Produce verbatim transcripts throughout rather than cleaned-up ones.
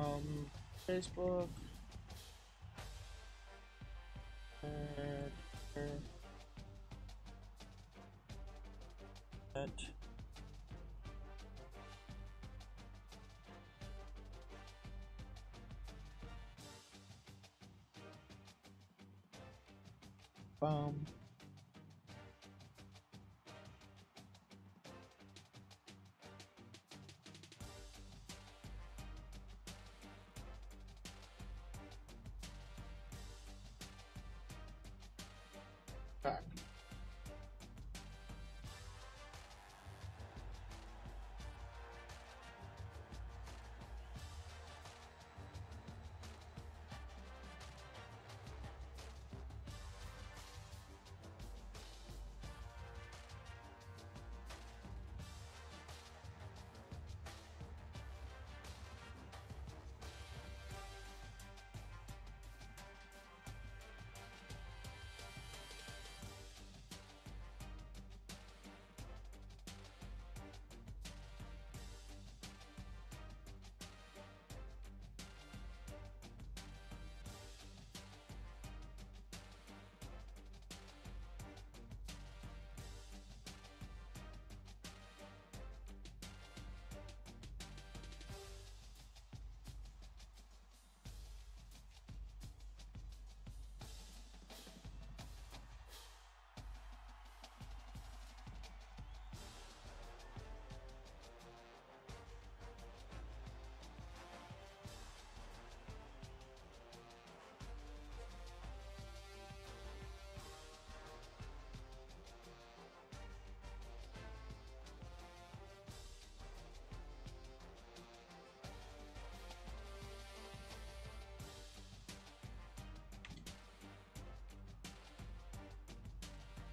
um, Facebook, and at um. Back.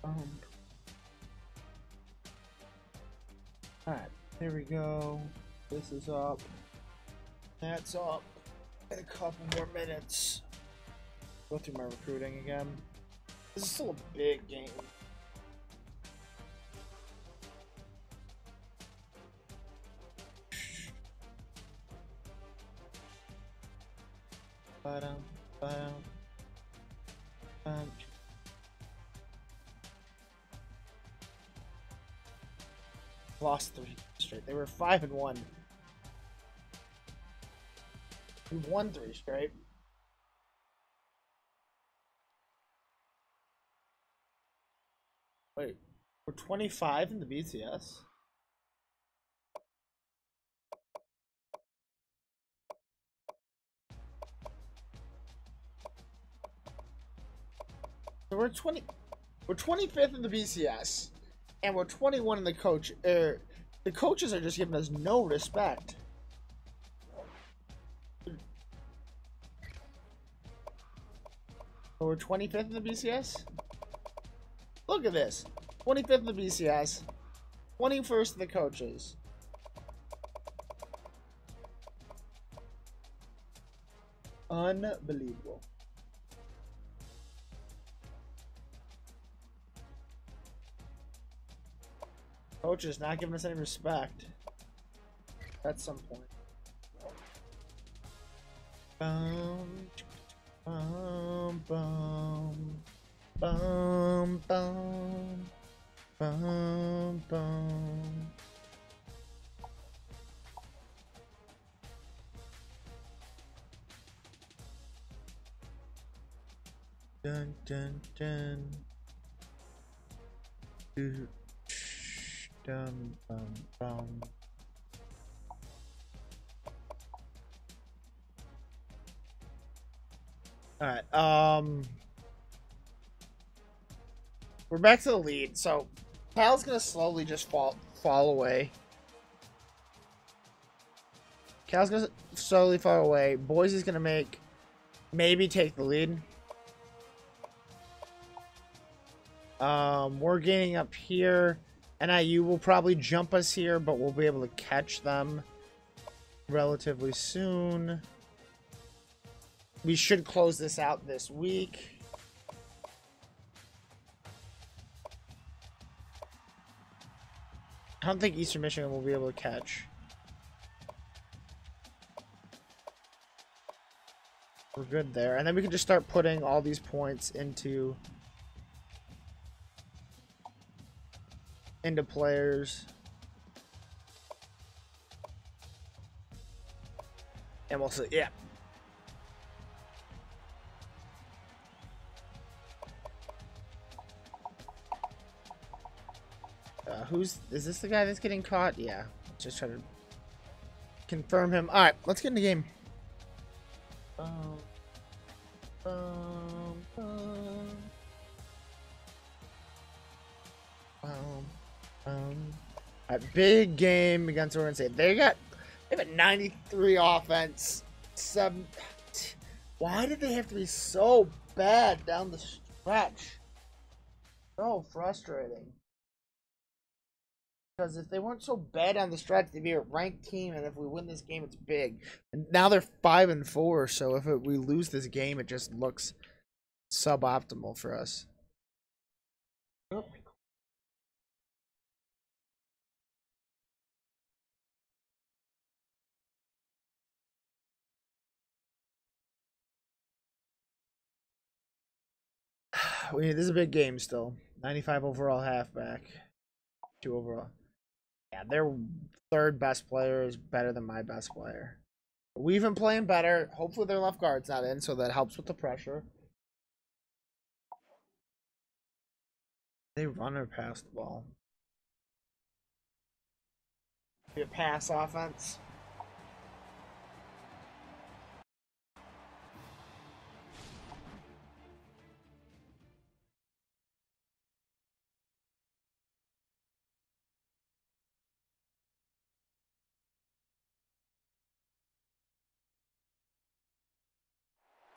Um, Alright, here we go. This is up. That's up. In a couple more minutes. Go through my recruiting again. This is still a big game. But um, but um, um. Lost three straight. They were five and one. We won three straight. Wait, we're twenty-five in the B T S. So we're twenty. We're twenty-fifth in the B C S. And we're twenty-one in the coach. Uh, the coaches are just giving us no respect. We're twenty-fifth in the B C S. Look at this, twenty-fifth in the B C S, twenty-first in the coaches. Unbelievable. Coaches not giving us any respect at some point. Bum, bum, bum, bum, bum, bum, bum. Dun, dun, dun. Dude. Dum, bum, bum. All right, um, we're back to the lead. So Kyle's gonna slowly just fall fall away. Kyle's gonna slowly fall away. Boise's gonna make maybe take the lead. Um, we're gaining up here. N I U will probably jump us here, but we'll be able to catch them relatively soon. We should close this out this week. I don't think Eastern Michigan will be able to catch. We're good there. And then we can just start putting all these points into into players. And we'll see. Yeah. Uh, who's, is this the guy that's getting caught? Yeah. Just try to confirm him. All right, let's get in the game. Um, um, um, um, um. All right, big game against Oregon State. They got. They have a ninety-three offense. Seven. Why did they have to be so bad down the stretch? So frustrating. Because if they weren't so bad down the stretch, they'd be a ranked team, and if we win this game, it's big. And now they're five and four, so if it, we lose this game, it just looks suboptimal for us. Oh. We, this is a big game still. ninety-five overall halfback. Two overall. Yeah, their third best player is better than my best player. We've been playing better. Hopefully their left guard's not in, so that helps with the pressure. They run or pass the ball. Be a pass offense.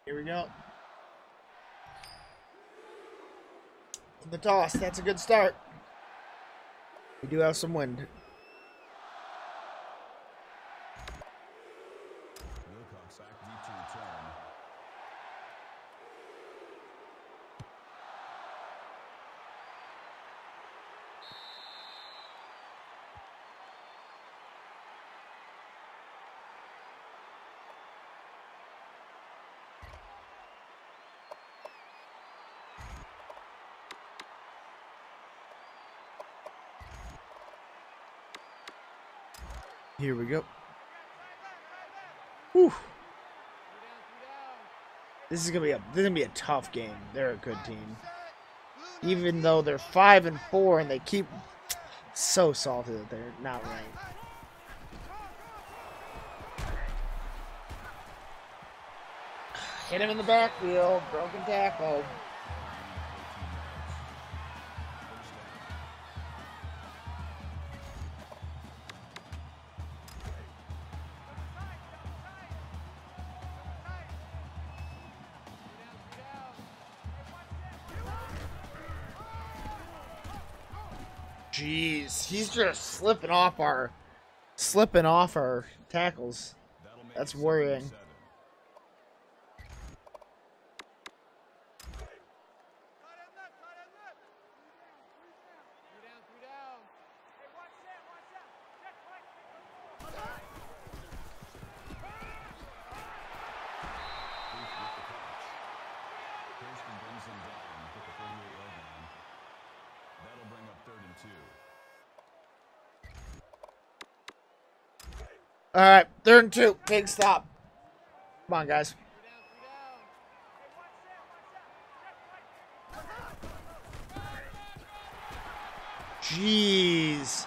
Here we go. The toss. That's a good start. We do have some wind. Here we go. Whew. This is gonna be a this is gonna be a tough game. They're a good team, even though they're five and four, and they keep so salty that they're not right. Hit him in the backfield, broken tackle. Jeez, he's just slipping off our, slipping off our tackles. That's worrying. All right, third and two. Big stop. Come on, guys. Jeez.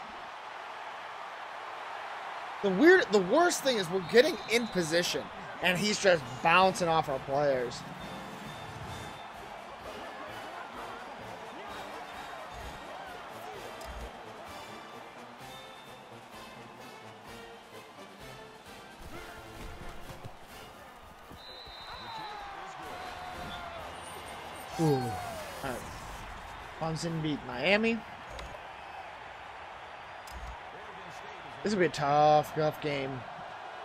The weird, the worst thing is we're getting in position, and he's just bouncing off our players. And beat Miami. This will be a tough, tough game,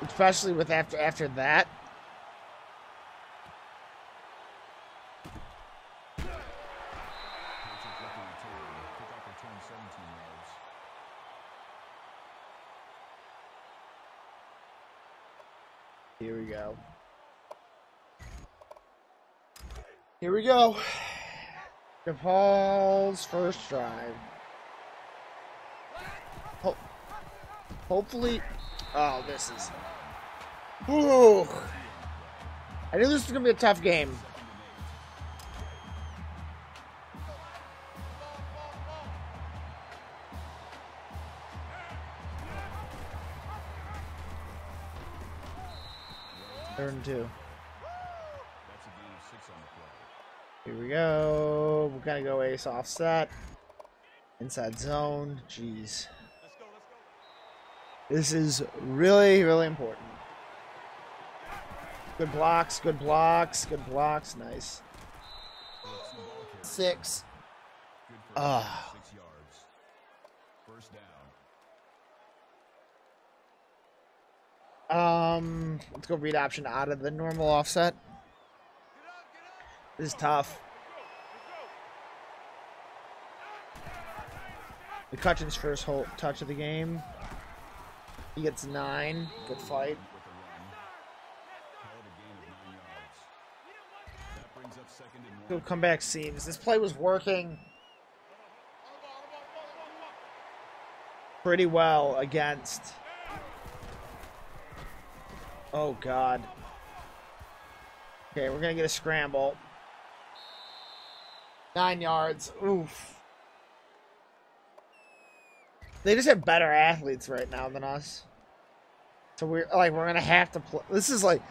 especially with after after that. Here we go. Here we go. DePaul's first drive. Ho hopefully, oh, this is. Ooh. I knew this was gonna be a tough game. Third and two. Here we go. We're gonna go ace offset. Inside zone. Jeez. This is really, really important. Good blocks, good blocks, good blocks. Nice. Six. Ah. Um, let's go read option out of the normal offset. This is tough. McCutcheon's first whole touch of the game. He gets nine. Good fight. Good comeback seams. This play was working pretty well against. Oh, God. Okay, we're going to get a scramble. Nine yards. Oof. They just have better athletes right now than us. So we're like, we're going to have to play. This is like,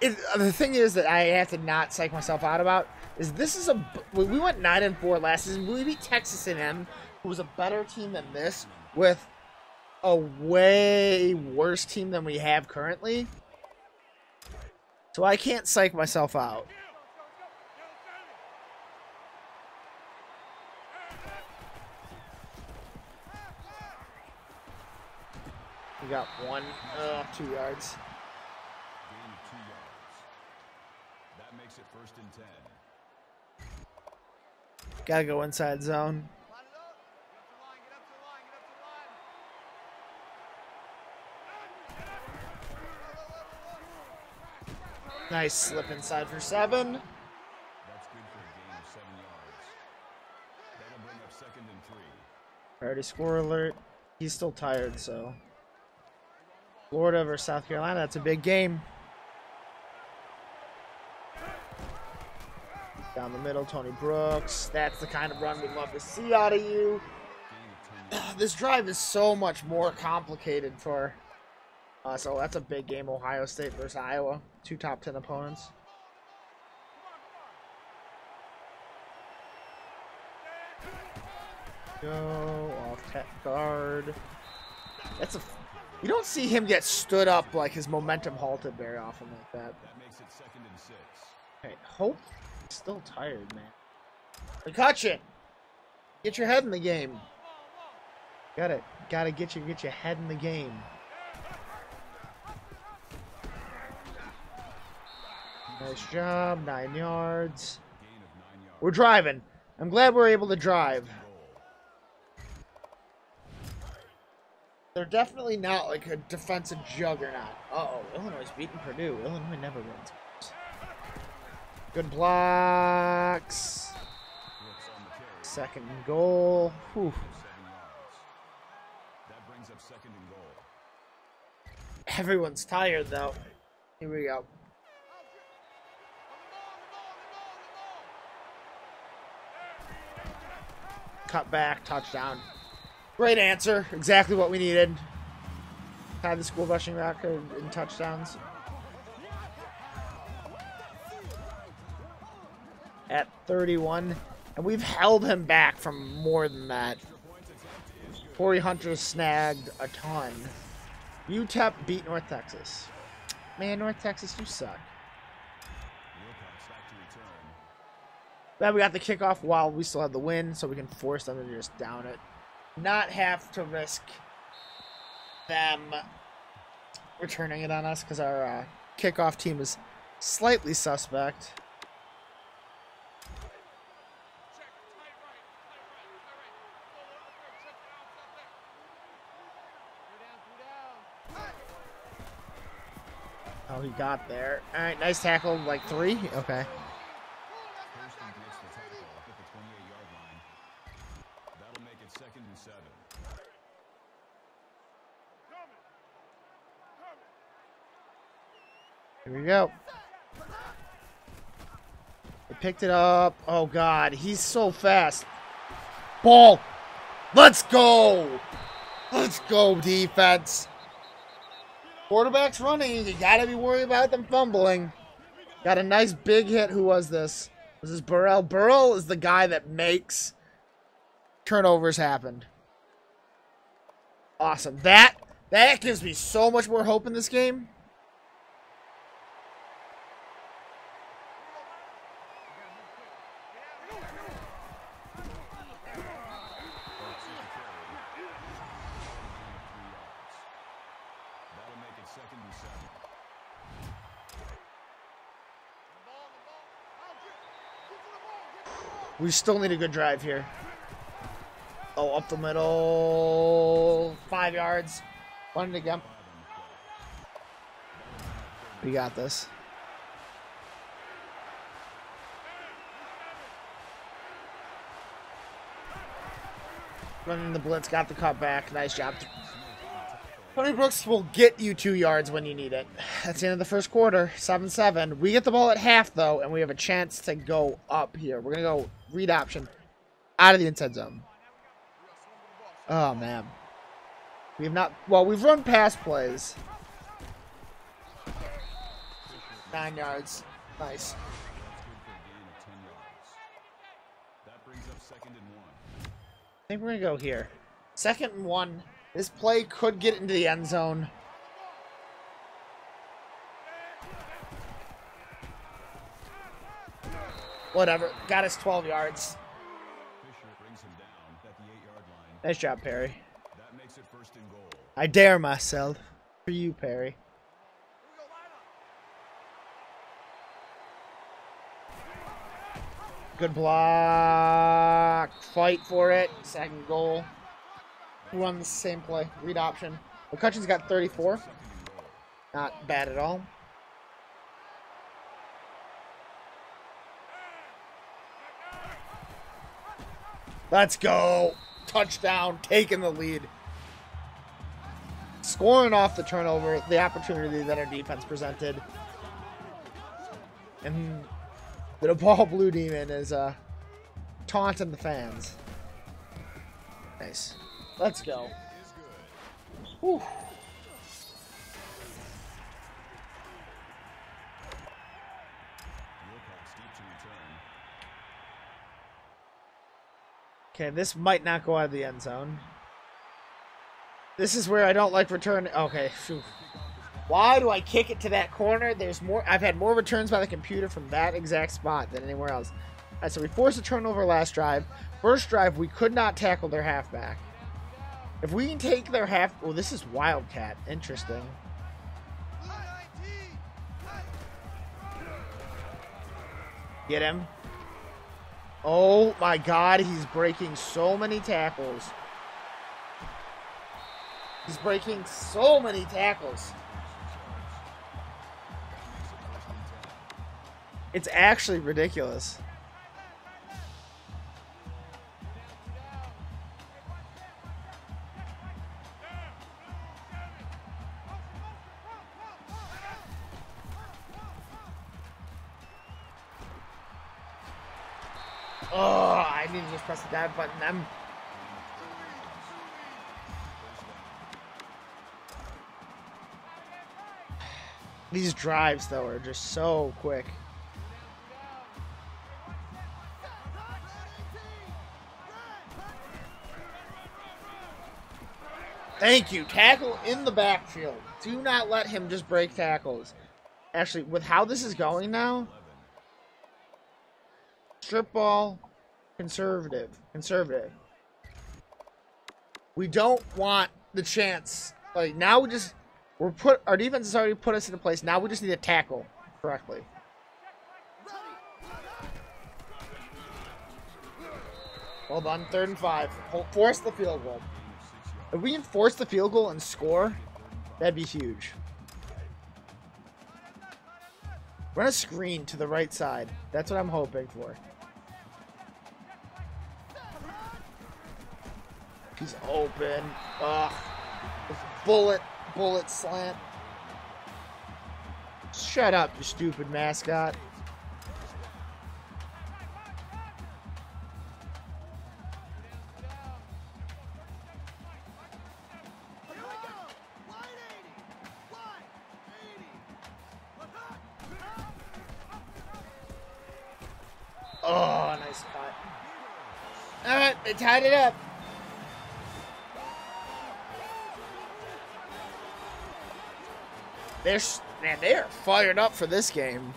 it, the thing is that I have to not psych myself out about is this is a, we went nine and four last season. We beat Texas A and M, who was a better team than this, with a way worse team than we have currently. So I can't psych myself out. We got one, uh, two yards. That makes it first and ten. Gotta go inside zone. Nice slip inside for seven. That's good for a gain of seven yards. That'll bring up second and three. Priority score alert. He's still tired, so. Florida versus South Carolina. That's a big game. Down the middle, Tony Brooks. That's the kind of run we'd love to see out of you. This drive is so much more complicated for. Uh, so that's a big game, Ohio State versus Iowa. Two top ten opponents. Go off tech guard. That's a. You don't see him get stood up, like his momentum halted very often like that. That makes it second and six. Okay, Hope is still tired, man. McCutcheon, get your head in the game. Got it. Got to get you get your head in the game. Nice job, nine yards. We're driving. I'm glad we're able to drive. They're definitely not like a defensive juggernaut. Uh-oh, Illinois beating Purdue. Illinois never wins. Good blocks. Second and goal. Whew. Everyone's tired, though. Here we go. Cut back, touchdown. Great answer. Exactly what we needed. Tied the school rushing record in touchdowns. At thirty-one. And we've held him back from more than that. Corey Hunter snagged a ton. U T E P beat North Texas. Man, North Texas, you suck. Glad we got the kickoff while we still had the win, so we can force them to just down it. Not have to risk them returning it on us, because our uh, kickoff team is slightly suspect. Oh, he got there. All right, nice tackle, like three? Okay. Here we go. They picked it up. Oh, God. He's so fast. Ball. Let's go. Let's go, defense. Quarterback's running. You got to be worried about them fumbling. Got a nice big hit. Who was this? This is Burrell. Burrell is the guy that makes turnovers happen. Awesome. That, that gives me so much more hope in this game. We still need a good drive here. Oh, up the middle. Five yards. Run it again. We got this. Running the blitz. Got the cut back. Nice job. Tony Brooks will get you two yards when you need it. That's the end of the first quarter. seven seven. We get the ball at half, though, and we have a chance to go up here. We're going to go read option out of the inside zone. Oh, man. We have not... Well, we've run pass plays. Nine yards. Nice. I think we're going to go here. Second and one. This play could get into the end zone. Whatever. Got us twelve yards. Nice job, Perry. That makes it first and goal. I dare myself. For you, Perry. Good block. Fight for it. Second goal. Run the same play. Read option. McCutcheon's got thirty-four. Not bad at all. Let's go. Touchdown, taking the lead. Scoring off the turnover, the opportunity that our defense presented. And the DePaul Blue Demon is uh, taunting the fans. Nice. Let's go. Whew. Okay, this might not go out of the end zone. This is where I don't like return. Okay, phew. Why do I kick it to that corner? There's more. I've had more returns by the computer from that exact spot than anywhere else. All right, so we forced a turnover last drive. First drive, we could not tackle their halfback. If we can take their half... Oh, this is Wildcat. Interesting. Get him. Oh, my God. He's breaking so many tackles. He's breaking so many tackles. It's actually ridiculous. Press the dive button. I'm... These drives, though, are just so quick. Thank you. Tackle in the backfield. Do not let him just break tackles. Actually, with how this is going now, strip ball. Conservative. Conservative. We don't want the chance. Like, now we just... We're put... Our defense has already put us into place. Now we just need to tackle correctly. Well done. Third and five. Force the field goal. If we can force the field goal and score, that'd be huge. Run a screen to the right side. That's what I'm hoping for. He's open. Ugh. Bullet, bullet slant. Shut up, you stupid mascot. Oh, nice cut. All right, they tied it up. They're, man, they are fired up for this game.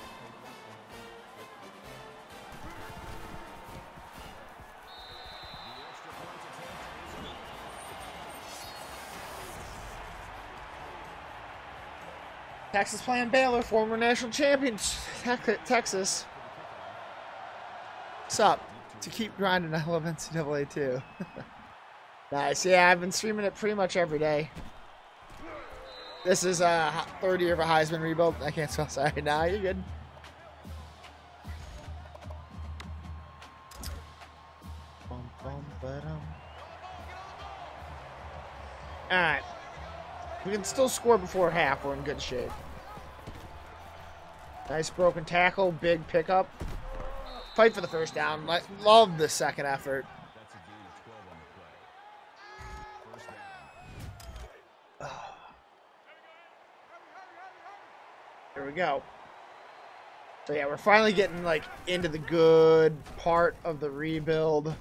Texas playing Baylor, former national champions, Texas. What's up? To keep grinding, I love N C double A too. Nice, yeah, I've been streaming it pretty much every day. This is a uh, third year of a Heisman rebuild. I can't spell, sorry. Nah, you're good. Alright. We can still score before half. We're in good shape. Nice broken tackle. Big pickup. Fight for the first down. Love the second effort. There we go. So yeah, we're finally getting like into the good part of the rebuild. Is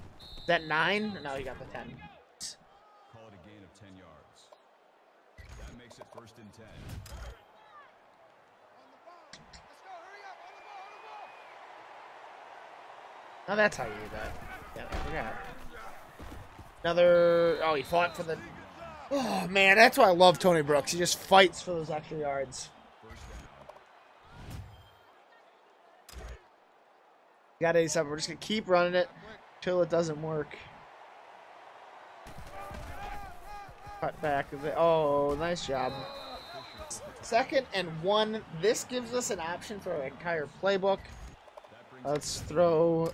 that nine? No, you got the ten. Call it a gain of ten yards. That makes it first and ten. Now that's how you do that. Yeah, I forgot. Another. Oh, he fought for the. Oh man, that's why I love Tony Brooks. He just fights for those extra yards. Got eighty-seven. We're just going to keep running it till it doesn't work. Cut back. Oh, nice job. Second and one. This gives us an option for our entire playbook. Let's throw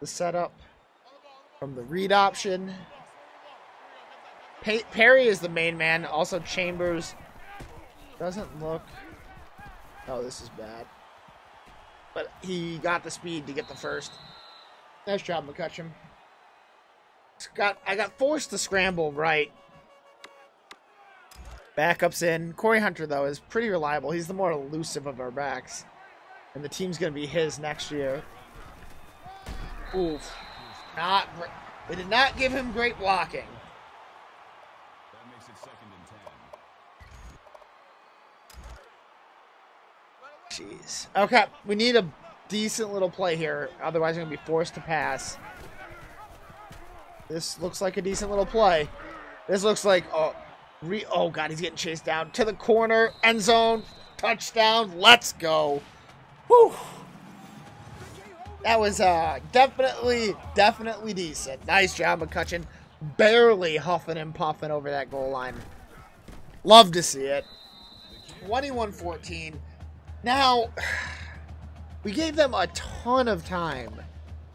the setup from the read option. Pa- Perry is the main man. Also, Chambers doesn't look... Oh, this is bad. But he got the speed to get the first. Nice job, McCutcheon. Got, I got forced to scramble right. Backups in. Corey Hunter, though, is pretty reliable. He's the more elusive of our backs. And the team's going to be his next year. Oof. Not great. They did not give him great blocking. That makes it second and ten. Jeez. Okay, we need a decent little play here. Otherwise, we're going to be forced to pass. This looks like a decent little play. This looks like... Oh, re oh God, he's getting chased down. To the corner. End zone. Touchdown. Let's go. Whew. That was uh, definitely, definitely decent. Nice job, McCutcheon. Barely huffing and puffing over that goal line. Love to see it. twenty-one fourteen. Now, we gave them a ton of time,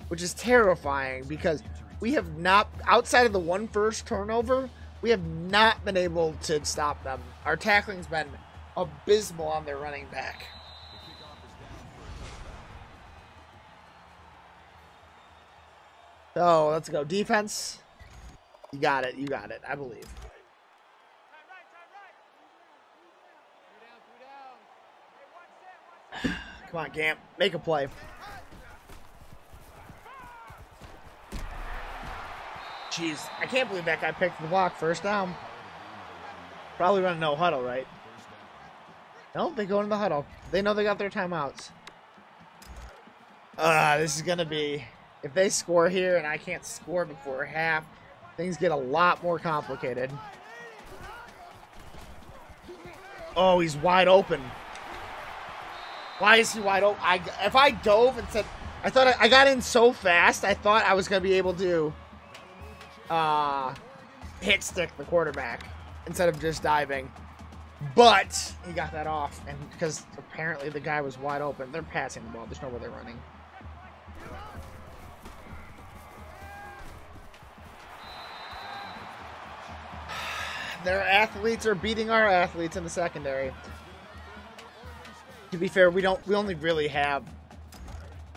which is terrifying because we have not, outside of the one first turnover, we have not been able to stop them. Our tackling's been abysmal on their running back. So, let's go. Defense. You got it. You got it. I believe. Come on, Gantt. Make a play. Jeez. I can't believe that guy picked the block. First down. Probably running no huddle, right? No, they go into the huddle. They know they got their timeouts. Ah, uh, this is going to be... If they score here and I can't score before half, things get a lot more complicated. Oh, he's wide open. Why is he wide open? I, if I dove and said, I thought I, I got in so fast, I thought I was going to be able to uh, hit stick the quarterback instead of just diving. But he got that off, and because apparently the guy was wide open. They're passing the ball. There's no way they're running. Their athletes are beating our athletes in the secondary. to be fair, we don't we only really have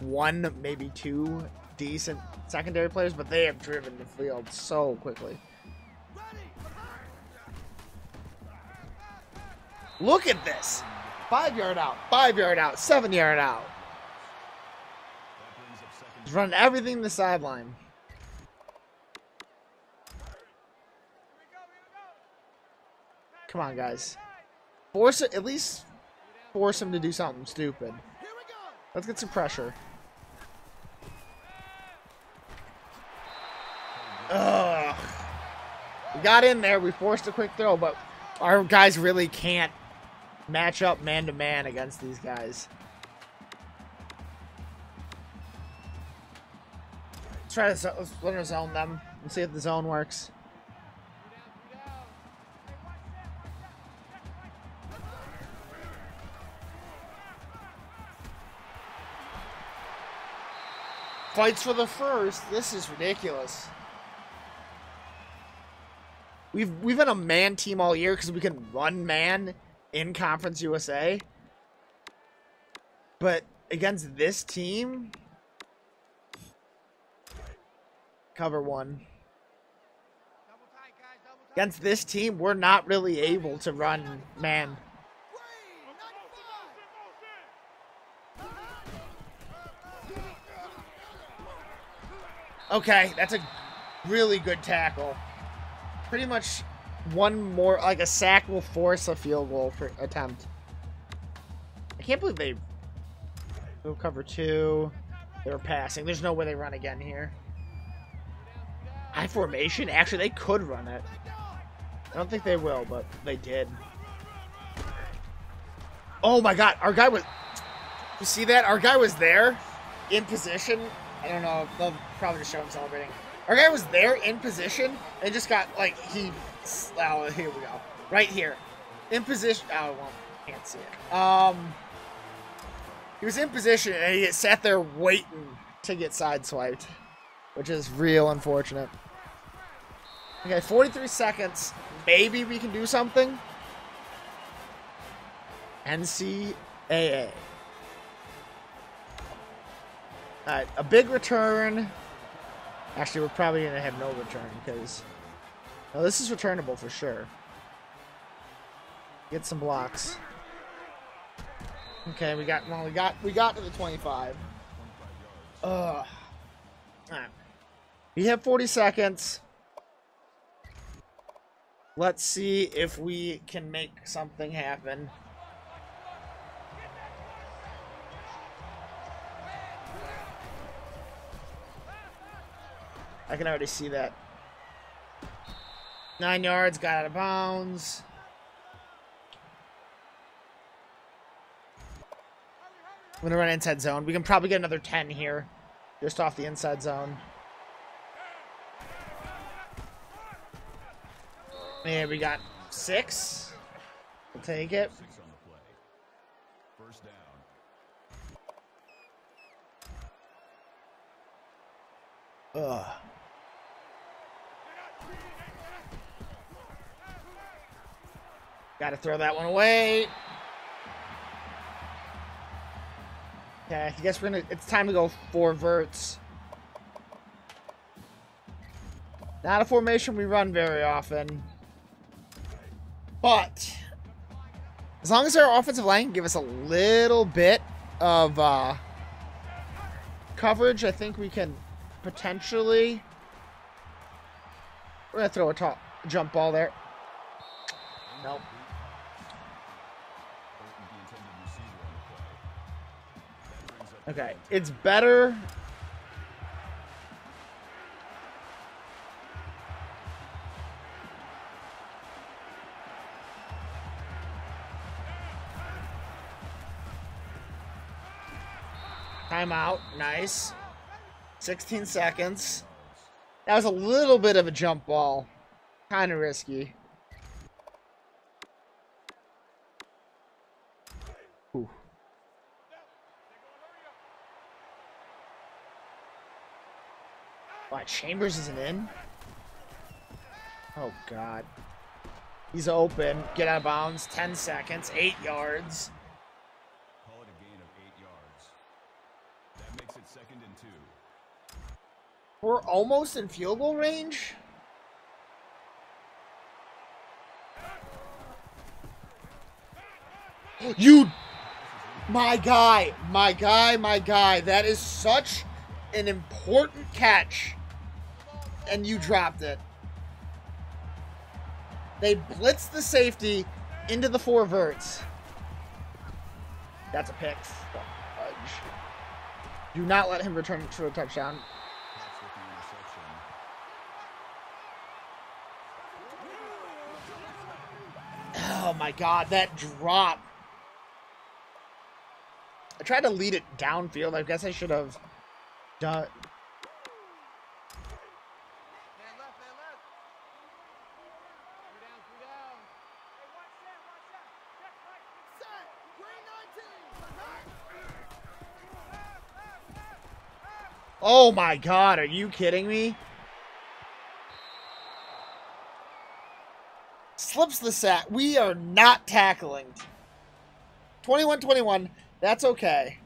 one, maybe two decent secondary players, but they have driven the field so quickly. Look at this. Five yard out, five yard out, seven yard out. He's running everything to the sideline. Come on, guys. Force it, at least force him to do something stupid. Let's get some pressure. Ugh. We got in there, we forced a quick throw, but our guys really can't match up man-to-man against these guys. Let's try to, let's let her zone them and see if the zone works. Fights for the first. This is ridiculous. We've we've been a man team all year because we can run man in Conference U S A. But against this team, cover one. Against this team, we're not really able to run man. Okay, that's a really good tackle. Pretty much one more, like a sack will force a field goal for attempt. I can't believe they go cover two. They're passing. There's no way they run again here. I formation? Actually, they could run it. I don't think they will, but they did. Oh my God, our guy was, you see that? Our guy was there in position. I don't know, they'll probably just show him celebrating. Our guy was there in position and just got, like, he, oh, here we go. Right here. In position, oh, well, can't see it. Um, he was in position and he sat there waiting to get sideswiped, which is real unfortunate. Okay, forty-three seconds. Maybe we can do something. N C A A. All right, a big return. Actually, we're probably going to have no return because no, this is returnable for sure. Get some blocks. Okay, we got well, we got we got to the twenty-five. Ugh. All right. We have forty seconds. Let's see if we can make something happen. I can already see that. Nine yards, got out of bounds. I'm gonna run inside zone. We can probably get another ten here, just off the inside zone. And we got six. We'll take it. First down. Ugh. Gotta throw that one away. Okay, I guess we're gonna, it's time to go four verts. Not a formation we run very often. But as long as our offensive line can give us a little bit of uh, coverage, I think we can potentially. We're gonna throw a top jump ball there. Nope. Okay, it's better. Timeout, nice. sixteen seconds. That was a little bit of a jump ball. Kind of risky. Wow, Chambers isn't in? Oh, God. He's open. Get out of bounds. ten seconds. eight yards. We're almost in field goal range. You, my guy, my guy, my guy. That is such an important catch. And you dropped it. They blitzed the safety into the four verts. That's a pick. Oh, fudge. Do not let him return to a touchdown. Oh my God, that drop. I tried to lead it downfield. I guess I should have done. Oh my God, are you kidding me? Slips the sack. We are not tackling. twenty-one twenty-one. That's okay.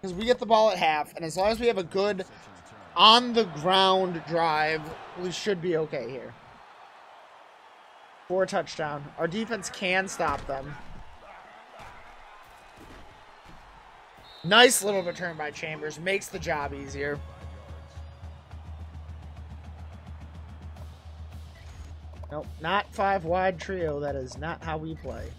Because we get the ball at half, and as long as we have a good on-the-ground drive, we should be okay here. For a touchdown. Our defense can stop them. Nice little return by Chambers. Makes the job easier. Nope, not five wide trio. That is not how we play.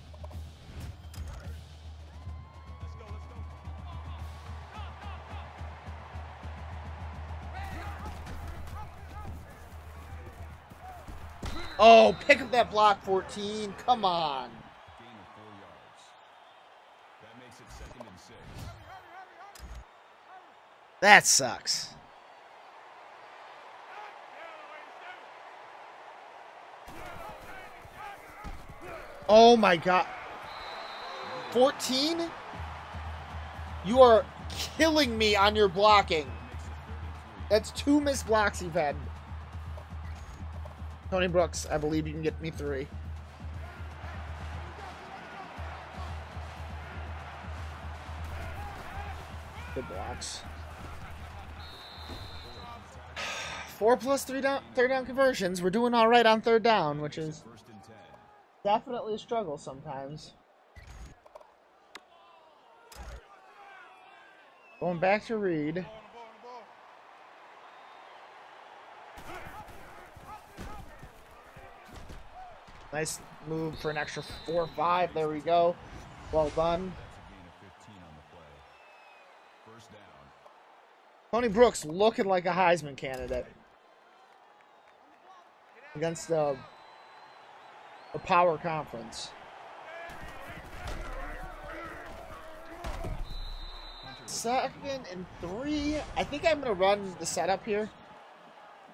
Oh, pick up that block, fourteen. Come on. Gain of four yards. That makes it second and six. That sucks. Oh my God. fourteen? You are killing me on your blocking. That's two missed blocks you've had. Tony Brooks, I believe you can get me three. Good blocks. Four plus three down, third down conversions. We're doing all right on third down, which is definitely a struggle sometimes. Going back to Reed. Nice move for an extra four or five. There we go. Well done. Tony Brooks looking like a Heisman candidate against a, a power conference. Second and three. I think I'm going to run the setup here.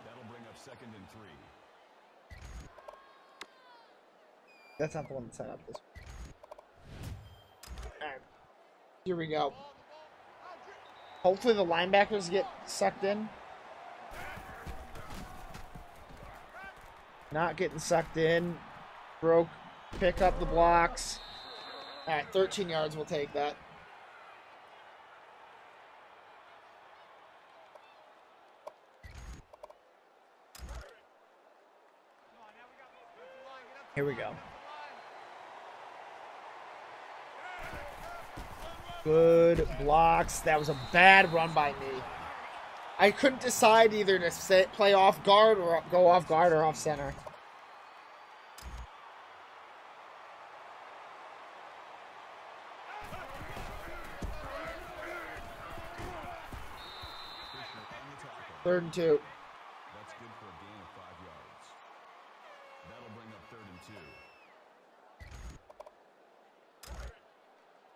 That'll bring up second and three. That's not the one that set up this one. Alright. Here we go. Hopefully the linebackers get sucked in. Not getting sucked in. Broke. Pick up the blocks. Alright, thirteen yards. We'll take that. Here we go. Good blocks. That was a bad run by me. I couldn't decide either to sit, play off guard or go off guard or off center. Third and two. That's good for a gain of five yards. That'll bring up third and two.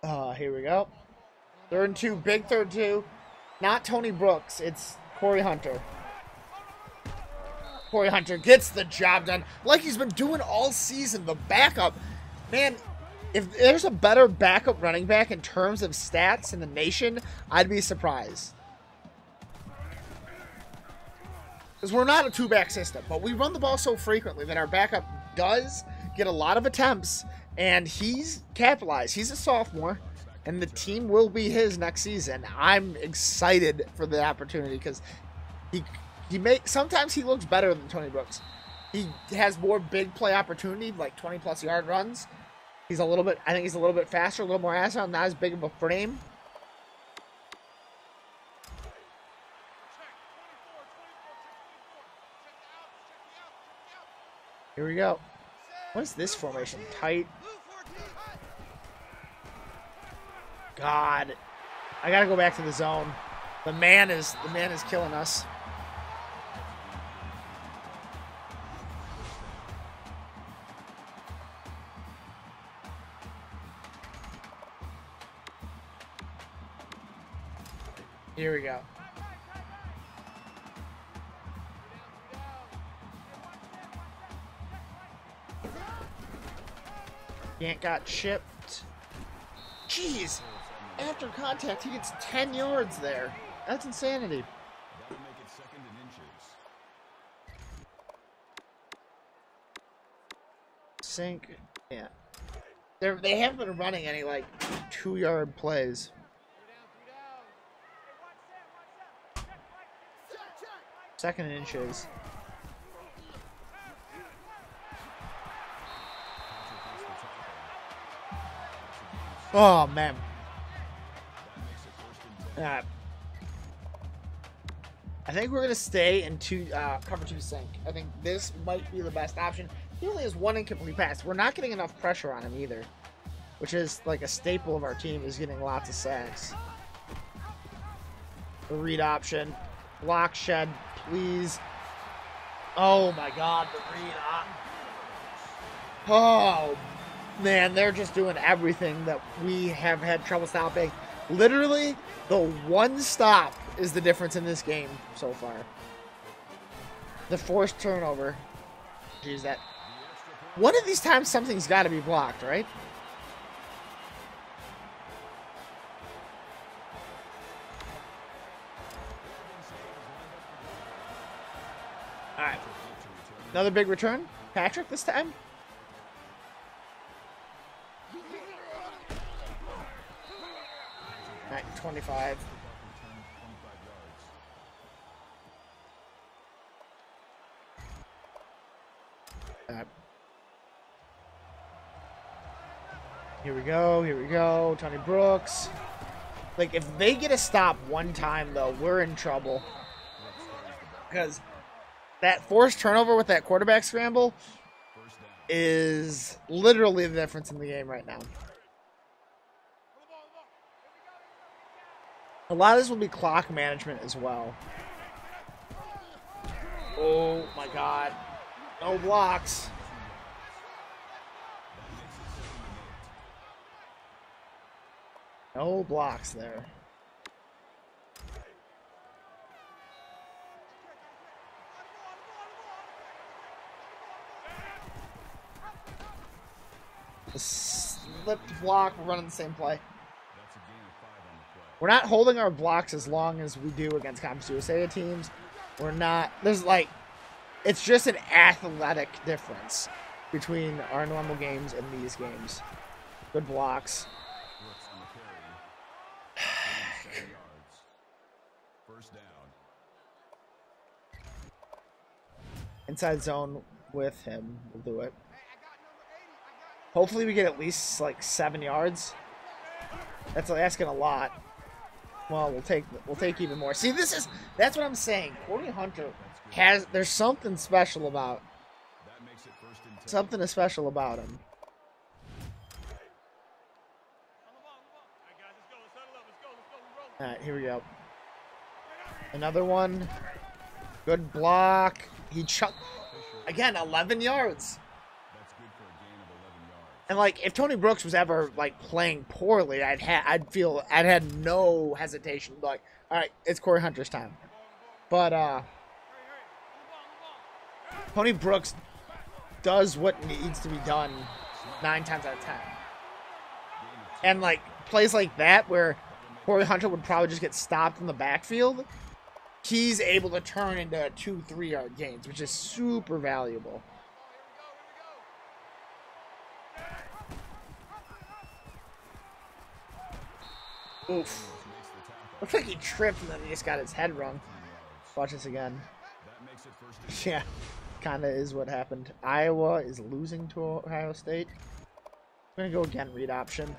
Ah, uh, here we go. Third and two, big third two. Not Tony Brooks, it's Corey Hunter. Corey Hunter gets the job done like he's been doing all season. The backup. Man, if there's a better backup running back in terms of stats in the nation, I'd be surprised. Because we're not a two-back system, but we run the ball so frequently that our backup does get a lot of attempts, and he's capitalized. He's a sophomore, and the team will be his next season. I'm excited for the opportunity because he He may, sometimes he looks better than Tony Brooks. He has more big play opportunity, like twenty-plus yard runs. He's a little bit, I think he's a little bit faster, a little more agile, not as big of a frame. Here we go. What is this formation? Tight. God. I gotta go back to the zone. The man is the man is killing us. Here we go. Gantt got shipped. Jeez. After contact, he gets ten yards there. That's insanity. That'll make it second and inches. Sink. Yeah. They're, they haven't been running any, like, two-yard plays. Second and inches. Oh, man. Uh, I think we're going to stay in two, uh, cover two sink. I think this might be the best option. He only has one incomplete pass. We're not getting enough pressure on him either, which is like a staple of our team, is getting lots of sacks. The read option. Block shed, please. Oh, my God. The read option. Oh, man, they're just doing everything that we have had trouble stopping. Literally, the one stop is the difference in this game so far. The forced turnover. Jeez, that. One of these times, something's got to be blocked, right? All right. Another big return. Patrick this time. twenty-five. Uh, here we go, here we go. Tony Brooks. Like, if they get a stop one time, though, we're in trouble. Because that forced turnover with that quarterback scramble is literally the difference in the game right now. A lot of this will be clock management as well. Oh my God. No blocks. No blocks there. The slipped block, we're running the same play. We're not holding our blocks as long as we do against Conference U S A teams. We're not. There's like, it's just an athletic difference between our normal games and these games. Good blocks. Inside zone with him. We'll do it. Hopefully we get at least like seven yards. That's asking a lot. Well, we'll take we'll take even more. See, this is that's what I'm saying. Corey Hunter has there's something special about that makes it first and ten. Something special about him. All right, here we go. Another one. Good block. He chucked again. eleven yards. That's good for a gain of eleven yards. And like, if Tony Brooks was ever like playing poorly, I'd ha I'd feel I'd had no hesitation. Like, all right, it's Corey Hunter's time. But uh, Tony Brooks does what needs to be done nine times out of ten. And like plays like that, where Corey Hunter would probably just get stopped in the backfield, he's able to turn into two, three-yard gains, which is super valuable. Oof. Looks like he tripped and then he just got his head wrung. Watch this again. Yeah, kind of is what happened. Iowa is losing to Ohio State. I'm going to go again, read option.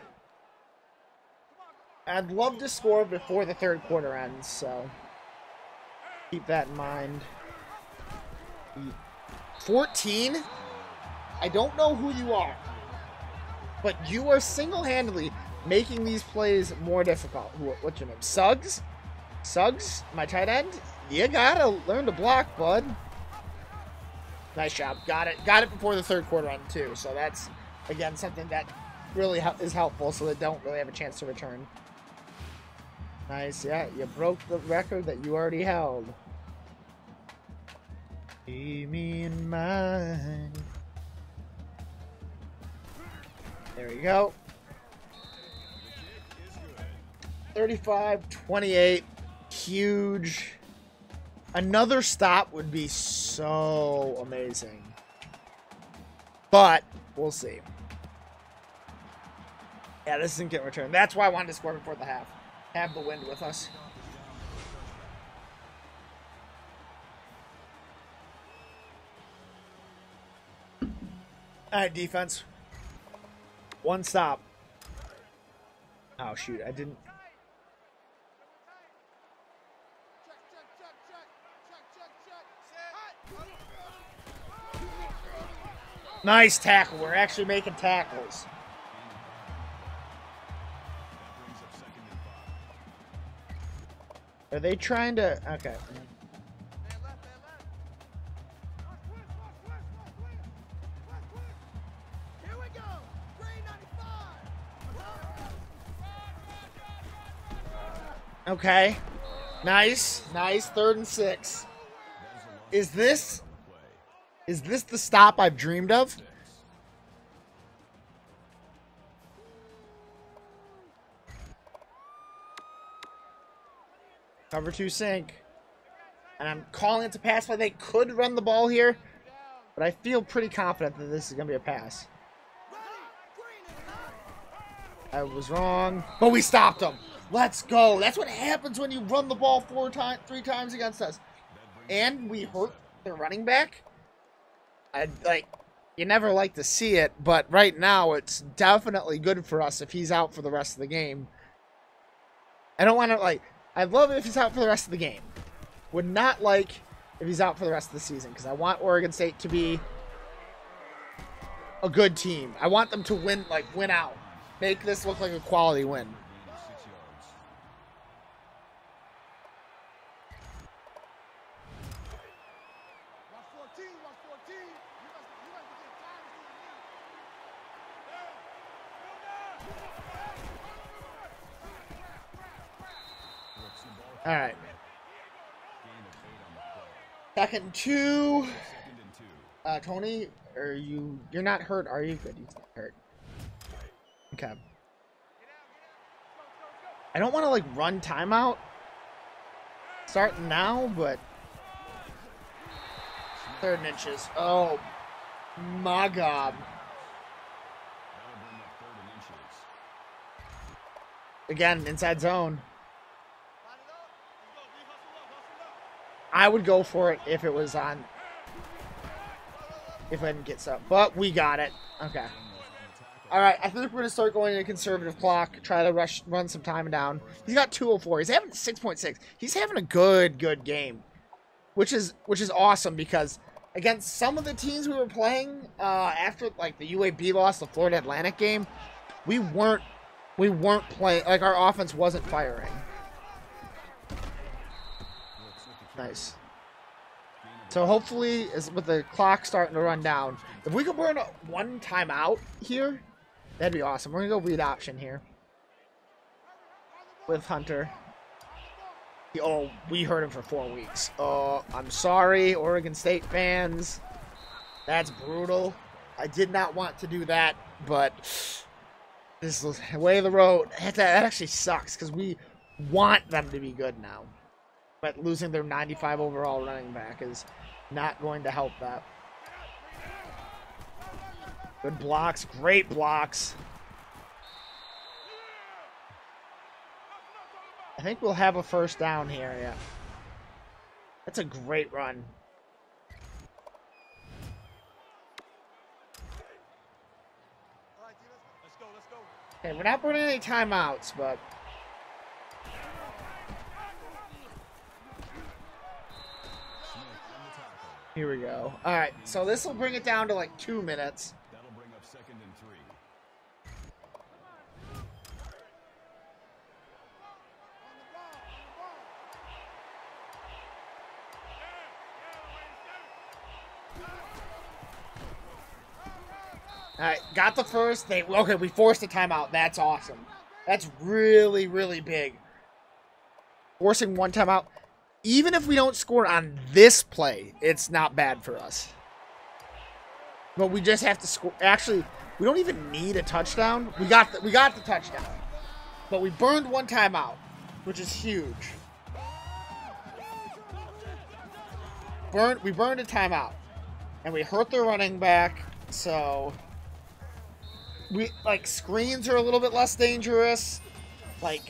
I'd love to score before the third quarter ends, so keep that in mind. fourteen? I don't know who you are, but you are single-handedly making these plays more difficult. What's your name? Suggs? Suggs, my tight end? You gotta learn to block, bud. Nice job. Got it. Got it before the third quarter end, too, so that's, again, something that really is helpful, so they don't really have a chance to return. Nice, yeah, you broke the record that you already held. Keep me in mind. There we go. thirty-five twenty-eight, huge. Another stop would be so amazing, but we'll see. Yeah, this isn't getting returned. That's why I wanted to score before the half. Have the wind with us. All right, defense. One stop. Oh, shoot. I didn't. Nice tackle. We're actually making tackles. Are they trying to? Okay. Okay. Nice. Nice. Third and six. Is this? Is this the stop I've dreamed of? Cover two sink. And I'm calling it to pass play. They could run the ball here, but I feel pretty confident that this is going to be a pass. I was wrong, but we stopped them. Let's go. That's what happens when you run the ball four times, three times against us. And we hurt their running back. I like, you never like to see it, but right now it's definitely good for us if he's out for the rest of the game. I don't want to, like, I'd love it if he's out for the rest of the game. Would not like if he's out for the rest of the season, because I want Oregon State to be a good team. I want them to win, like, win out. Make this look like a quality win. All right. Second and two. Uh, Tony, are you? You're not hurt, are you? Good. You're not hurt. Okay. I don't want to like run timeout. Starting now, but third and inches. Oh my God. Again, inside zone. I would go for it if it was on, if I didn't get stuff, but we got it. Okay. All right. I think we're going to start going to a conservative clock, try to rush, run some time down. He's got two oh four. He's having six point six. He's having a good, good game, which is, which is awesome because against some of the teams we were playing uh, after like the U A B loss, the Florida Atlantic game, we weren't, we weren't playing, like our offense wasn't firing. Nice. So hopefully, as with the clock starting to run down, if we could burn one timeout here, that'd be awesome. We're gonna go read option here with Hunter. Oh, we heard him for four weeks. Oh, I'm sorry, Oregon State fans. That's brutal. I did not want to do that, but this is the way of the road. That actually sucks because we want them to be good now. But losing their ninety-five overall running back is not going to help that. Good blocks, great blocks. I think we'll have a first down here, yeah. That's a great run. Okay, we're not putting any timeouts, but here we go. All right, so this will bring it down to like two minutes. That'll bring up second and three. All right, got the first. They okay. We forced a timeout. That's awesome. That's really, really big. Forcing one timeout. Even if we don't score on this play, it's not bad for us. But we just have to score. Actually, we don't even need a touchdown. We got the, we got the touchdown. But we burned one timeout, which is huge. Burned, we burned a timeout. And we hurt the running back. So, we like screens are a little bit less dangerous. Like...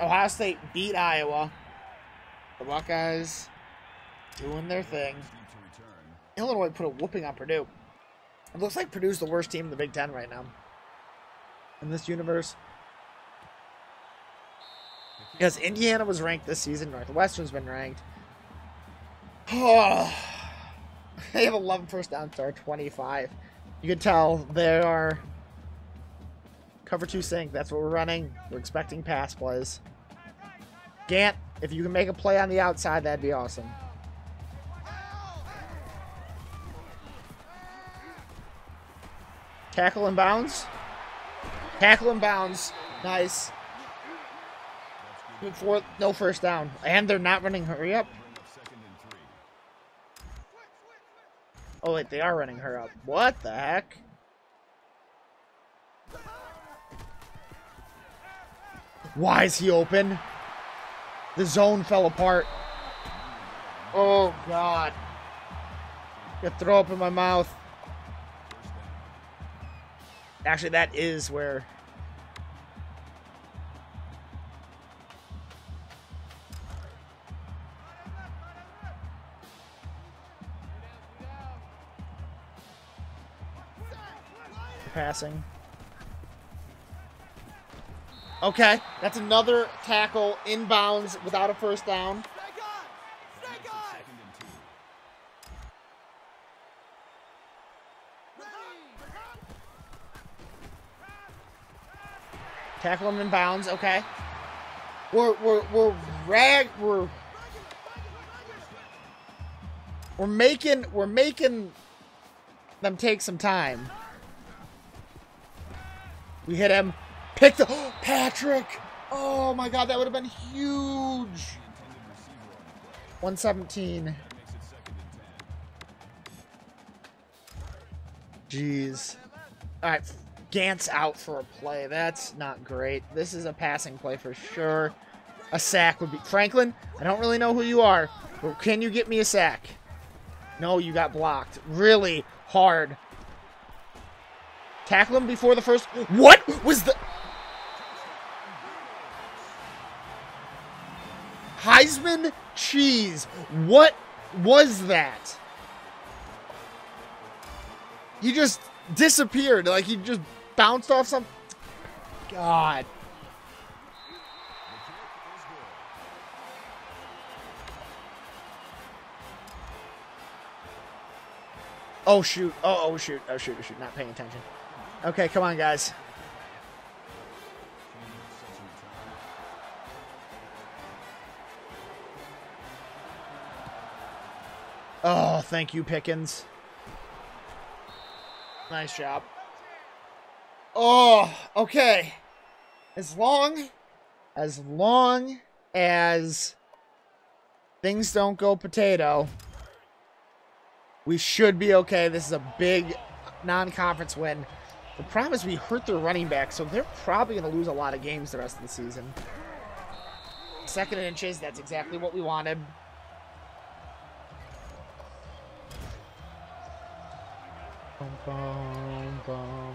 Ohio State beat Iowa. The Buckeyes doing their thing. Illinois put a whooping on Purdue. It looks like Purdue's the worst team in the Big Ten right now. In this universe. Because Indiana was ranked this season. Northwestern's been ranked. Oh, they have eleven first down to our twenty-five. You can tell they are... Cover two sync, that's what we're running. We're expecting pass plays. Gantt, if you can make a play on the outside, that'd be awesome. Tackle and bounds. Tackle and bounds. Nice. Before, no first down. And they're not running hurry up. Oh, wait, they are running hurry up. What the heck? Why is he open? The zone fell apart. Oh, God. Got throw up in my mouth. Actually, that is where... We're passing. Okay, that's another tackle inbounds without a first down. Stay gone. Stay gone. Tackle him inbounds. Okay, we're we're we're rag we're we're making we're making them take some time. We hit him. Pick the oh, Patrick! Oh my God, that would have been huge. one seventeen. Jeez. All right, Gant's out for a play. That's not great. This is a passing play for sure. A sack would be Franklin. I don't really know who you are, but can you get me a sack? No, you got blocked really hard. Tackle him before the first. What was the? Heisman cheese. What was that? He just disappeared. Like he just bounced off some. God. Oh shoot. Oh, oh shoot. Oh shoot. Oh shoot. Not paying attention. Okay, come on, guys. Oh, thank you, Pickens. Nice job. Oh, okay. As long, as long as things don't go potato, we should be okay. This is a big non-conference win. The problem is we hurt their running back, so they're probably going to lose a lot of games the rest of the season. Second and inches, that's exactly what we wanted. Boom, boom, boom.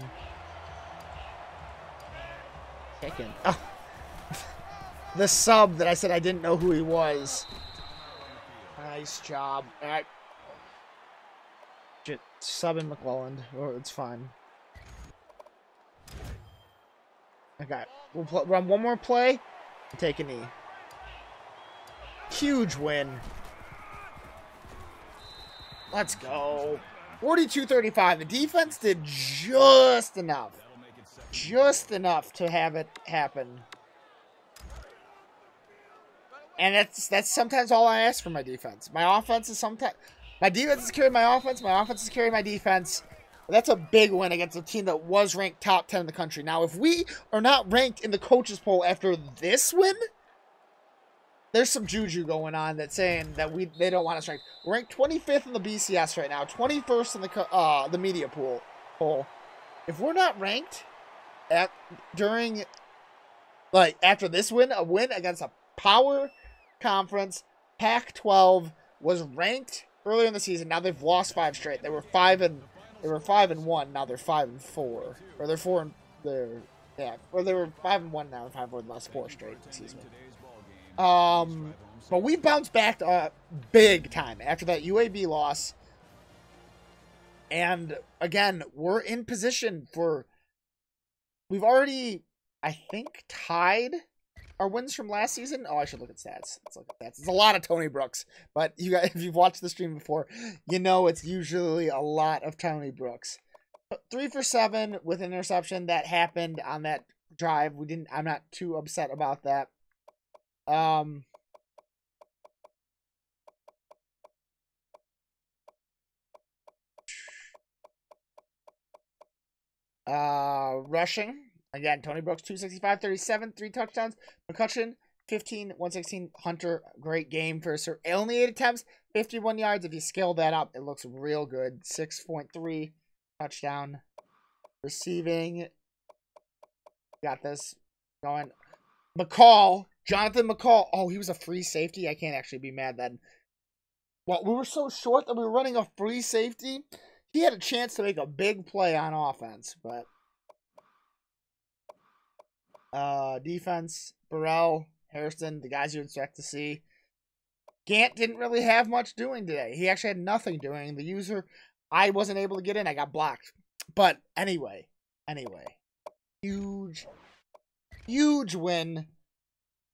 Kicking. Oh. The sub that I said I didn't know who he was. Nice job. All right. Just sub in McClelland. Oh, it's fine. Okay, we'll pl- run one more play and take a knee. Huge win. Let's go. forty-two thirty-five. The defense did just enough. Just enough to have it happen. And that's that's sometimes all I ask for my defense. My offense is sometimes... My defense is carrying my offense. My offense is carrying my defense. That's a big win against a team that was ranked top ten in the country. Now, if we are not ranked in the coaches poll after this win, there's some juju going on that's saying that we they don't want us ranked. We're ranked twenty-fifth in the B C S right now, twenty-first in the uh, the media pool poll. If we're not ranked at during like after this win, a win against a power conference, Pac twelve was ranked earlier in the season. Now they've lost five straight. They were five and they were five and one. Now they're five and four, or they're four and they're yeah, or they were five and one now and five and lost four straight. Excuse me. Um, but we bounced back uh, big time after that U A B loss, and again we're in position for. We've already, I think, tied our wins from last season. Oh, I should look at stats. Let's look at stats. It's a lot of Tony Brooks, but you guys, if you've watched the stream before, you know it's usually a lot of Tony Brooks. But three for seven with an interception that happened on that drive. We didn't. I'm not too upset about that. Um, uh, rushing again, Tony Brooks, two sixty-five, thirty-seven, three touchdowns. McCutcheon, fifteen, one sixteen. Hunter, great game for sir. Only eight attempts, fifty-one yards. If you scale that up, it looks real good. six point three touchdown receiving. Got this going. McCall. Jonathan McCall. Oh, he was a free safety. I can't actually be mad then. Well, we were so short that we were running a free safety. He had a chance to make a big play on offense, but uh, defense, Burrell, Harrison, the guys you expect to see. Gantt didn't really have much doing today. He actually had nothing doing. The user, I wasn't able to get in. I got blocked. But anyway, anyway, huge, huge win.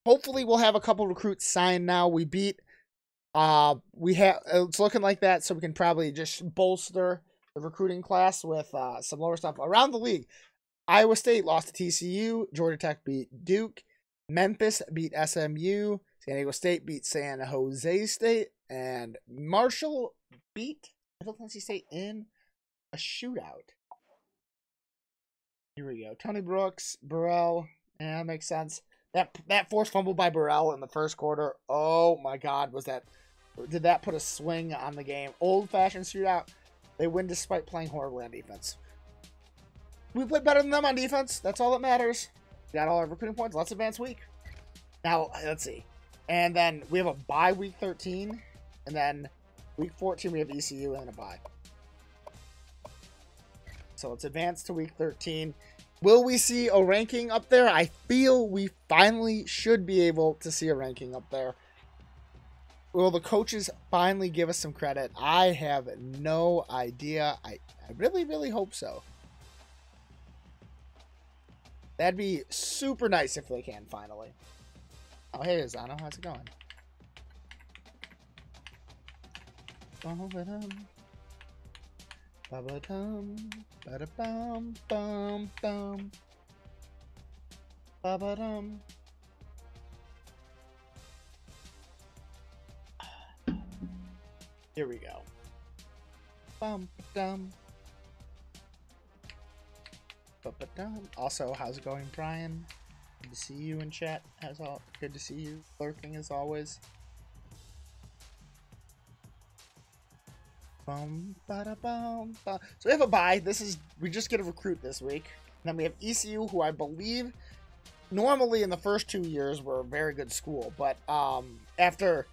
Hopefully we'll have a couple recruits signed now. We beat, uh, we have it's looking like that, so we can probably just bolster the recruiting class with uh, some lower stuff around the league. Iowa State lost to T C U. Georgia Tech beat Duke. Memphis beat S M U. San Diego State beat San Jose State, and Marshall beat Middle Tennessee State in a shootout. Here we go. Tony Brooks, Burrell. Yeah, that makes sense. That that forced fumble by Burrell in the first quarter. Oh my God, was that? Did that put a swing on the game? Old-fashioned shootout. They win despite playing horribly on defense. We played better than them on defense. That's all that matters. Got all our recruiting points. Let's advance week. Now let's see. And then we have a bye week thirteen, and then week fourteen we have E C U and a bye. So let's advance to week thirteen. Will we see a ranking up there? I feel we finally should be able to see a ranking up there. Will the coaches finally give us some credit? I have no idea. I, I really, really hope so. That'd be super nice if they can, finally. Oh, hey, Zano. How's it going? Ba-ba-dum. Ba-ba-dum. Ba-da-bum, bum, bum. Ba-ba-dum. Here we go. Bum, dum. Ba-ba-dum. Also, how's it going, Brian? Good to see you in chat. How's all? Good to see you lurking as always. Bum, ba bum, ba. So we have a bye. This is we just get a recruit this week. And then we have E C U, who I believe normally in the first two years were a very good school, but um, after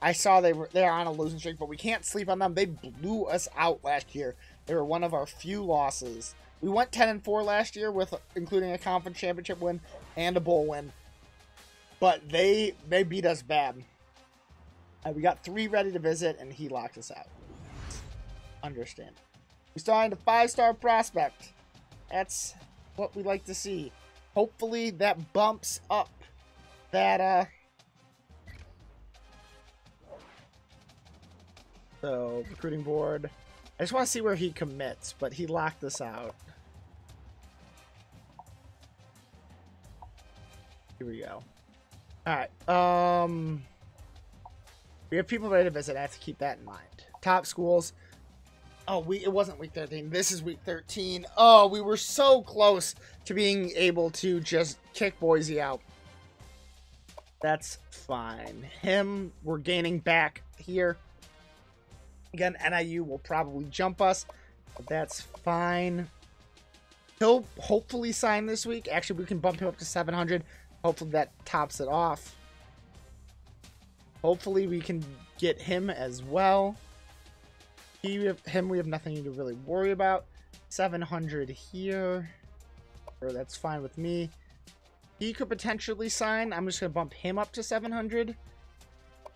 I saw they were they're on a losing streak, but we can't sleep on them. They blew us out last year. They were one of our few losses. We went ten and four last year, with including a conference championship win and a bowl win, but they they beat us bad. Uh, we got three ready to visit, and he locked us out. Understand. We signed a five-star prospect. That's what we like to see. hopefully that bumps up that, uh, so recruiting board. I just want to see where he commits, but he locked us out. Here we go. All right. Um, we have people ready to visit. I have to keep that in mind. Top schools. Oh, we it wasn't week thirteen. This is week thirteen. Oh, we were so close to being able to just kick Boise out. That's fine. Him, we're gaining back here. Again, N I U will probably jump us, but that's fine. He'll hopefully sign this week. Actually, we can bump him up to seven hundred. Hopefully that tops it off. Hopefully we can get him as well. He, we have, him, we have nothing to really worry about. seven hundred here. Or that's fine with me. He could potentially sign. I'm just going to bump him up to seven hundred.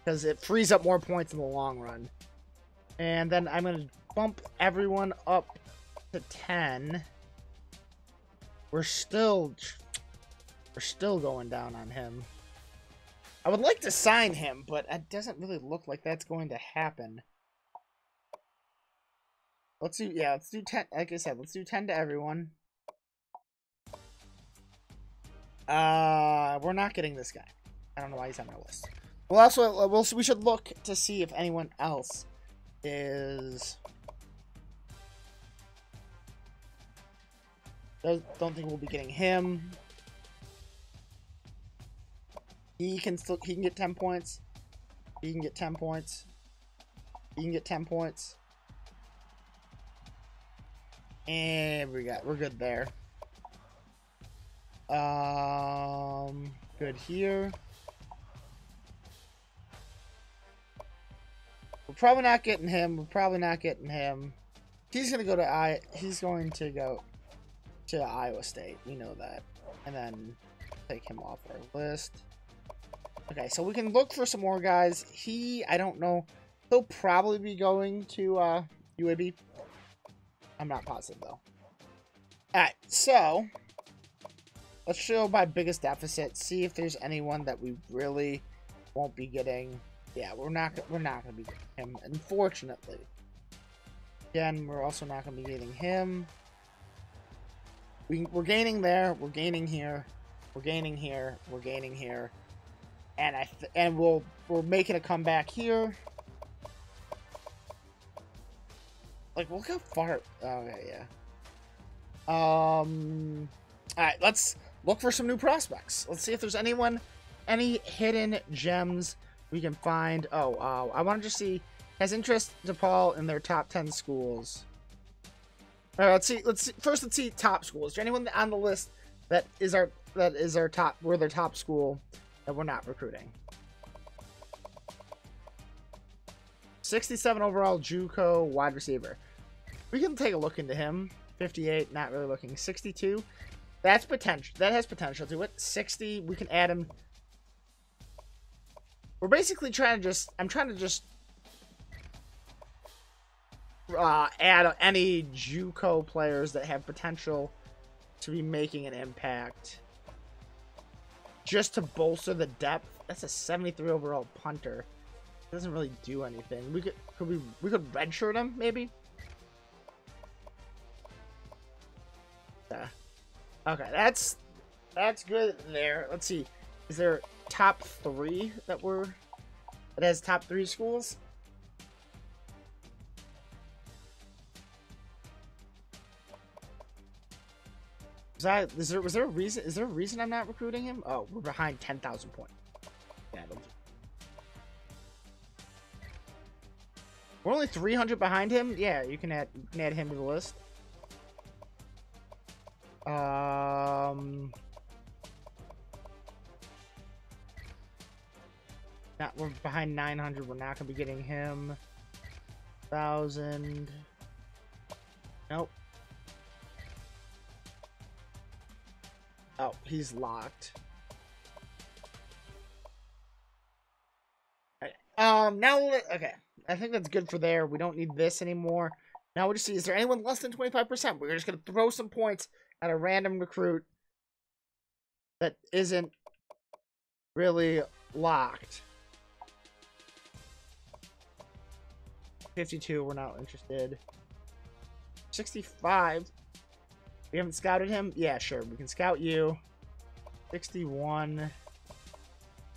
Because it frees up more points in the long run. And then I'm going to bump everyone up to ten. We're still... We're still going down on him. I would like to sign him, but it doesn't really look like that's going to happen. Let's do... Yeah, let's do ten. Like I said, let's do ten to everyone. Uh, we're not getting this guy. I don't know why he's on my list. Well, also, we'll, we should look to see if anyone else is... I don't think we'll be getting him. He can still he can get ten points. He can get ten points. He can get ten points. And we got we're good there. Um good here. We're probably not getting him. We're probably not getting him. He's gonna go to I he's going to go to Iowa State, we know that, and then take him off our list. Okay, so we can look for some more guys. He, I don't know, he'll probably be going to uh, U A B. I'm not positive though. All right, so let's show my biggest deficit. See if there's anyone that we really won't be getting. Yeah, we're not we're not gonna be getting him, unfortunately. Again, we're also not gonna be getting him. We, we're gaining there, we're gaining here, we're gaining here, we're gaining here, and I th and we'll we're making a comeback here. Like, look how far. Okay, yeah. Um, all right, let's look for some new prospects. Let's see if there's anyone, any hidden gems we can find. Oh, uh, I wanted to see has interest DePaul in their top ten schools. All right, let's see. Let's see. First, let's see top schools. Is there anyone on the list that is our that is our top? We're their top school that we're not recruiting. sixty-seven overall JUCO wide receiver. We can take a look into him. fifty-eight, not really looking. sixty-two, that's potential. That has potential to it. sixty, we can add him. We're basically trying to just. I'm trying to just. Uh, add any JUCO players that have potential to be making an impact just to bolster the depth. That's a seventy-three overall punter. It doesn't really do anything. We could could we we could redshirt him maybe. Yeah. Okay, that's that's good there. Let's see. Is there top three that we're that has top three schools? Is that, is there, was there a reason? Is there a reason I'm not recruiting him? Oh, we're behind ten thousand points. Yeah, we're only three hundred behind him. Yeah, you can add, you can add him to the list. Um, not, we're behind nine hundred. We're not gonna be getting him. Thousand. Nope. Oh, he's locked. Right. Um, now, okay. I think that's good for there. We don't need this anymore. Now we'll just see, is there anyone less than twenty-five percent? We're just going to throw some points at a random recruit that isn't really locked. fifty-two, we're not interested. sixty-five, we haven't scouted him? Yeah, sure, we can scout you. sixty-one,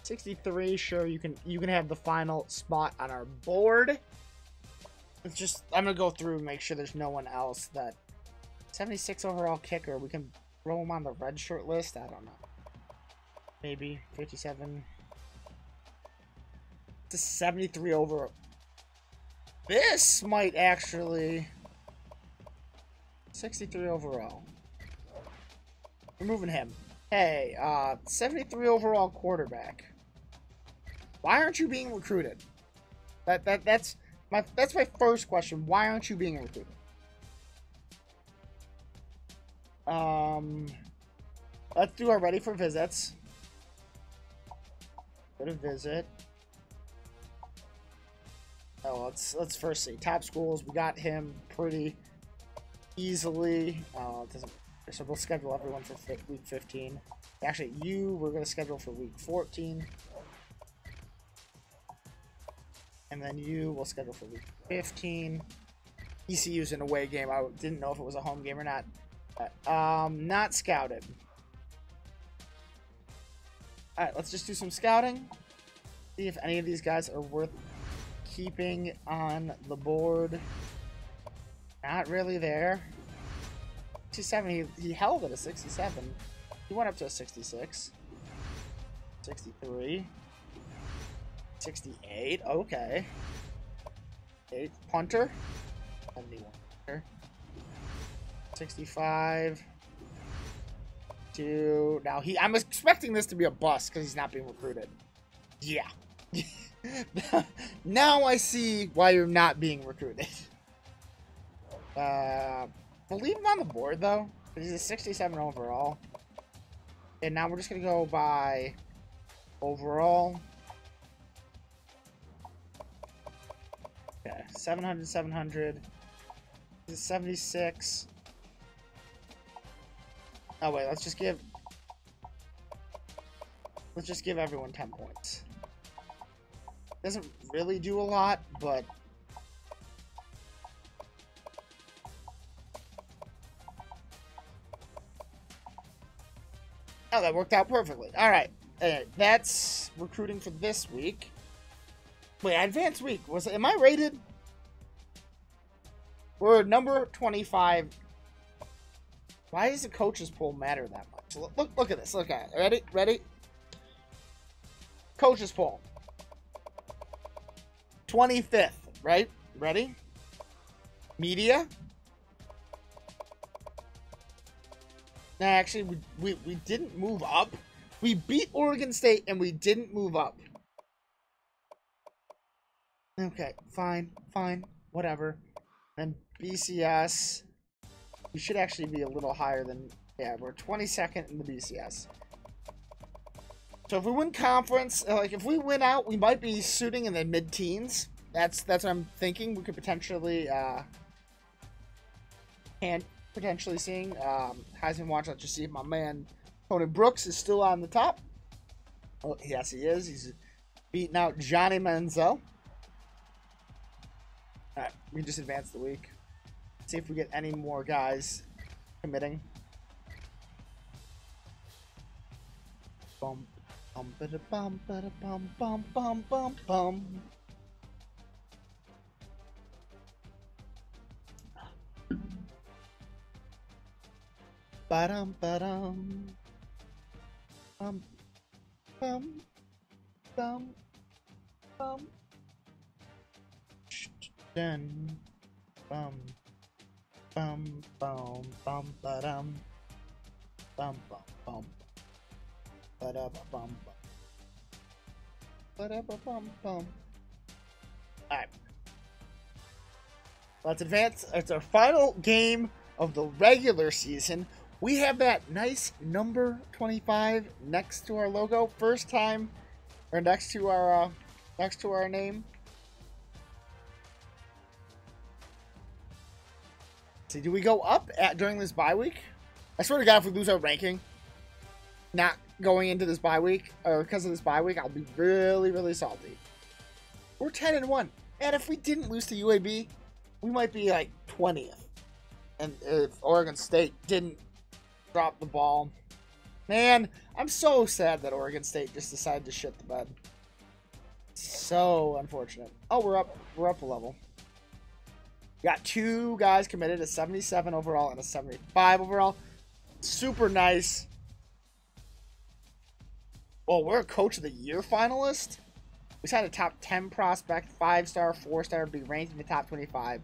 sixty-three, sure, you can you can have the final spot on our board. It's just, I'm gonna go through and make sure there's no one else that... seventy-six overall kicker, we can throw him on the red shirt list? I don't know. Maybe, fifty-seven. It's a seventy-three over. This might actually... sixty-three overall. We're moving him. Hey, uh, seventy-three overall quarterback. Why aren't you being recruited? That, that, that's... My, that's my first question. Why aren't you being recruited? Um, let's do our ready for visits. Go to visit. Oh, let's let's first see top schools. We got him pretty easily. Uh, doesn't so we'll schedule everyone for week fifteen. Actually, you we're gonna schedule for week fourteen. And then you will schedule for week fifteen. E C U's an away game. I didn't know if it was a home game or not. But, um, not scouted. All right, let's just do some scouting. See if any of these guys are worth keeping on the board. Not really there. sixty-seven. He, he held at a sixty-seven. He went up to a sixty-six. sixty-three. sixty-eight, okay. Eight punter. seventy-one. sixty-five. Two. Now he I'm expecting this to be a bust because he's not being recruited. Yeah. Now I see why you're not being recruited. Uh we'll leave him on the board though. He's a sixty-seven overall. And now we're just gonna go by overall. Okay, seven hundred, seven hundred, seventy-six. Oh wait, let's just give, let's just give everyone ten points. Doesn't really do a lot, but oh, that worked out perfectly. All right, uh, that's recruiting for this week. Wait, advanced week was am I rated? We're number twenty-five. Why does the coaches poll matter that much? Look, look, look at this. Look at it. Ready, ready. Coaches poll. twenty-fifth, right? Ready? Media. Nah, actually, we we we didn't move up. We beat Oregon State and we didn't move up. Okay, fine, fine, whatever. And B C S, we should actually be a little higher than, yeah, we're twenty-second in the B C S. So if we win conference, like if we win out, we might be shooting in the mid-teens. That's that's what I'm thinking. We could potentially, uh, and potentially seeing um, Heisman watch. Let's just see if my man Tony Brooks is still on the top. Oh, yes, he is. He's beating out Johnny Manziel. All right, we just advance the week. See if we get any more guys committing. Bum, bum, ba-da, bum, ba-da, bum, bum, bum, bum, bum. Ba-dum, ba-dum. Bum, bum, bum, bum. Done. Bum, bum, bum, bum, ba-dum. Bum, bum, bum. Ba-da-ba-bum, bum. Ba-da-ba-bum, bum. Alright. Let's advance. It's our final game of the regular season. We have that nice number twenty-five next to our logo. First time, or next to our, uh, next to our name. Do we go up at, during this bye week? I swear to God, if we lose our ranking, not going into this bye week, or because of this bye week, I'll be really, really salty. We're ten and one. And if we didn't lose to U A B, we might be like twentieth. And if Oregon State didn't drop the ball. Man, I'm so sad that Oregon State just decided to shit the bed. So unfortunate. Oh, we're up. We're up a level. Got two guys committed, a seventy-seven overall and a seventy-five overall. Super nice. Oh, we're a coach of the year finalist. We signed a top ten prospect, five-star, four-star, be ranked in the top twenty-five.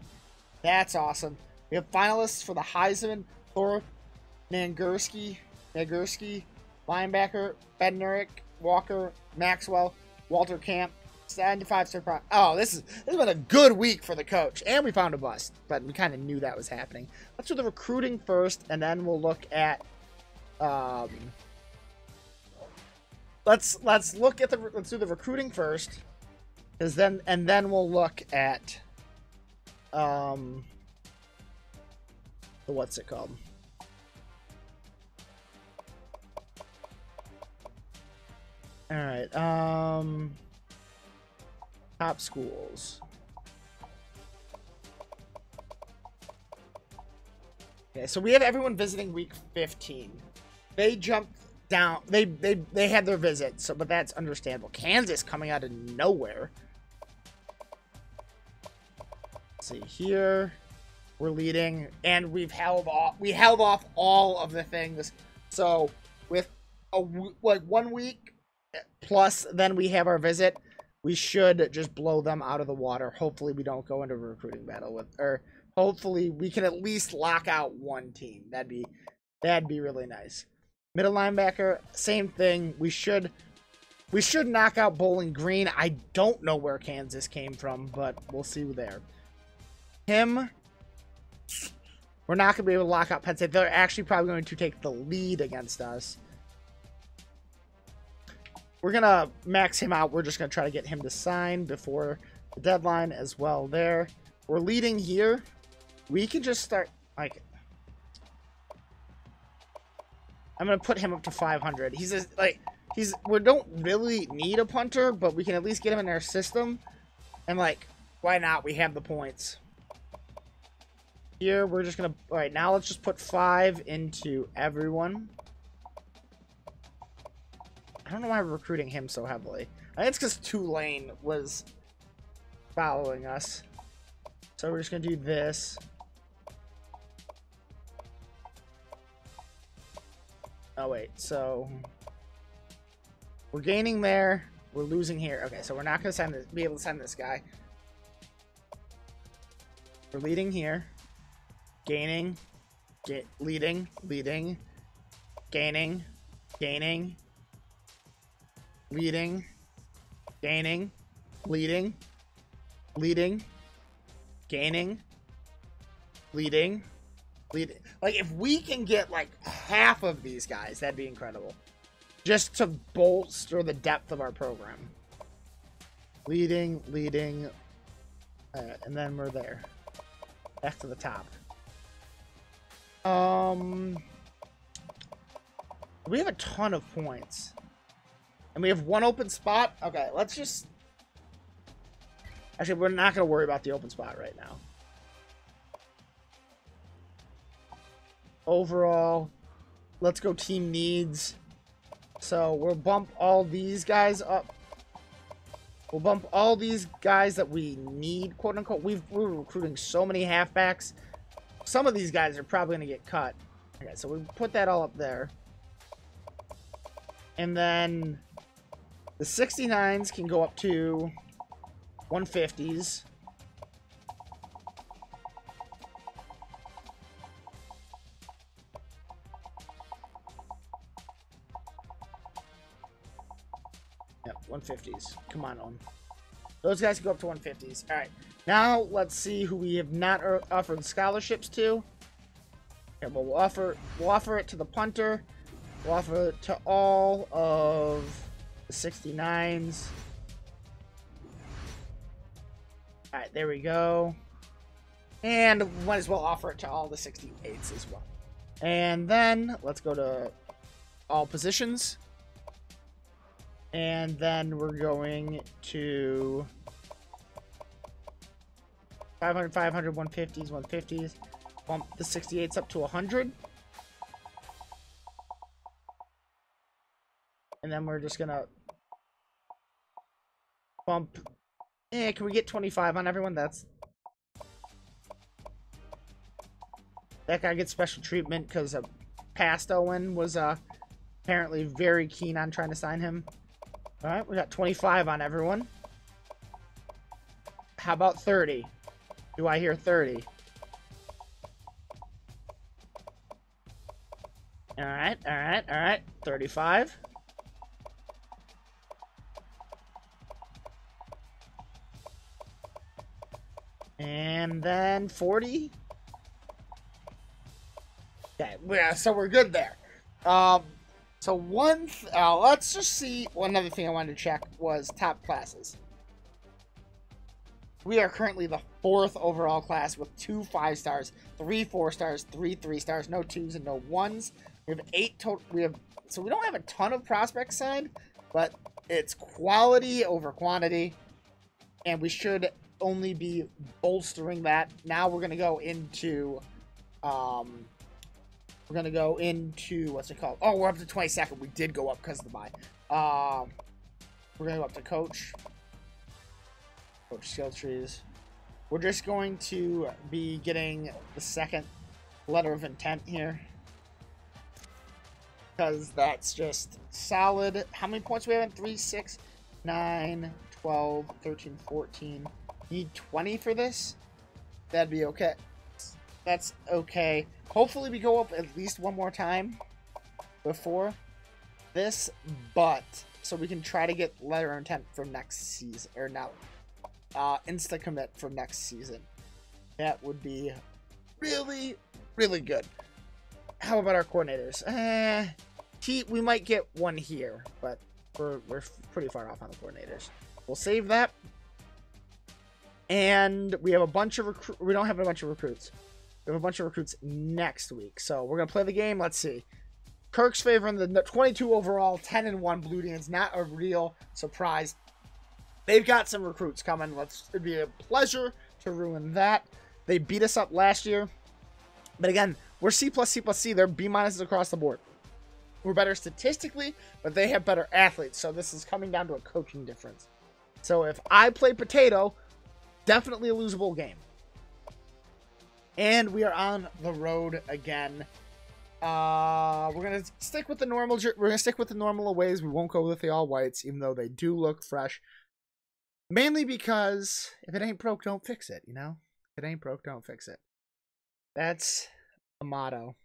That's awesome. We have finalists for the Heisman, Thor, Nagurski, Nagurski, linebacker, Bednarik, Walker, Maxwell, Walter Camp, seventy-five-star pro. Oh, this is this has been a good week for the coach, and we found a bust, but we kind of knew that was happening. Let's do the recruiting first, and then we'll look at. Um, let's let's look at the let's do the recruiting first, because then and then we'll look at. Um. The what's it called? All right. Um. Top schools. Okay, so we have everyone visiting week fifteen. They jumped down. They they they had their visit. So, but that's understandable. Kansas coming out of nowhere. Let's see here, we're leading, and we've held off. We held off all of the things. So with a like one week plus, then we have our visit. We should just blow them out of the water. Hopefully we don't go into a recruiting battle with, or hopefully we can at least lock out one team. That'd be, that'd be really nice. Middle linebacker, same thing. We should, we should knock out Bowling Green. I don't know where Kansas came from, but we'll see there. Him, we're not going to be able to lock out Penn State. They're actually probably going to take the lead against us. We're going to max him out. We're just going to try to get him to sign before the deadline as well there. We're leading here. We can just start, like, I'm going to put him up to five hundred. He's just, like, he's, we don't really need a punter, but we can at least get him in our system. And, like, why not? We have the points. Here, we're just going to, all right, now let's just put five into everyone. I don't know why we're recruiting him so heavily. I think it's because Tulane was following us. So we're just going to do this. Oh, wait. So we're gaining there. We're losing here. Okay, so we're not going to be able to send this guy. We're leading here. Gaining. Get, leading. Leading. Gaining. Gaining. Leading, gaining, leading, leading, gaining, leading, leading. Like, if we can get, like, half of these guys, that'd be incredible. Just to bolster the depth of our program. Leading, leading, uh, and then we're there. Back to the top. Um, we have a ton of points. And we have one open spot. Okay, let's just... Actually, we're not going to worry about the open spot right now. Overall, let's go team needs. So we'll bump all these guys up. We'll bump all these guys that we need, quote-unquote. We've, we're recruiting so many halfbacks. Some of these guys are probably going to get cut. Okay, so we put that all up there. And then... The sixty-nines can go up to one fifties. Yep, one fifties. Come on, Owen. Those guys can go up to one fifties. All right. Now, let's see who we have not offered scholarships to. Okay, well, we'll offer, we'll offer it to the punter. We'll offer it to all of... sixty-nines. All right, there we go. And we might as well offer it to all the sixty-eights as well. And then let's go to all positions. And then we're going to five hundred, five hundred, one fifties, one fifties. Bump the sixty-eights up to one hundred. And then we're just going to bump. Eh, can we get twenty-five on everyone? That's... That guy gets special treatment because a past Owen was uh, apparently very keen on trying to sign him. All right, we got twenty-five on everyone. How about thirty? Do I hear thirty? All right, all right, all right. thirty-five. And then forty. Okay, yeah, so we're good there. Um, so one, th uh, let's just see. One other thing I wanted to check was top classes. We are currently the fourth overall class with two five stars, three four stars, three three stars, no twos and no ones. We have eight total. We have so we don't have a ton of prospects signed, but it's quality over quantity, and we should only be bolstering that. Now we're gonna go into, um. We're going to go into, what's it called? Oh, we're up to twenty-second. We did go up because of the bye. Uh, we're going to go up to coach. Coach skill trees. We're just going to be getting the second letter of intent here. Because that's just solid. How many points do we have in? three, six, nine, twelve, thirteen, fourteen. Need twenty for this? That'd be okay. That's okay. Hopefully we go up at least one more time before this, but so we can try to get letter of intent for next season, or now uh, insta commit for next season. That would be really, really good. How about our coordinators? Uh, he, we might get one here, but we're we're pretty far off on the coordinators. We'll save that, and we have a bunch of recru- we don't have a bunch of recruits. We have a bunch of recruits next week, so we're gonna play the game. Let's see. Kirk's favoring the twenty-two overall, ten and one Blue Demons. Not a real surprise. They've got some recruits coming. Let's. It'd be a pleasure to ruin that. They beat us up last year, but again, we're C plus C plus C. They're B minuses across the board. We're better statistically, but they have better athletes. So this is coming down to a coaching difference. So if I play potato, definitely a losable game. And we are on the road again. Uh, we're gonna stick with the normal. We're gonna stick with the normal aways. We won't go with the all whites, even though they do look fresh. Mainly because if it ain't broke, don't fix it. You know, if it ain't broke, don't fix it. That's a motto.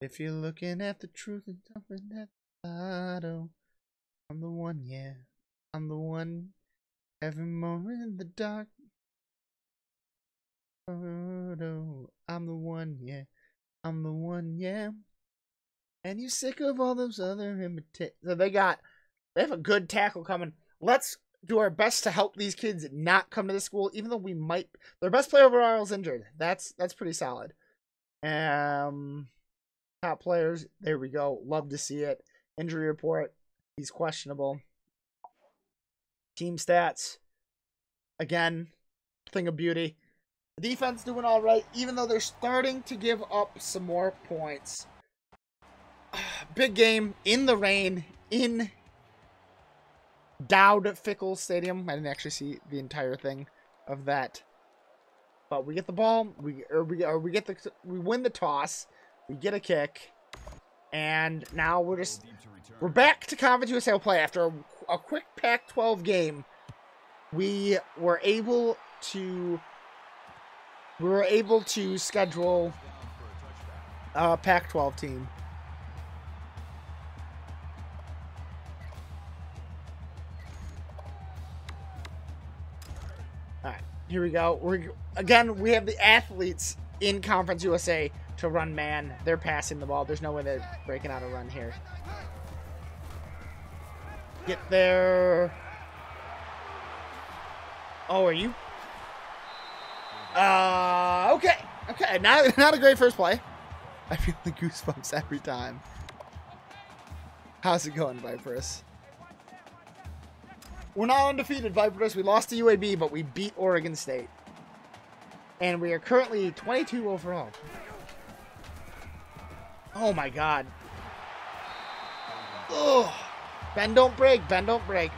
If you're looking at the truth and jumping at the motto, I'm the one. Yeah, I'm the one. Every moment in the dark. I'm the one, yeah. I'm the one, yeah. And you sick of all those other imitations. So they got, they have a good tackle coming. Let's do our best to help these kids not come to the school, even though we might. Their best player overall is injured. That's that's pretty solid. Um, top players. There we go. Love to see it. Injury report. He's questionable. Team stats. Again, thing of beauty. The defense doing all right, even though they're starting to give up some more points. Big game in the rain in Dowd Fickle Stadium. I didn't actually see the entire thing of that, but we get the ball. We or we or we get the we win the toss. We get a kick, and now we're just we're back to Conference U S A play after a, a quick Pac twelve game. We were able to. We were able to schedule a Pac twelve team. All right, here we go. We're, again, we have the athletes in Conference U S A to run man. They're passing the ball. There's no way they're breaking out a run here. Get there. Oh, are you? Uh, okay, okay, not, not a great first play. I feel the goosebumps every time. How's it going, Viperous? We're not undefeated, Viperous. We lost to U A B, but we beat Oregon State. And we are currently twenty-two overall. Oh my god. Ugh. Ben, don't break. Ben, don't break.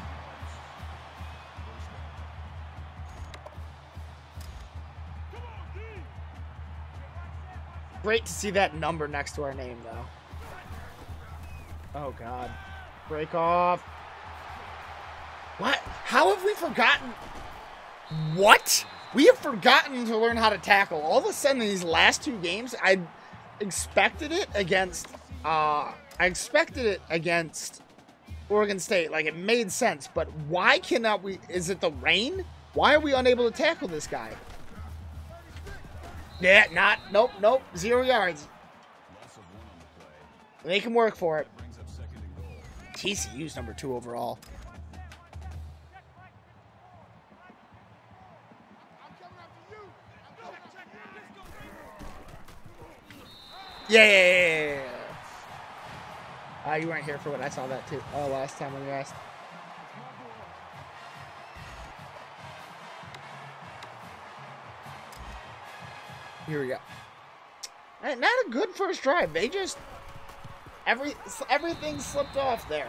Great to see that number next to our name, though. Oh, God. Break off. What? How have we forgotten? What? We have forgotten to learn how to tackle. All of a sudden, in these last two games, I expected it against... Uh, I expected it against Oregon State. Like, it made sense. But why cannot we... Is it the rain? Why are we unable to tackle this guy? Yeah, not. Nope, nope. Zero yards. They can work for it. T C U's number two overall. Yeah, yeah, yeah, yeah. Uh, you weren't here for what I saw that too. Oh, last time when you asked. Here we go. Not a good first drive. They just every everything slipped off there.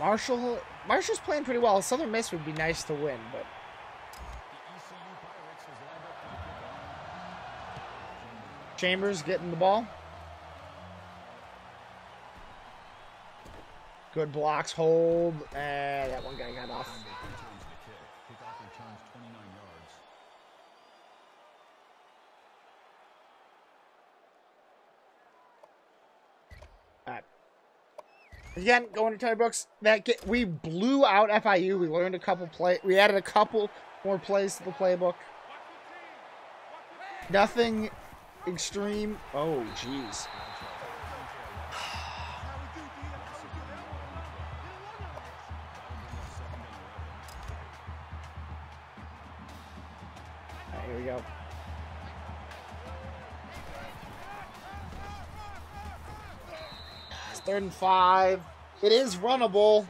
Marshall Marshall's playing pretty well. Southern Miss would be nice to win, but Chambers getting the ball. Good blocks, hold, and that one guy got off. All right. Again, going to Tony Brooks. That get, we blew out F I U. We learned a couple play. We added a couple more plays to the playbook. Nothing extreme. Oh, jeez. Third and five. It is runnable.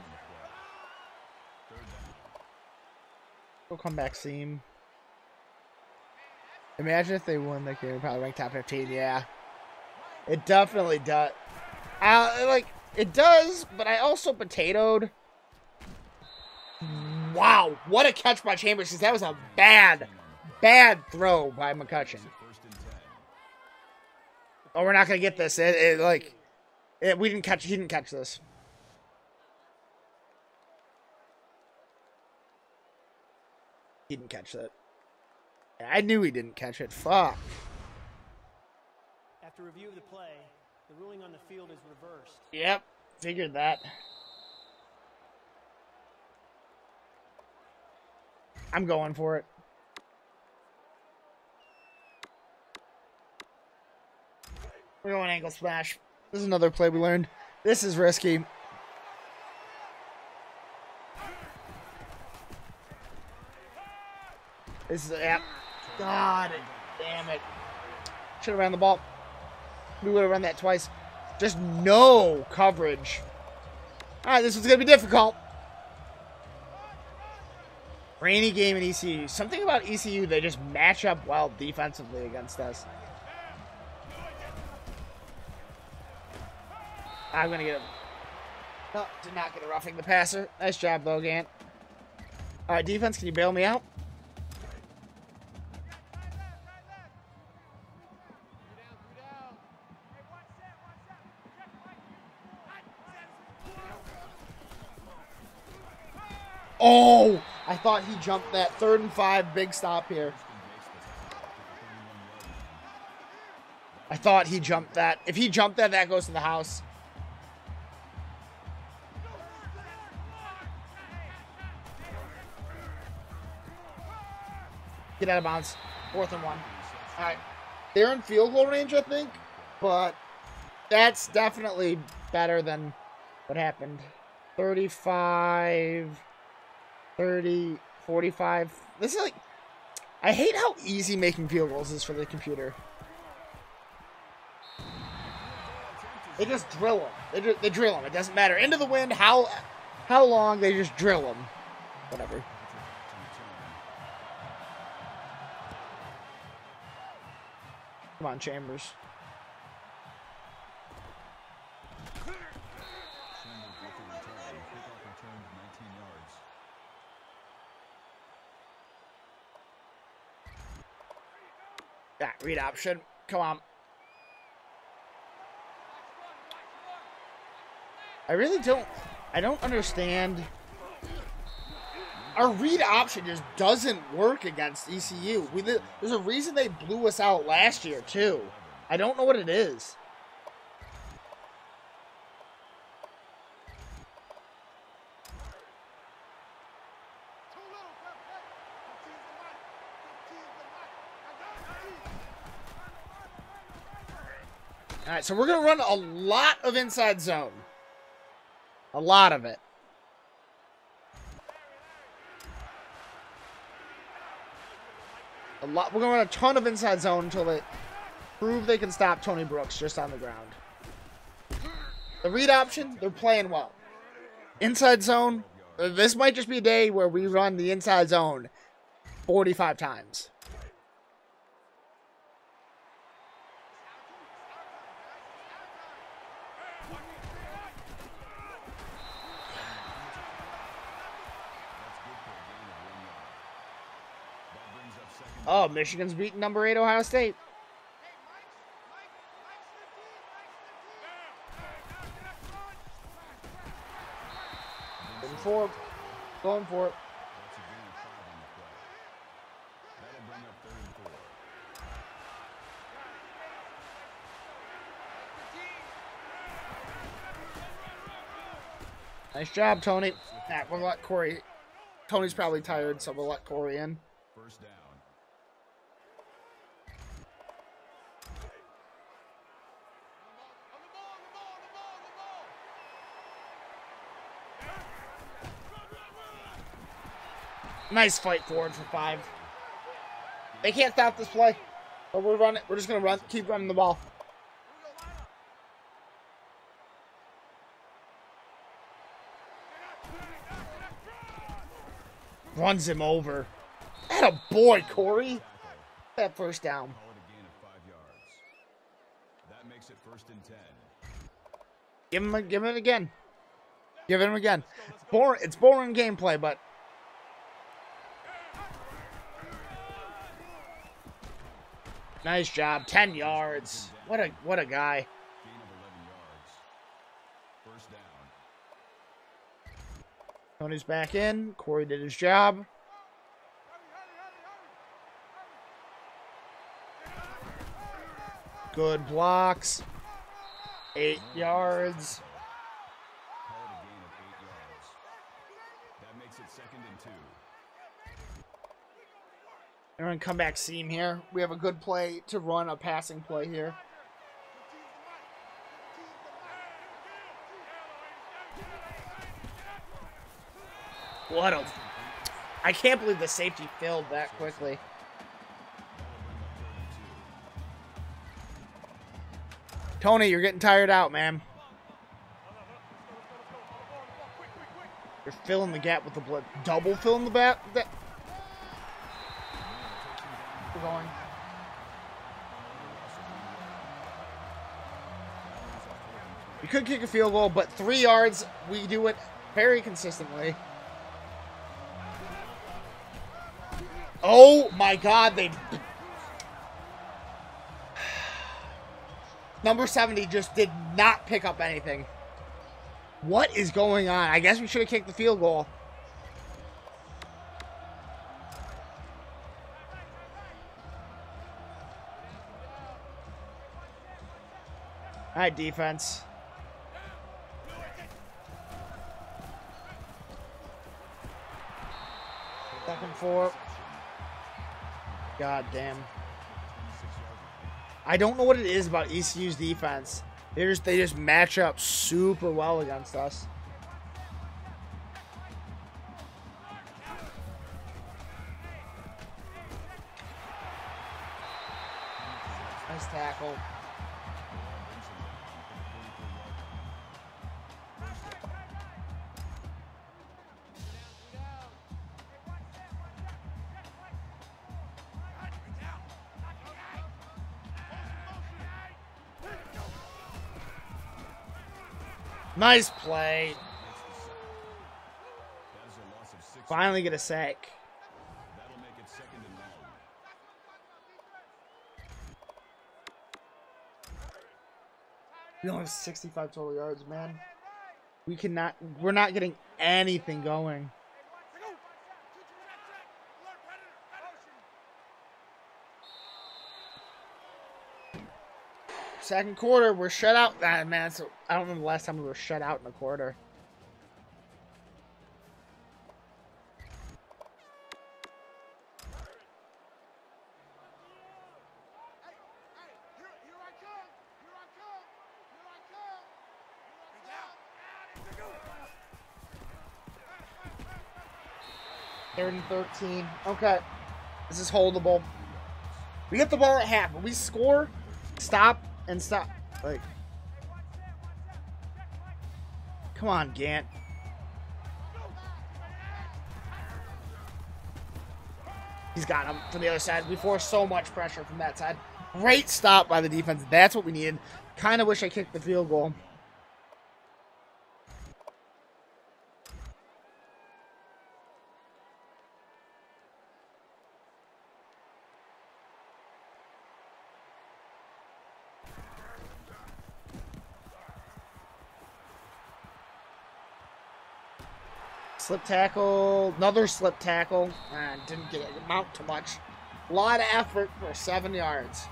We'll come back seam. Imagine if they won that game, probably rank top fifteen. Yeah, it definitely does. Uh, like it does, but I also potatoed. Wow, what a catch by Chambers! Because that was a bad, bad throw by McCutcheon. Oh, we're not gonna get this. It, it like. Yeah, we didn't catch, he didn't catch this. He didn't catch that. I knew he didn't catch it. Fuck. After review of the play, the ruling on the field is reversed. Yep, figured that. I'm going for it. We're going ankle splash. This is another play we learned. This is risky. This is a yeah. God damn it. Should have ran the ball. We would have run that twice. Just no coverage. Alright, this one's gonna be difficult. Rainy game in E C U. Something about E C U, they just match up well defensively against us. I'm going to get him. No, did not get a roughing the passer. Nice job, though, Gantt. All right, defense, can you bail me out? Oh, I thought he jumped that. Third and five, big stop here. I thought he jumped that. If he jumped that, that goes to the house. Get out of bounds. Fourth and one. All right. They're in field goal range, I think, but that's definitely better than what happened. thirty-five, thirty, forty-five. This is like, I hate how easy making field goals is for the computer. They just drill them. They, dr they drill them. It doesn't matter. Into the wind, how how long, they just drill them. Whatever. Come on, Chambers. That read option. Come on. I really don't, I don't understand. Our read option just doesn't work against E C U. We, there's a reason they blew us out last year, too. I don't know what it is. All right, so we're going to run a lot of inside zone. A lot of it. A lot. We're going to run a ton of inside zone until they prove they can stop Tony Brooks just on the ground. The read option, they're playing well. Inside zone, this might just be a day where we run the inside zone forty-five times. Oh, Michigan's beating number eight Ohio State. Going for it. Going for it. Nice job, Tony. Nah, we'll let Corey. Tony's probably tired, so we'll let Corey in. First down. Nice fight forward for five. They can't stop this play. But we're running. We're just gonna run. Keep running the ball. Runs him over. That a boy, Corey. That first down. That makes it first and ten. Give him. Give him again. Give him again. Boring. It's boring gameplay, but. Nice job, ten yards. What a what a guy. Gain of eleven yards. First down. Tony's back in. Corey did his job. Good blocks. Eight yards. Called a gain of eight yards. That makes it second and two. Everyone come back seam here. We have a good play to run a passing play here. What a... I can't believe the safety failed that quickly. Tony, you're getting tired out, man. You're filling the gap with the blitz. Double filling the gap? Going. We could kick a field goal, but three yards, we do it very consistently. Oh my God, they... Number seventy just did not pick up anything. What is going on? I guess we should have kicked the field goal. All right, defense. Second four. God damn. I don't know what it is about E C U's defense. They just they just match up super well against us. Nice tackle. Nice play. Finally get a sack. We only have sixty-five total yards, man. We cannot, we're not getting anything going. Second quarter, we're shut out. Ah, man, so I don't remember the last time we were shut out in a quarter. third and thirteen. Okay. This is holdable. We get the ball at half. We score, stop, and stop. Like, come on, Gantt. He's got him from the other side. We forced so much pressure from that side. Great stop by the defense. That's what we needed. Kind of wish I kicked the field goal. Slip tackle, another slip tackle, and didn't get it amount to much. A lot of effort for seven yards.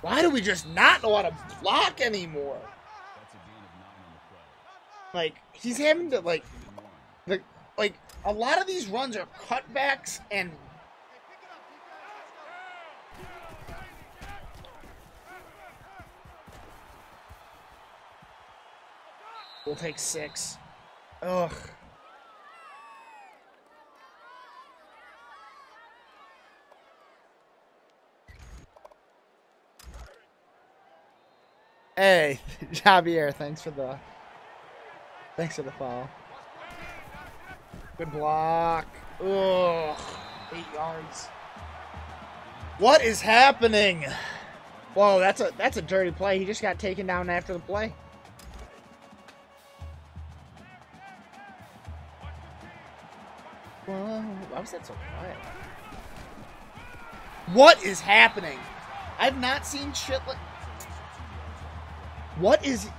Why do we just not know how to block anymore? Like, he's having to, like, the... Like, a lot of these runs are cutbacks and... We'll take six. Ugh. Hey, Javier, thanks for the... Thanks for the follow. Good block. Ugh. Eight yards. What is happening? Whoa, that's a that's a dirty play. He just got taken down after the play. Whoa, why was that so quiet? What is happening? I've not seen shit like... What is...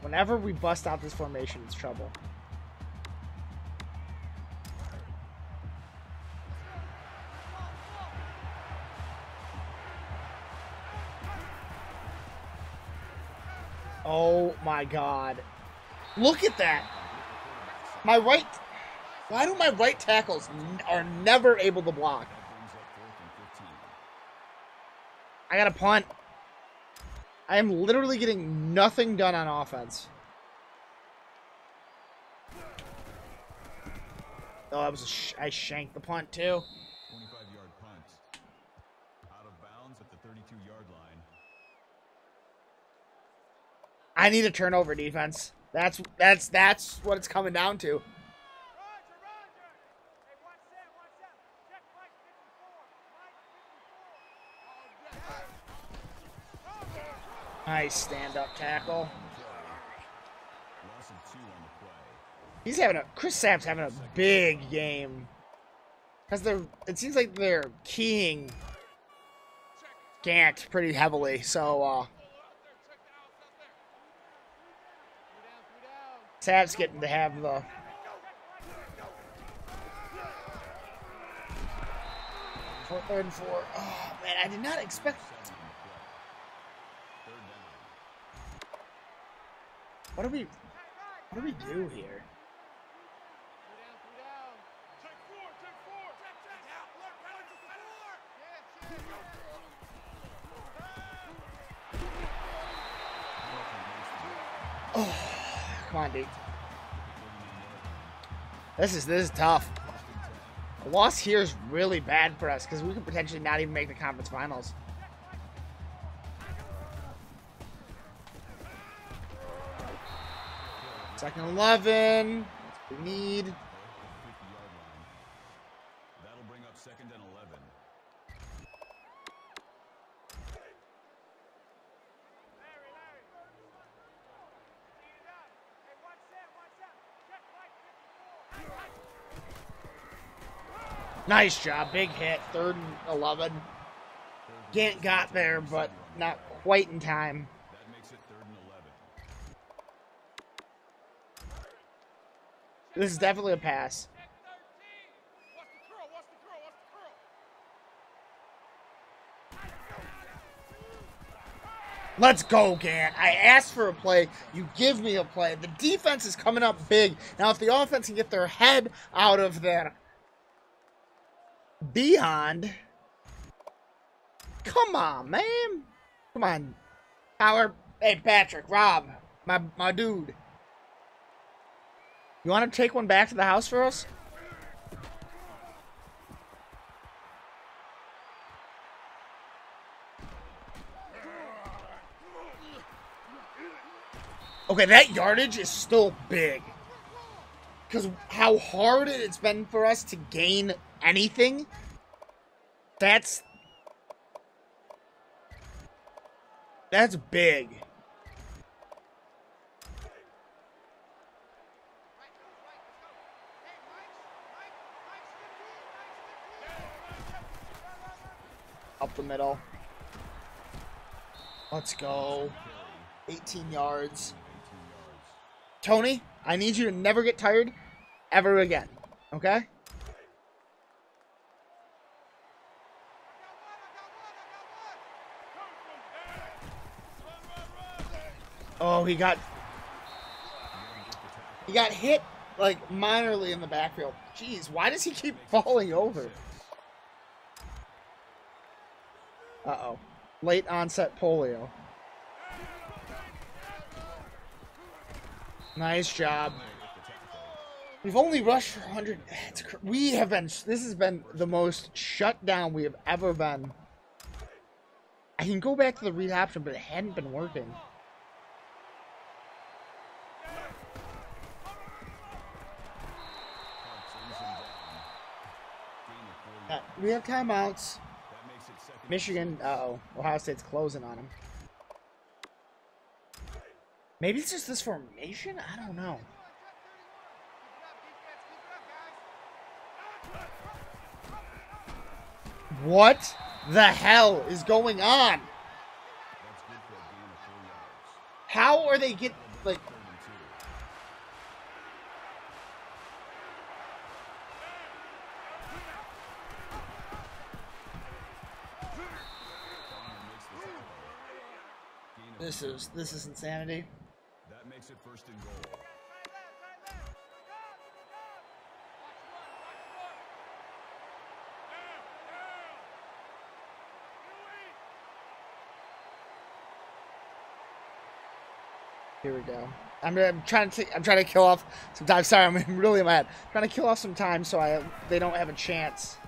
Whenever we bust out this formation, it's trouble. Oh my god. Look at that. My right... Why do my right tackles n- are never able to block? I got a punt. I am literally getting nothing done on offense. Oh, that was a sh I shanked the punt too. twenty-five yard punt. Out of bounds at the thirty-two yard line. I need a turnover defense. That's that's that's what it's coming down to. Nice stand-up tackle. He's having a Chris Sapp's having a big game. Cause they're it seems like they're keying Gantt pretty heavily. So uh, Sapp's getting to have the. Third and four. Oh man, I did not expect. What do we, what do we do here? Oh, come on, dude. This is this is tough. A loss here is really bad for us because we could potentially not even make the conference finals. Second eleven. That's what we need. That'll bring up second and eleven. Nice job, big hit, third and eleven. Gantt got there, but not quite in time. That makes it third and eleven. This is definitely a pass. Let's go, Gantt. I asked for a play. You give me a play. The defense is coming up big. Now, if the offense can get their head out of their behind. Come on, man. Come on. Power. Hey, Patrick. Rob. My, my dude. You want to take one back to the house for us? Okay, that yardage is still big. Because how hard it's been for us to gain anything, that's that's big. Up the middle. Let's go. eighteen yards. Tony, I need you to never get tired ever again, okay? Oh, he got he got hit like minorly in the backfield. Jeez, why does he keep falling over? Uh-oh. Late onset polio. Nice job. We've only rushed for one hundred. It's cr we have been. This has been the most shut down we have ever been. I can go back to the read option, but it hadn't been working. Uh, we have timeouts. Michigan. Uh-oh. Ohio State's closing on him. Maybe it's just this formation? I don't know. What the hell is going on? How are they getting, like... This is, this is insanity. Makes it first and goal. Here we go. I'm, I'm trying to I'm trying to kill off some time. Sorry, I'm really mad. I'm trying to kill off some time so I they don't have a chance.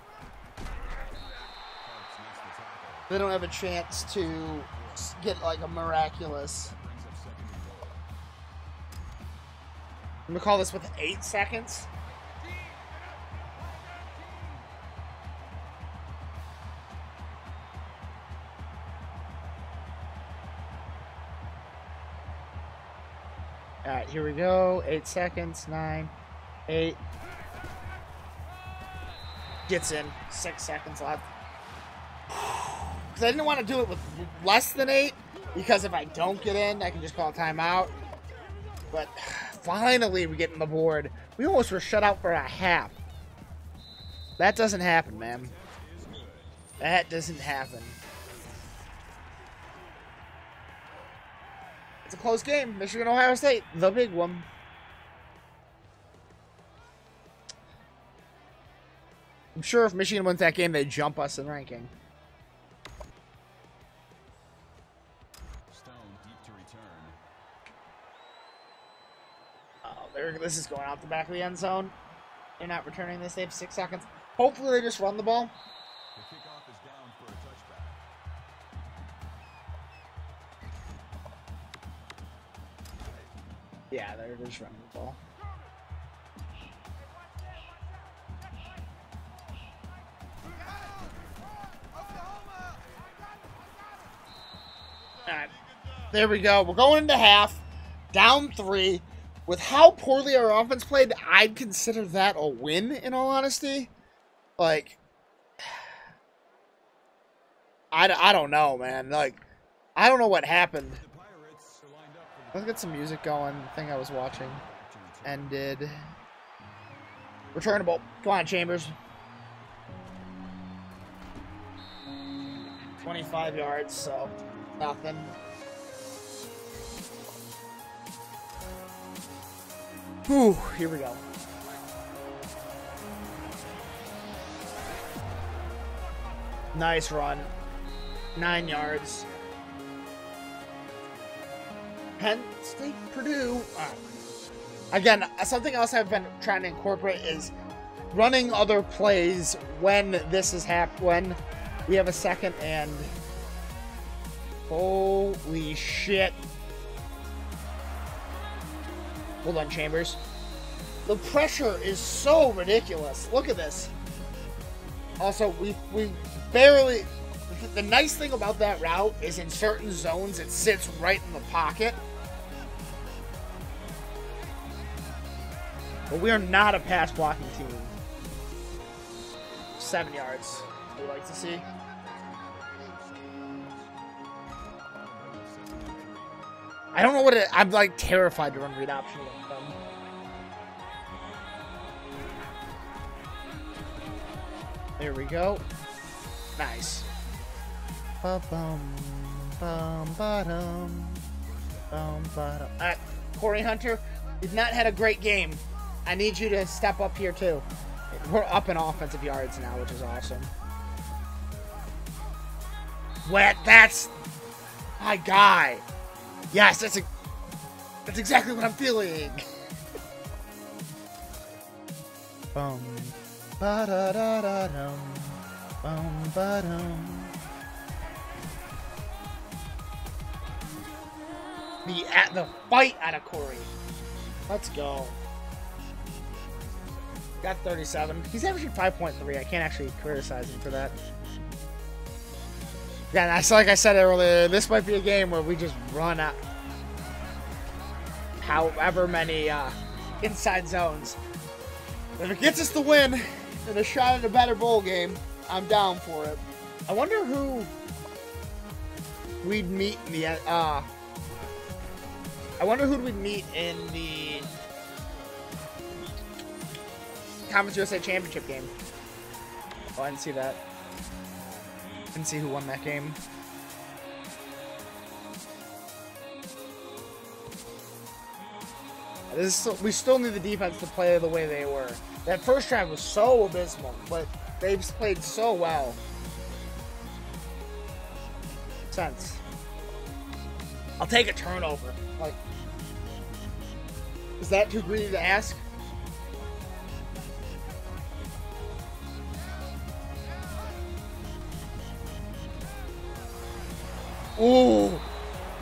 They don't have a chance to get like a miraculous. I'm gonna call this with eight seconds. All right, here we go. Eight seconds, nine, eight. Gets in, six seconds left. Because I didn't want to do it with less than eight, because if I don't get in, I can just call timeout. But finally, we get on the board. We almost were shut out for a half. That doesn't happen, man. That doesn't happen. It's a close game. Michigan, Ohio State, the big one. I'm sure if Michigan wins that game, they jump us in ranking. This is going out the back of the end zone. They're not returning this. They have six seconds. Hopefully they just run the ball. The kickoff is down for a touchback. Yeah, they're just running the ball. All right. There we go. We're going into half. Down three. With how poorly our offense played, I'd consider that a win, in all honesty. Like, I, I don't know, man. Like, I don't know what happened. Let's get some music going. The thing I was watching ended. Returnable. Come on, Chambers. twenty-five yards, so nothing. Whew, here we go. Nice run. Nine yards. Penn State, Purdue. Ah. Again, something else I've been trying to incorporate is running other plays when this is hap- when we have a second and... Holy shit. Hold on, Chambers. The pressure is so ridiculous. Look at this. Also, we we barely... The nice thing about that route is in certain zones, it sits right in the pocket. But we are not a pass-blocking team. Seven yards. We like to see. I don't know what it... I'm, like, terrified to run read option with them. There we go. Nice. Ba-bum, bum, ba-dum, bum, ba-dum. All right, Corey Hunter, you've not had a great game. I need you to step up here, too. We're up in offensive yards now, which is awesome. Wet, that's my guy. Yes, that's a, that's exactly what I'm feeling. Bum, ba da da da dum, bum ba dum. The at the fight out of Corey. Let's go. Got thirty-seven. He's averaging five point three. I can't actually criticize him for that. Yeah, and I like I said earlier, this might be a game where we just run out however many uh, inside zones. If it gets us the win and a shot at a better bowl game, I'm down for it. I wonder who we'd meet in the uh, I wonder who we'd meet in the Conference U S A Championship game. Oh, I didn't see that. And see who won that game. This is, we still need the defense to play the way they were. That first drive was so abysmal, but they've played so well. Sense. I'll take a turnover. Like, is that too greedy to ask? Ooh,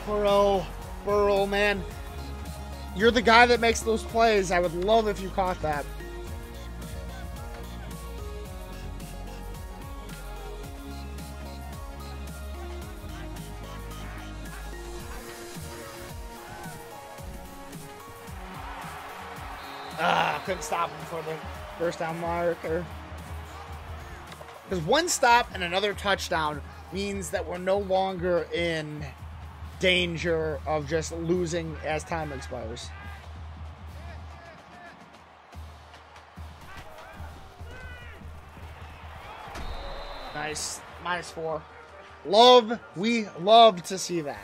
Burrell, Burrell, man. You're the guy that makes those plays. I would love if you caught that. Ah, couldn't stop him for the first down marker. Because one stop and another touchdown means that we're no longer in danger of just losing as time expires. Nice. Minus four. Love. We love to see that.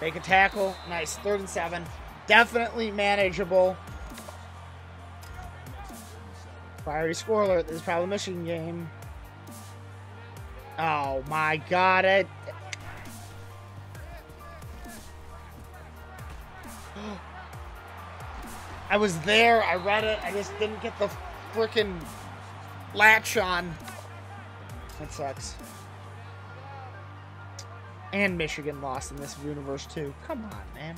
Make a tackle. Nice. Third and seven. Definitely manageable. Fiery score alert. This is probably a Michigan game. Oh my God! It. I was there. I read it. I just didn't get the freaking latch on. That sucks. And Michigan lost in this universe too. Come on, man.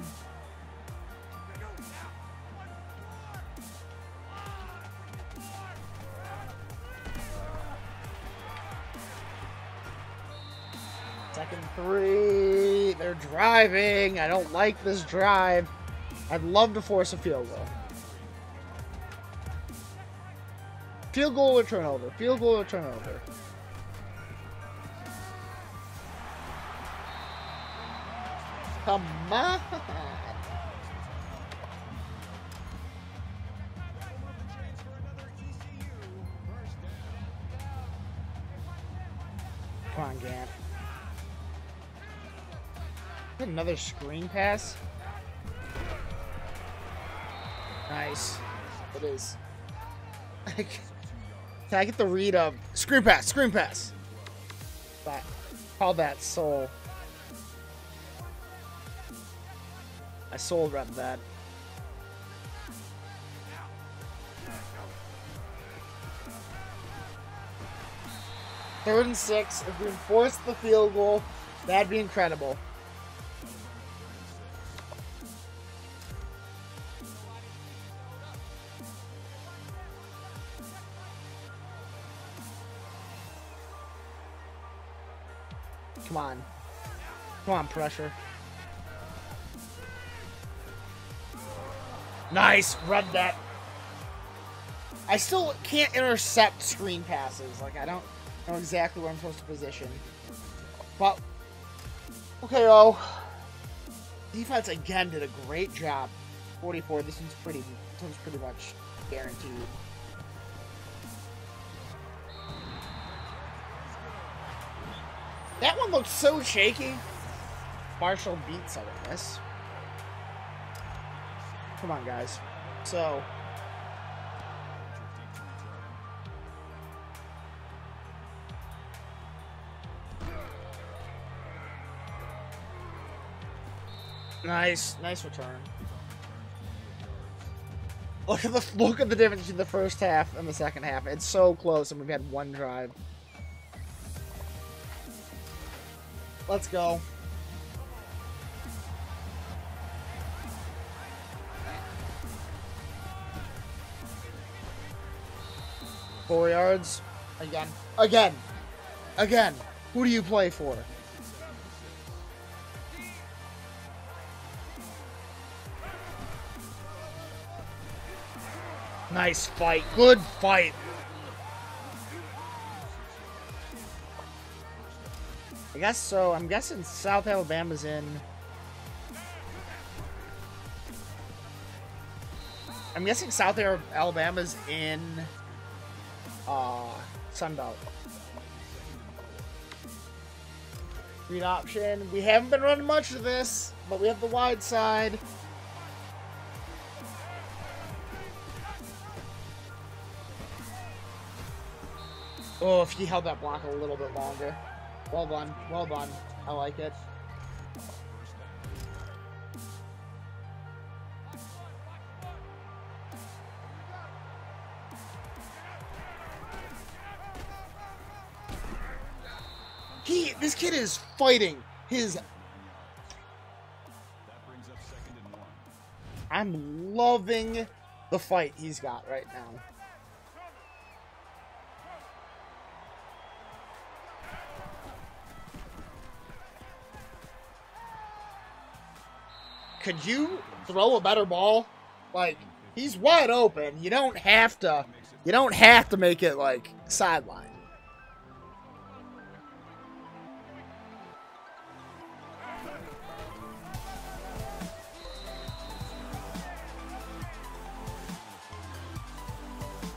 Second three. They're driving. I don't like this drive. I'd love to force a field goal. Field goal or turnover. Field goal or turnover. Come on. Come on, Gantt. Another screen pass. Nice. It is. Can I get the read of screen pass? Screen pass. That, call that soul. I soul read that. Third and six. If we force the field goal, that'd be incredible. Come on. Come on, pressure. Nice. Read that. I still can't intercept screen passes. Like, I don't know exactly where I'm supposed to position. But, okay, oh. Defense, again, did a great job. forty-four. This one's pretty, this one's pretty much guaranteed. That one looks so shaky. Marshall beats out of this. Come on, guys. So. Nice. Nice return. Look at the, look at the difference between the first half and the second half. It's so close, and we've had one drive. Let's go. Four yards. Again. Again. Again. Who do you play for? Nice fight. Good fight. I guess so. I'm guessing South Alabama's in. I'm guessing South Alabama's in uh, Sunbelt. Read option. We haven't been running much of this, but we have the wide side. Oh, if he held that block a little bit longer. Well done, well done. I like it. He, this kid is fighting his. That brings up second and one. I'm loving the fight he's got right now. Could you throw a better ball? Like, he's wide open. You don't have to, you don't have to make it like sideline.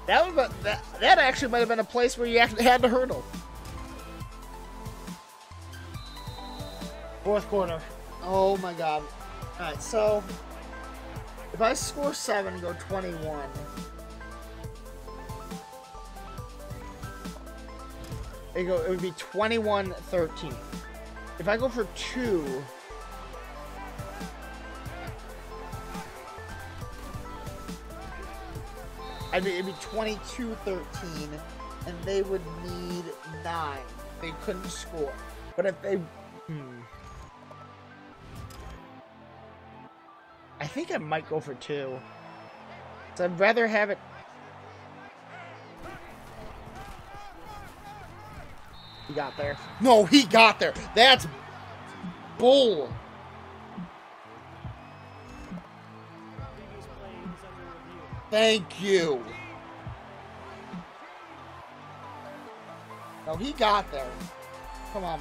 That would, that, that actually might have been a place where you actually had to hurdle. Fourth quarter. Oh my God. Alright, so if I score seven and go twenty-one, It go. It would be twenty-one thirteen. If I go for two, I'd be, it'd be twenty-two thirteen, and they would need nine. They couldn't score. But if they, hmm. I think I might go for two. So I'd rather have it. He got there. No, he got there. That's bull. Thank you. No, he got there. Come on.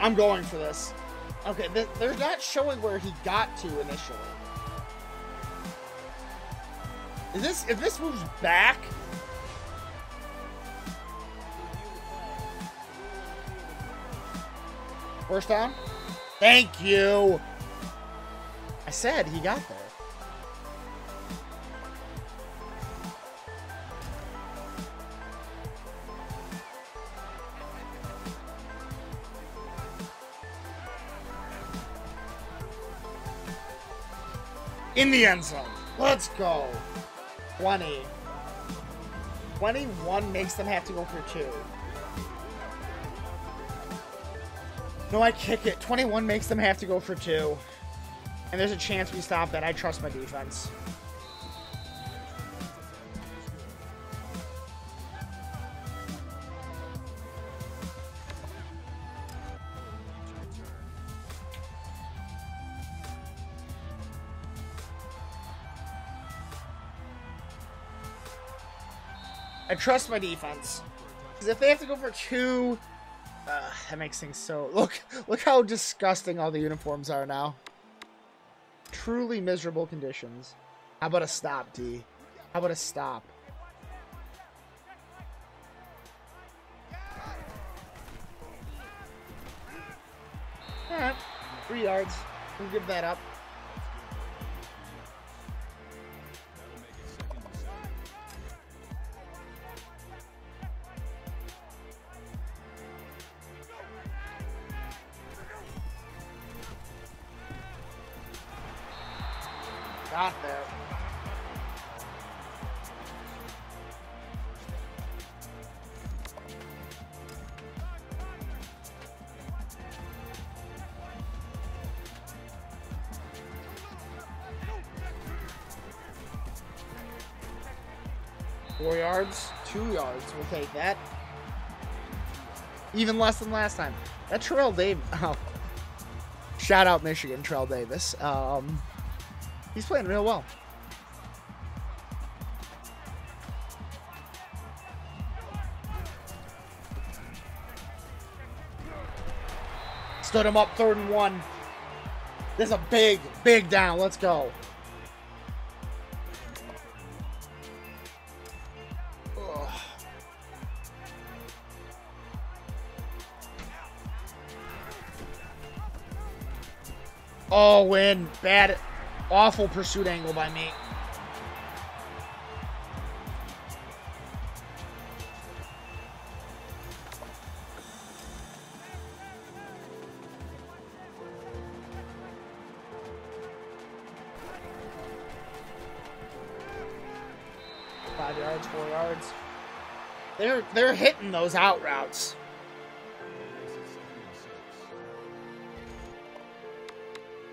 I'm going for this. Okay, they're not showing where he got to initially. Is this, if this moves back? First down? Thank you. I said he got there. In the end zone. Let's go. twenty. twenty-one makes them have to go for two. No, I kick it. twenty-one makes them have to go for two. And there's a chance we stop that. I trust my defense. I trust my defense. Because if they have to go for two, uh, that makes things so... Look, look how disgusting all the uniforms are now. Truly miserable conditions. How about a stop, D? How about a stop? All right, three yards. We'll give that up. Got there. Four yards, two yards. We'll take that. Even less than last time. That Terrell Davis. Oh. Shout out Michigan, Terrell Davis. Um. He's playing real well. Stood him up, third and one. This is a big, big down. Let's go. Ugh. Oh, win. Bad. Awful pursuit angle by me. Five yards, four yards. They're they're hitting those out routes.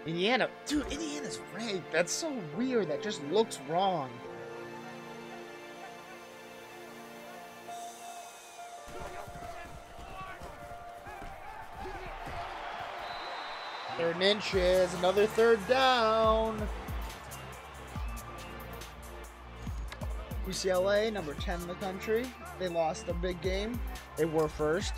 Indiana, dude, Indiana's rigged. That's so weird. That just looks wrong. Third and inches, another third down. U C L A, number ten in the country. They lost a big game. They were first.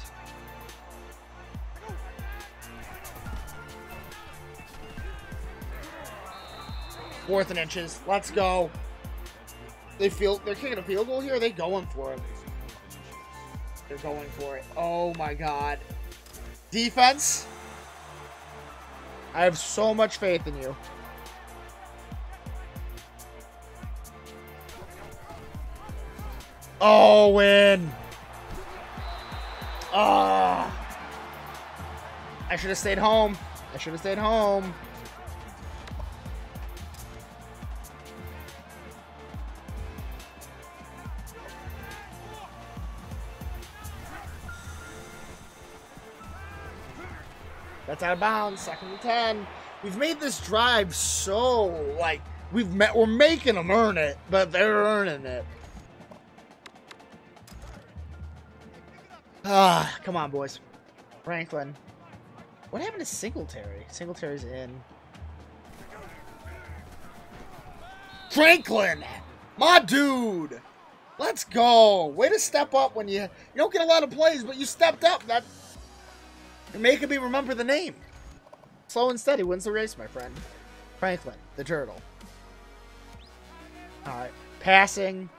Fourth and inches. Let's go. They feel they're kicking a field goal here. Are they going for it? They're going for it. Oh my God. Defense. I have so much faith in you. Owen. Ah. Oh. I should have stayed home. I should have stayed home. That's out of bounds. Second and ten. We've made this drive so, like, we've met, we're making them earn it, but they're earning it. Ah, come on, boys. Franklin. What happened to Singletary? Singletary's in. Franklin! My dude! Let's go! Way to step up when you... You don't get a lot of plays, but you stepped up. That... You're making me remember the name. Slow and steady wins the race, my friend. Franklin, the turtle. All right. Passing.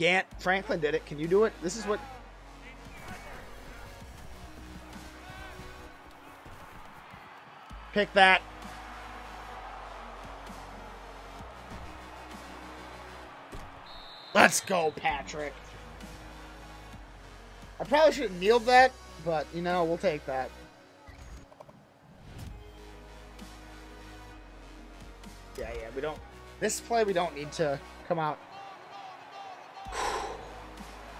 Gantt. Franklin did it. Can you do it? This is what... Pick that. Let's go, Patrick. I probably should have kneeled that, but, you know, we'll take that. Yeah, yeah, we don't... This play, we don't need to come out.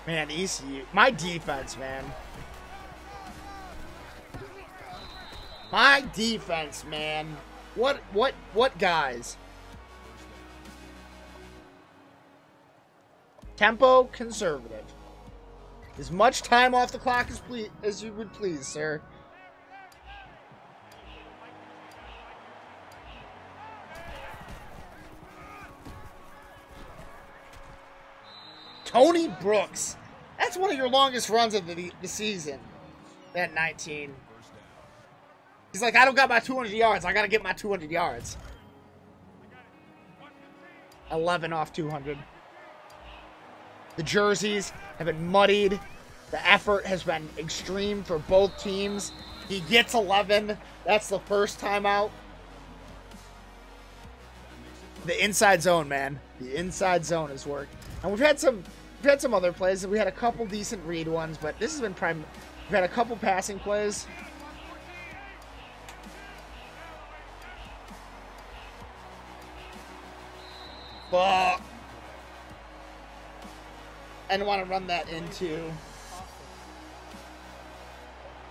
Man, E C U. My defense, man. My defense, man. What, what, what guys? Tempo conservative. As much time off the clock as, ple as you would please, sir. Tony Brooks. That's one of your longest runs of the, the season. That nineteen. He's like, I don't got my two hundred yards. I got to get my two hundred yards. eleven off two hundred. The jerseys have been muddied. The effort has been extreme for both teams. He gets eleven. That's the first time out. The inside zone, man. The inside zone has worked. And we've had some we've had some other plays. We had a couple decent read ones, but this has been prime. We've had a couple passing plays. Fuck. I don't want to run that into.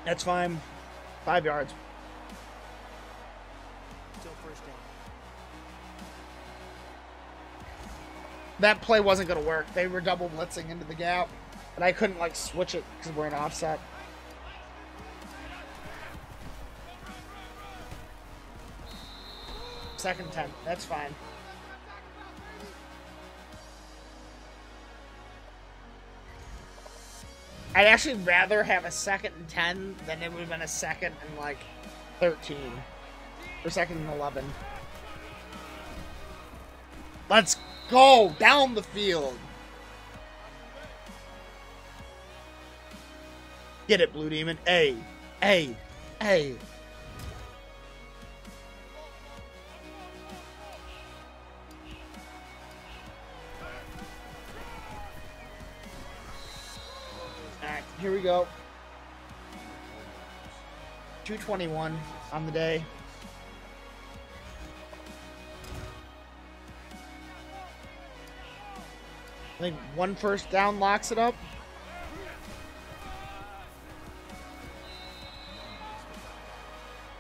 That's fine. Five yards. That play wasn't going to work. They were double blitzing into the gap. And I couldn't, like, switch it because we're in offset. Second ten. That's fine. I'd actually rather have a second and ten than it would have been a second and, like, thirteen. Or second and eleven. Let's go! Down the field! Get it, Blue Demon. A. A. A. Here we go. two twenty-one on the day. I think one first down locks it up.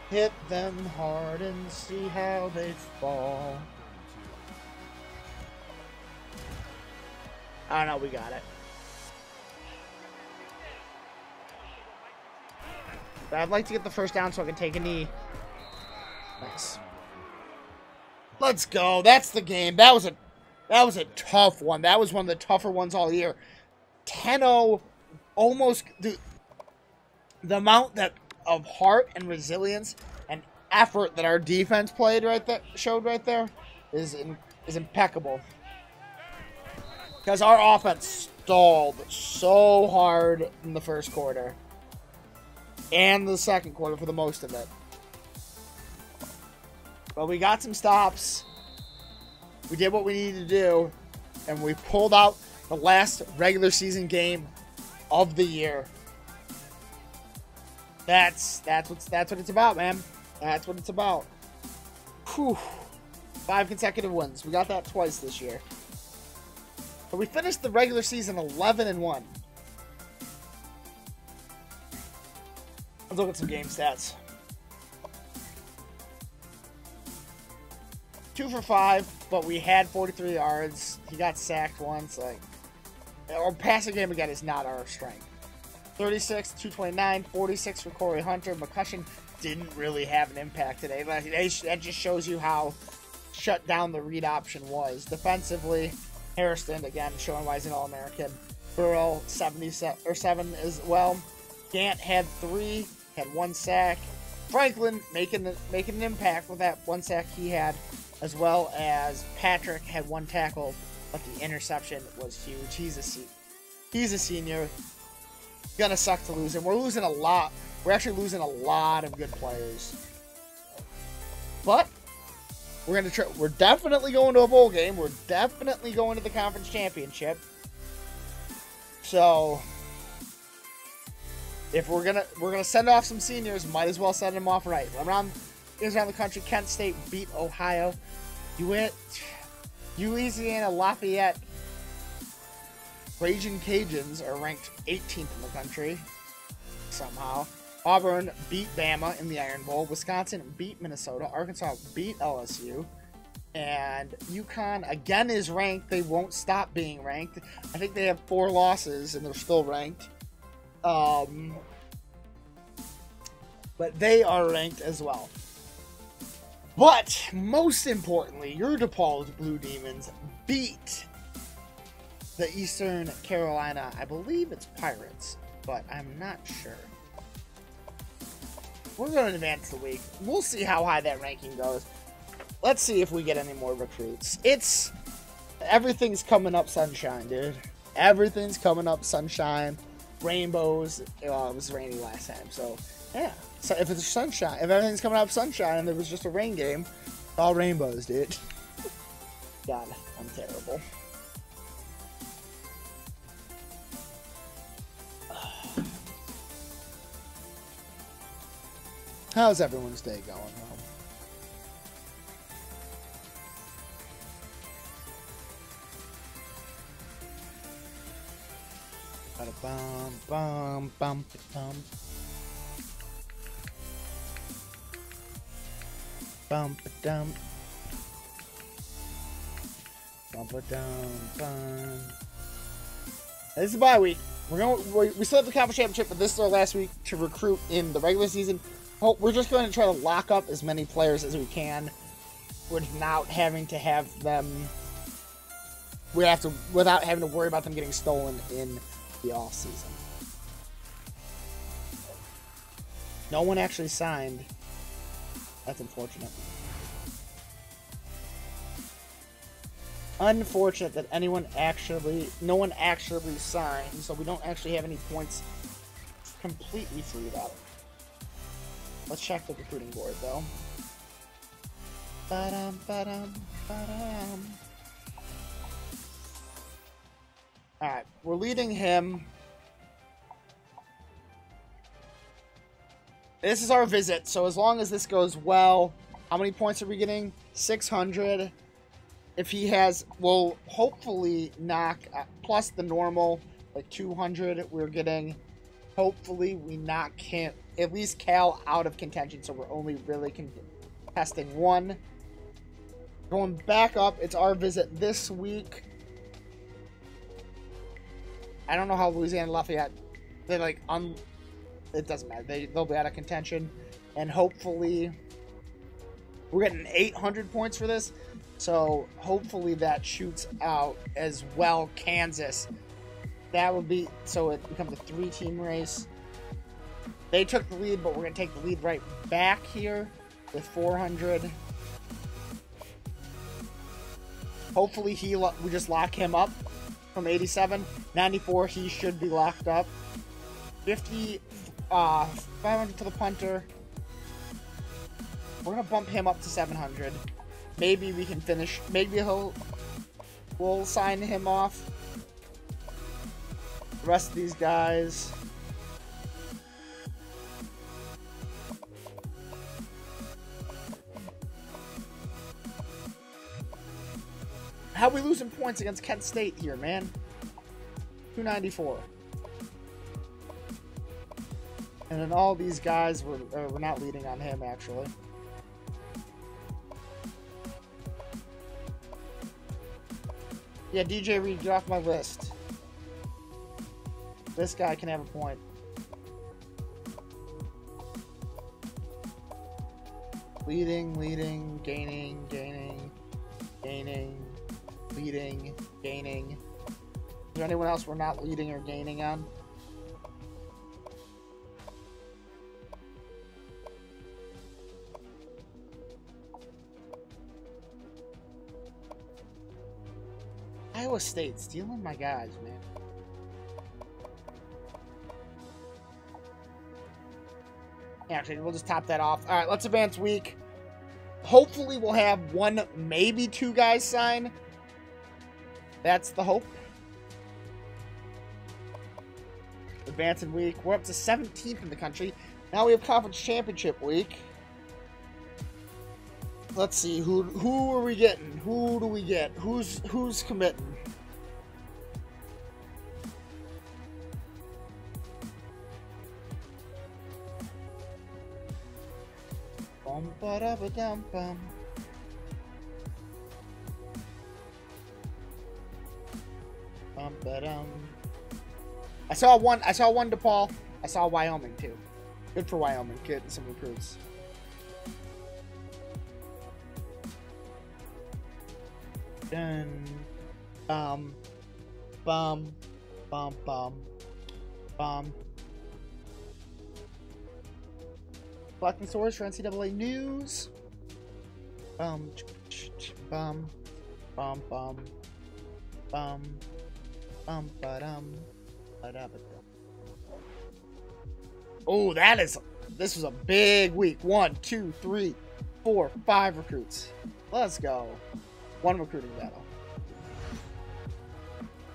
Hit them hard and see how they fall. I don't know, we got it. But I'd like to get the first down so I can take a knee. Nice. Let's go. That's the game. That was a that was a tough one. That was one of the tougher ones all year. ten oh, almost the, the amount that of heart and resilience and effort that our defense played right there showed right there is in, is impeccable. Because our offense stalled so hard in the first quarter. And the second quarter for the most of it. But we got some stops. We did what we needed to do. And we pulled out. the last regular season game of the year. That's that's what that's what it's about, man. That's what it's about. Whew. Five consecutive wins. We got that twice this year. But we finished the regular season eleven and one. Let's look at some game stats. Two for five, but we had forty-three yards. He got sacked once. Like, our passing game again is not our strength. thirty-six, two twenty-nine, forty-six for Corey Hunter. McCutcheon didn't really have an impact today. Like, that just shows you how shut down the read option was. Defensively, Harrison again showing why he's an All-American. Burrell seventy-seven or seven as well. Gantt had three, had one sack. Franklin making the, making an impact with that one sack he had, as well as Patrick had one tackle, but the interception was huge. He's a se he's a senior. Gonna suck to lose him. We're losing a lot. We're actually losing a lot of good players. But we're gonna try. We're definitely going to a bowl game. We're definitely going to the conference championship. So if we're gonna we're gonna send off some seniors, might as well send them off right. Around is around the country. Kent State beat Ohio. You went Louisiana Lafayette. Raging Cajuns are ranked eighteenth in the country somehow. Auburn beat Bama in the Iron Bowl. Wisconsin beat Minnesota. Arkansas beat L S U. And UConn again is ranked. They won't stop being ranked. I think they have four losses and they're still ranked. Um, but they are ranked as well. But most importantly, your DePaul Blue Demons beat the Eastern Carolina, I believe it's Pirates, but I'm not sure. We're going to advance the week. We'll see how high that ranking goes. Let's see if we get any more recruits. It's, everything's coming up sunshine, dude. Everything's coming up sunshine, rainbows. Well, it was rainy last time, so yeah. So if it's sunshine, if everything's coming up sunshine and there was just a rain game, all rainbows, dude. God, I'm terrible. How's everyone's day going, Mom? Ba-da-bum, bum, bum, ba-da-bum. Bum, ba-dum. Bum, ba-dum, bum. This is a bye week. We're going. We, we still have the conference championship, but this is our last week to recruit in the regular season. We're just going to try to lock up as many players as we can without having to have them. We have to without having to worry about them getting stolen in the off season. No one actually signed. That's unfortunate. Unfortunate that anyone actually, no one actually signed, so we don't actually have any points completely through that. Let's check the recruiting board, though. Ba-dum, ba-dum, ba-dum. Alright, we're leading him. This is our visit, so as long as this goes well, how many points are we getting? six hundred. If he has, we'll hopefully knock, uh, plus the normal, like two hundred we're getting. Hopefully we knock him, at least Cal, out of contention, so we're only really contesting one. Going back up, it's our visit this week. I don't know how Louisiana Lafayette, they like, un, it doesn't matter, they, they'll be out of contention. And hopefully, we're getting eight hundred points for this, so hopefully that shoots out as well. Kansas. That would be, so it becomes a three-team race. They took the lead, but we're going to take the lead right back here with four hundred. Hopefully he lo we just lock him up from eighty-seven. ninety-four, he should be locked up. fifty, uh, five hundred to the punter. We're going to bump him up to seven hundred. Maybe we can finish, maybe he'll, we'll sign him off. The rest of these guys. How are we losing points against Kent State here, man? two ninety-four. And then all these guys were, uh, were not leading on him, actually. Yeah, D J Reed, get off my list. This guy can have a point. Leading, leading, gaining, gaining, gaining. Leading, gaining. Is there anyone else we're not leading or gaining on? Iowa State stealing my guys, man. Actually, we'll just top that off. All right, let's advance week. Hopefully, we'll have one, maybe two guys sign. That's the hope. Advancing week. We're up to seventeenth in the country. Now we have conference championship week. Let's see. Who who are we getting? Who do we get? Who's who's committing? Bum ba da ba dum bum. But um, I saw one. I saw one DePaul. I saw Wyoming too. Good for Wyoming, getting some recruits. Dun, bum, bum, bum, bum, bum. Collecting stories for N C double A news. Bum, bum, bum, bum, bum. Um, but um, oh, that is this was a big week. One, two, three, four, five recruits. Let's go. One recruiting battle.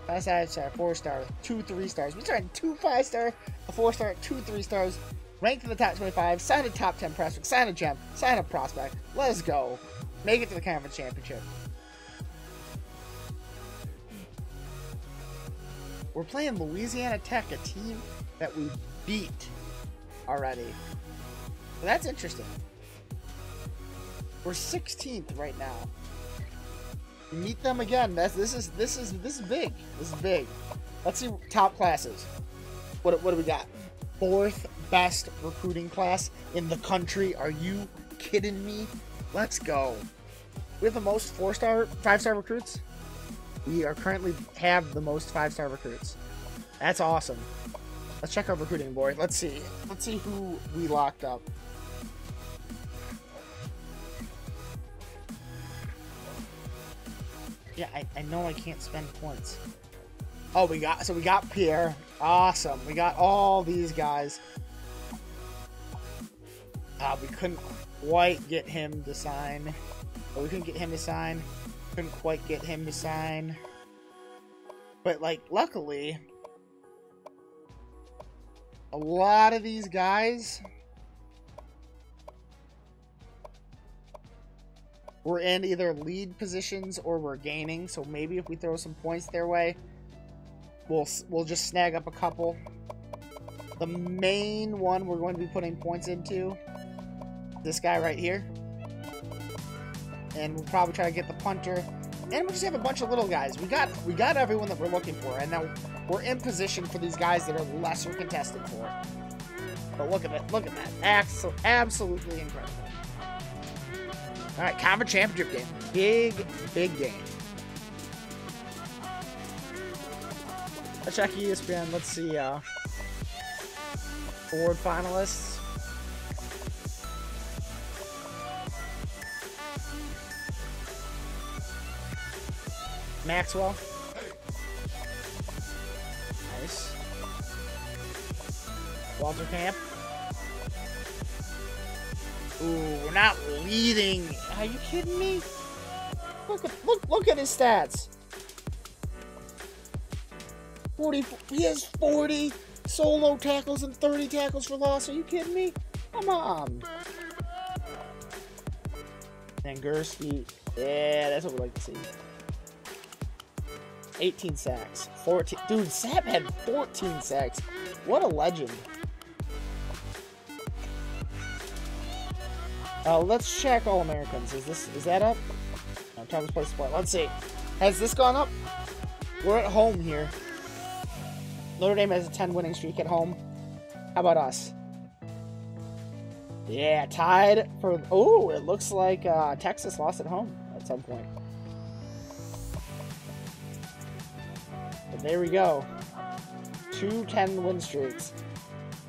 Five star, four star, two three stars. We started two five star, a four star, two three stars. Ranked in the top twenty-five. Signed a top ten prospect. Signed a gem. Signed a prospect. Let's go. Make it to the conference championship. We're playing Louisiana Tech, a team that we beat already. So that's interesting. We're sixteenth right now. We meet them again. That's this is this is this is big. This is big. Let's see top classes. What what do we got? Fourth best recruiting class in the country. Are you kidding me? Let's go. We have the most four-star, five-star recruits. We are currently have the most five-star recruits. That's awesome. Let's check our recruiting board. Let's see. Let's see who we locked up. Yeah, I, I know I can't spend points. Oh, we got so we got Pierre. Awesome. We got all these guys. Uh, we couldn't quite get him to sign. But we couldn't get him to sign. Couldn't quite get him to sign, but like luckily a lot of these guys were in either lead positions or we're gaining, so maybe if we throw some points their way, we'll we'll just snag up a couple. The main one we're going to be putting points into, this guy right here. And we'll probably try to get the punter, and we we'll just have a bunch of little guys. We got we got everyone that we're looking for, and now we're in position for these guys that are lesser contested for. But look at it, look at that, absolutely incredible! All right, conference championship game, big big game. Let's check E S P N. Let's see uh, board finalists. Maxwell. Nice. Walter Camp. Ooh, we're not leading. Are you kidding me? Look at look look at his stats. forty. He has forty solo tackles and thirty tackles for loss. Are you kidding me? Come on. Nagurski. Yeah, that's what we like to see. eighteen sacks. fourteen. Dude, Sam had fourteen sacks. What a legend. Uh, let's check All Americans. Is this is that up? No, Thomas plays spot. Let's see. Has this gone up? We're at home here. Notre Dame has a ten winning streak at home. How about us? Yeah, tied for. Oh, it looks like uh, Texas lost at home at some point. But there we go. Two ten win streaks.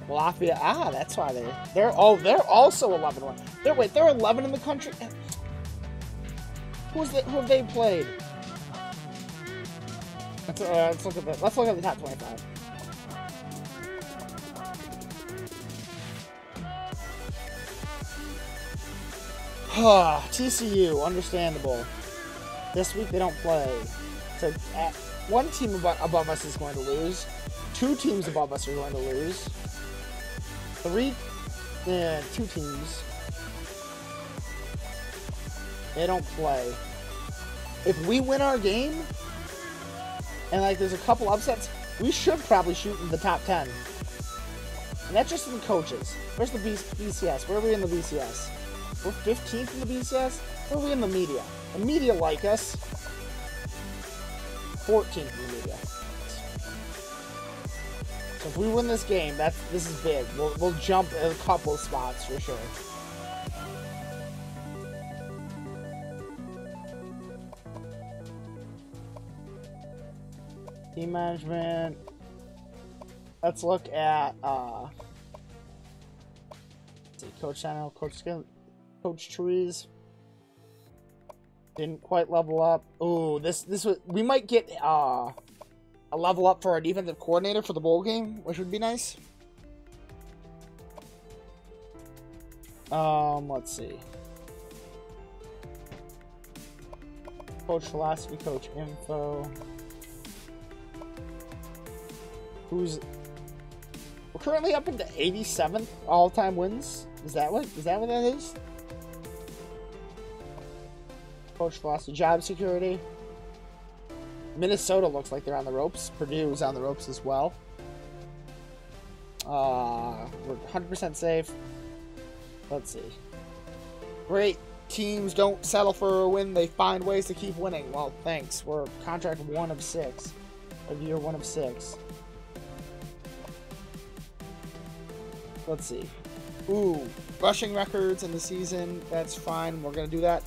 Lafayette. Ah, that's why they're they're oh they're also eleven one. They're wait they're eleven in the country. Who's the, who have they played? Let's, uh, let's look at the let's look at the top twenty-five. Oh, T C U, understandable. This week they don't play. So at, one team above, above us is going to lose. Two teams above us are going to lose. Three, eh, two teams. They don't play. If we win our game, and like there's a couple upsets, we should probably shoot in the top ten. And that's just in coaches. Where's the B C S? Where are we in the B C S? We're fifteenth in the B C S? Where are we in the media? The media like us. fourteenth in the media. So if we win this game, that's this is big. We'll we'll jump a couple of spots for sure. Team management. Let's look at uh let's see, Coach Channel, Coach Skill, Coach Trees. Didn't quite level up. Ooh, this this was, we might get uh a level up for our defensive coordinator for the bowl game, which would be nice. Um, let's see. Coach philosophy, coach info. Who's we're currently up into eighty-seventh all-time wins. Is that what? Is that what that is? Coach philosophy, job security. Minnesota looks like they're on the ropes. Purdue's on the ropes as well. Uh, we're one hundred percent safe. Let's see. Great teams don't settle for a win. They find ways to keep winning. Well, thanks. We're contract one of six. Of year one of six. Let's see. Ooh, rushing records in the season. That's fine. We're going to do that.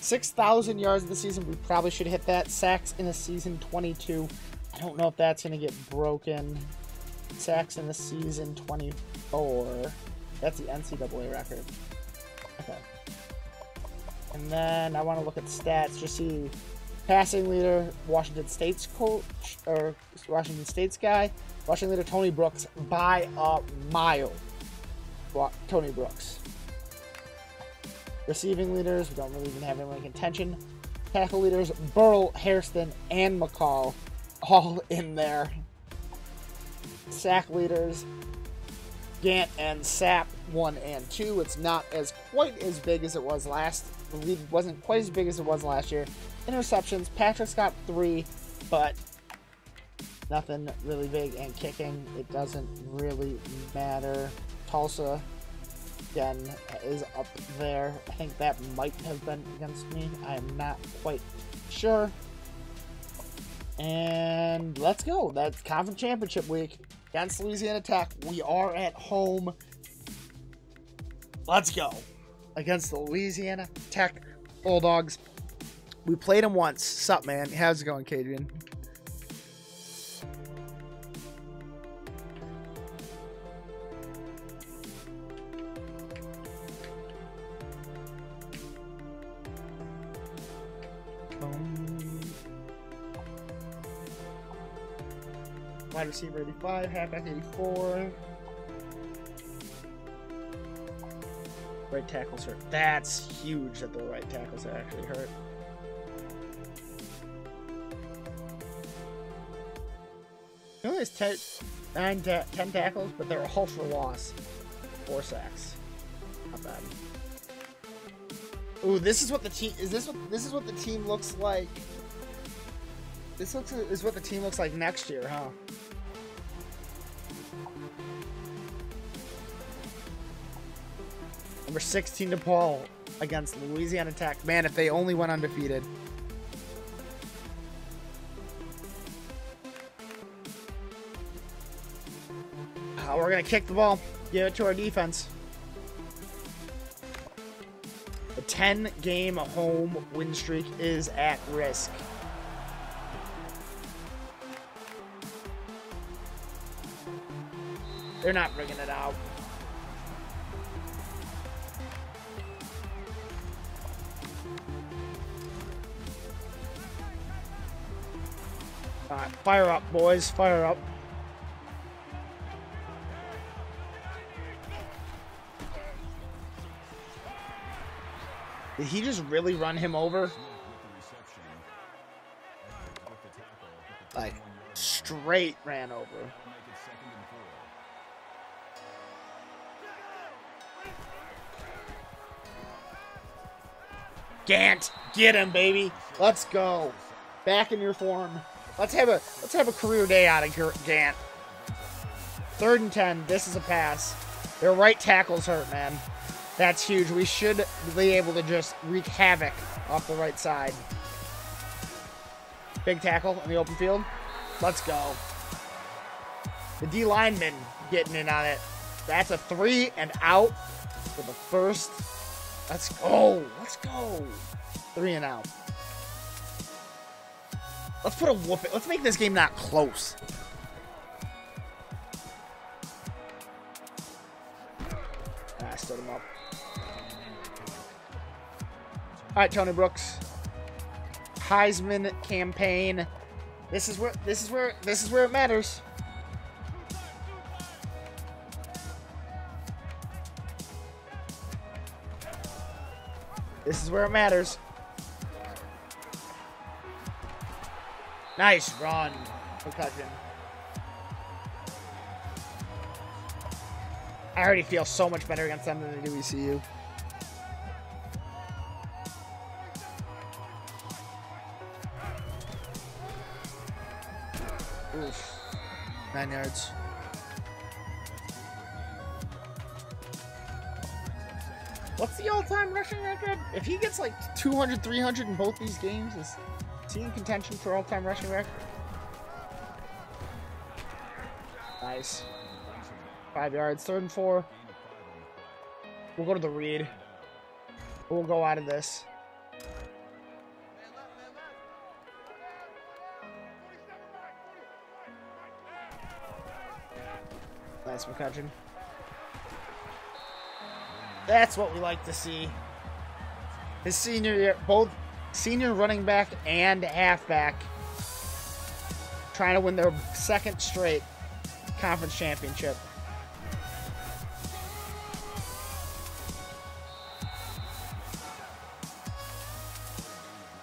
six thousand yards of the season, we probably should hit that. Sacks in a season, twenty-two. I don't know if that's going to get broken. Sacks in a season, twenty-four. That's the N C double A record. Okay. And then I want to look at stats. Just see passing leader, Washington State's coach, or Washington State's guy. Rushing leader, Tony Brooks, by a mile. Tony Brooks. Receiving leaders, we don't really even have anyone in contention. Tackle leaders, Burrell, Hairston, and McCall, all in there. Sack leaders, Gantt and Sapp, one and two. It's not as quite as big as it was last. The lead wasn't quite as big as it was last year. Interceptions, Patrick's got three, but nothing really big. And kicking, it doesn't really matter. Tulsa. Again, is up there. I think that might have been against me. I am not quite sure. And let's go. That's conference championship week against Louisiana Tech. We are at home. Let's go against the Louisiana Tech Bulldogs. We played them once. Sup, man? How's it going, Cadrian? Wide receiver eighty-five, halfback eighty-four. Right tackles hurt. That's huge that the right tackles are actually hurt. The has ten, nine ta ten tackles, but they're all for loss. Four sacks. Not bad. Ooh, this is what the team is. This what this is what the team looks like. This looks is what the team looks like next year, huh? Number sixteen, DePaul against Louisiana Tech. Man, if they only went undefeated. Uh, we're gonna kick the ball. Give it to our defense. The ten game home win streak is at risk. They're not bringing it out. All right, fire up, boys. Fire up. Did he just really run him over? Like, straight ran over. Gantt, get him, baby. Let's go. Back in your form. Let's have a let's have a career day out of Gantt. Third and ten. This is a pass. Their right tackle's hurt, man. That's huge. We should be able to just wreak havoc off the right side. Big tackle in the open field. Let's go. The D lineman getting in on it. That's a three and out for the first. Let's go. Let's go. Three and out. Let's put a whooping. Let's make this game not close. Ah, I stood him up. All right, Tony Brooks, Heisman campaign. This is where this is where this is where it matters. This is where it matters. Nice run, McCutcheon. I already feel so much better against them than I do E C U. Oof. Nine yards. What's the all-time rushing record? If he gets like two hundred, three hundred in both these games, is he in contention for all-time rushing record? Nice. Five yards, third and four. We'll go to the read. We'll go out of this. Nice, McCutcheon. That's what we like to see. His senior year, both senior running back and halfback trying to win their second straight conference championship.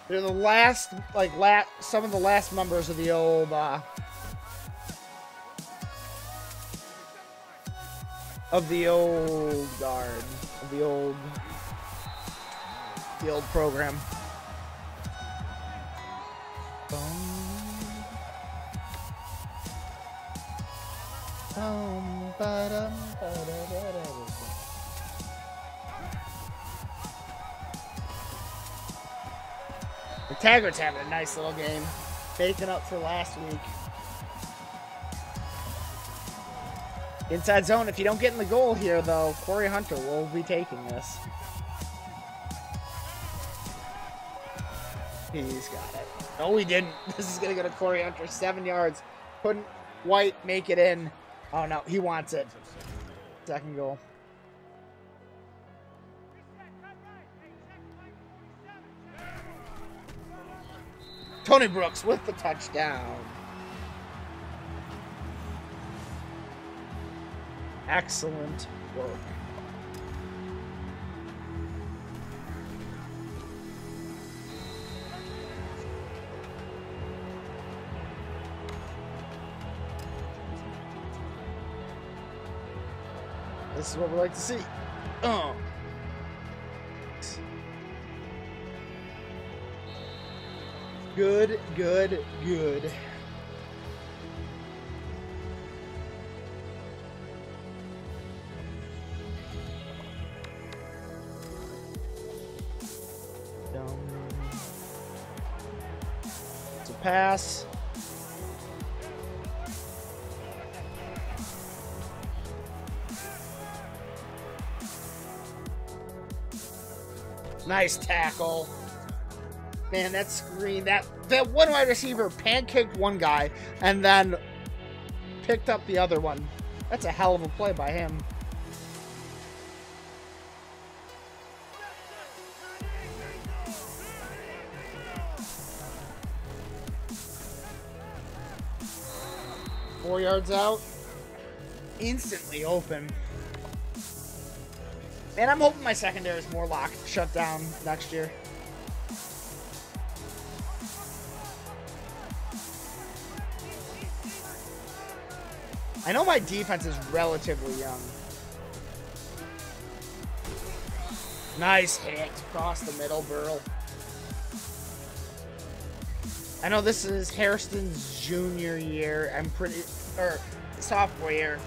They're the last, like, la some of the last members of the old, uh, of the old guard, of the old, the old program. The Taggart's having a nice little game, making up for last week. Inside zone, if you don't get in the goal here, though, Corey Hunter will be taking this. He's got it. No, he didn't. This is going to go to Corey Hunter. Seven yards. Couldn't White make it in. Oh, no. He wants it. Second goal. Tony Brooks with the touchdown. Excellent work. This is what we like to see. Oh. Good, good, good. Pass. Nice tackle. Man, that screen, that that one wide receiver pancaked one guy and then picked up the other one. That's a hell of a play by him. Four yards out, instantly open. Man, I'm hoping my secondary is more locked, shut down next year. I know my defense is relatively young. Nice hit across the middle, Burrell. I know this is Hairston's junior year. I'm pretty. Or sophomore year.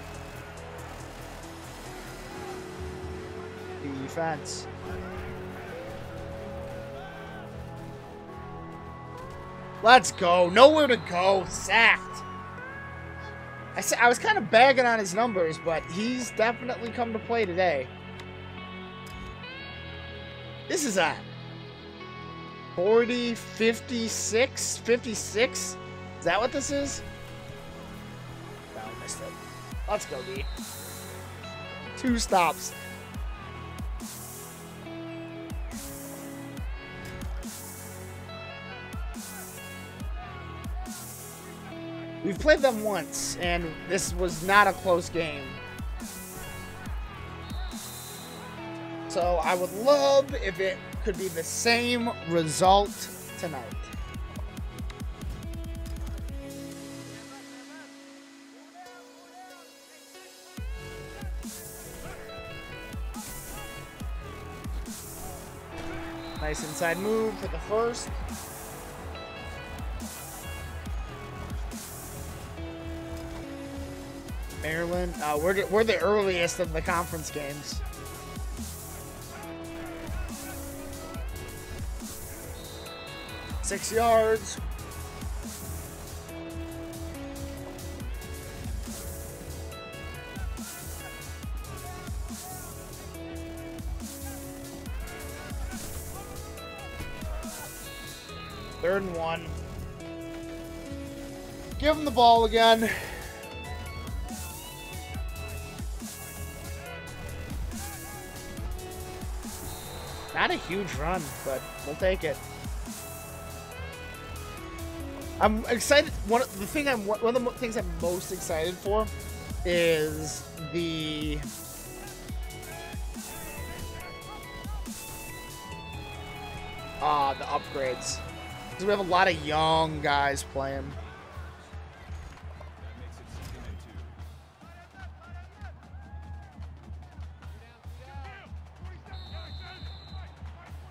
Defense. Let's go. Nowhere to go. Sacked. I said I was kind of bagging on his numbers, but he's definitely come to play today. This is a forty, fifty-six, fifty-six? Is that what this is? No, I missed it. Let's go, D. Two stops. We've played them once, and this was not a close game. So I would love if it could be the same result tonight. Nice inside move for the first. Maryland, uh, we're, we're the earliest of the conference games. Six yards. Third and one. Give him the ball again. Not a huge run, but we'll take it. I'm excited. One of the thing I'm one of the things I'm most excited for is the ah uh, the upgrades. Because we have a lot of young guys playing.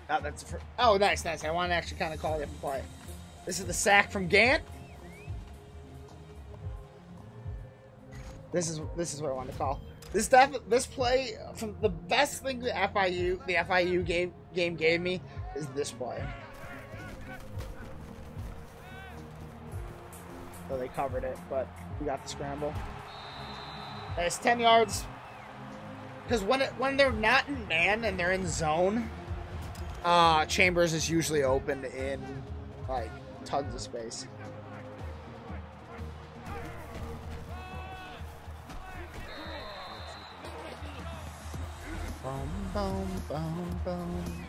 Oh, that's for, oh, nice, nice. I want to actually kind of call it a play. This is the sack from Gantt. This is this is what I wanted to call. This def, this play from the best thing the F I U the F I U game game gave me is this play. So they covered it, but we got the scramble. That's ten yards. Because when it, when they're not in man and they're in zone, uh, Chambers is usually open in like. Tons of space. Boom, boom, boom, boom.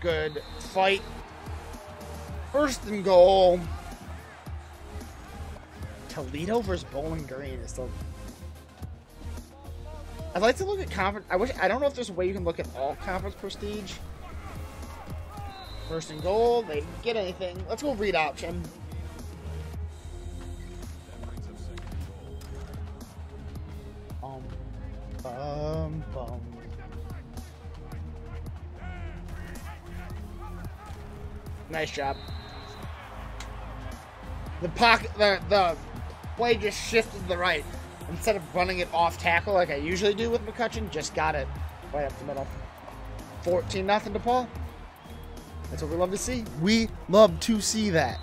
Good fight. First and goal. Toledo versus Bowling Green is still. I'd like to look at conference. I wish I don't know if there's a way you can look at all conference prestige, First and goal. They didn't get anything. Let's go read option. Um, bum, bum. Nice job. The pocket, the, the play just shifted to the right. Instead of running it off tackle like I usually do with McCutcheon, just got it right up the middle. fourteen nothing DePaul. That's what we love to see. We love to see that.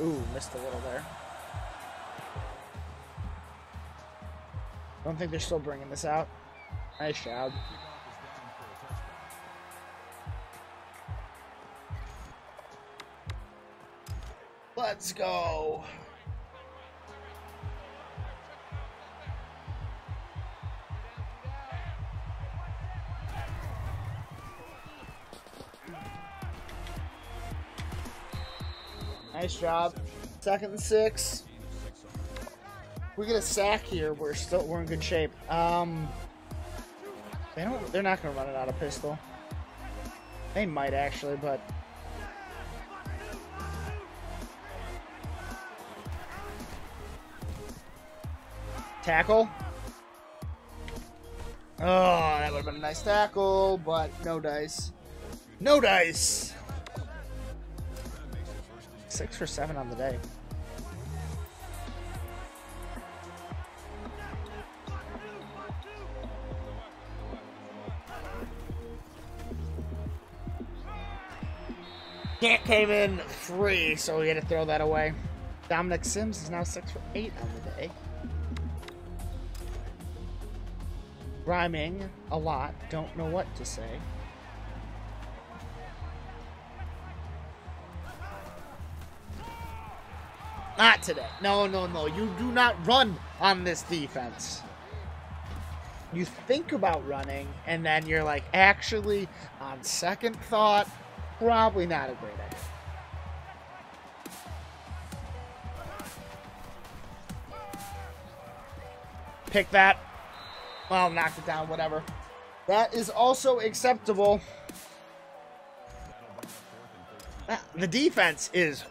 Ooh, missed a little there. I don't think they're still bringing this out. Nice job. Let's go. Nice job. Second and six. We get a sack here. We're still we're in good shape. Um, they don't. They're not gonna run it out of pistol. They might actually, but. Tackle. Oh, that would have been a nice tackle, but no dice. No dice! Six for seven on the day. Gantt came in free, so we had to throw that away. Dominic Sims is now six for eight on the day. Rhyming a lot, don't know what to say. Not today. No, no, no. You do not run on this defense. You think about running, and then you're like, actually, on second thought, probably not a great idea. Pick that. Well, knocked it down, whatever. That is also acceptable. The defense is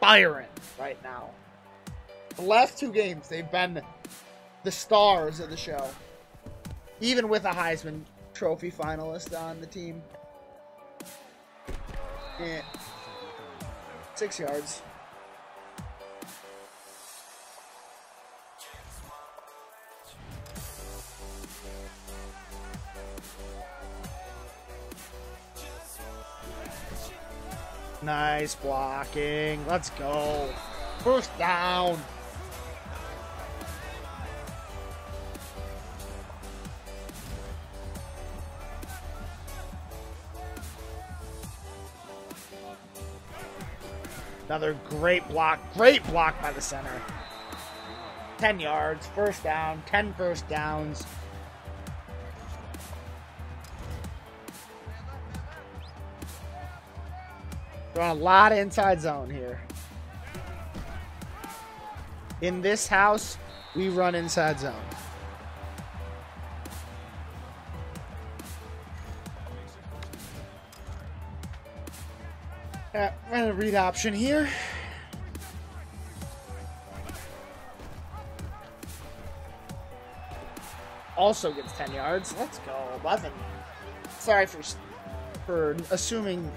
firing right now. The last two games, they've been the stars of the show. Even with a Heisman Trophy finalist on the team. Eh. Six yards. Nice blocking. Let's go. First down. Another great block. Great block by the center. ten yards. First down. ten first downs. We're on a lot of inside zone here. In this house, we run inside zone. Uh, we're gonna read option here. Also gets ten yards. Let's go, eleven. Sorry for for assuming.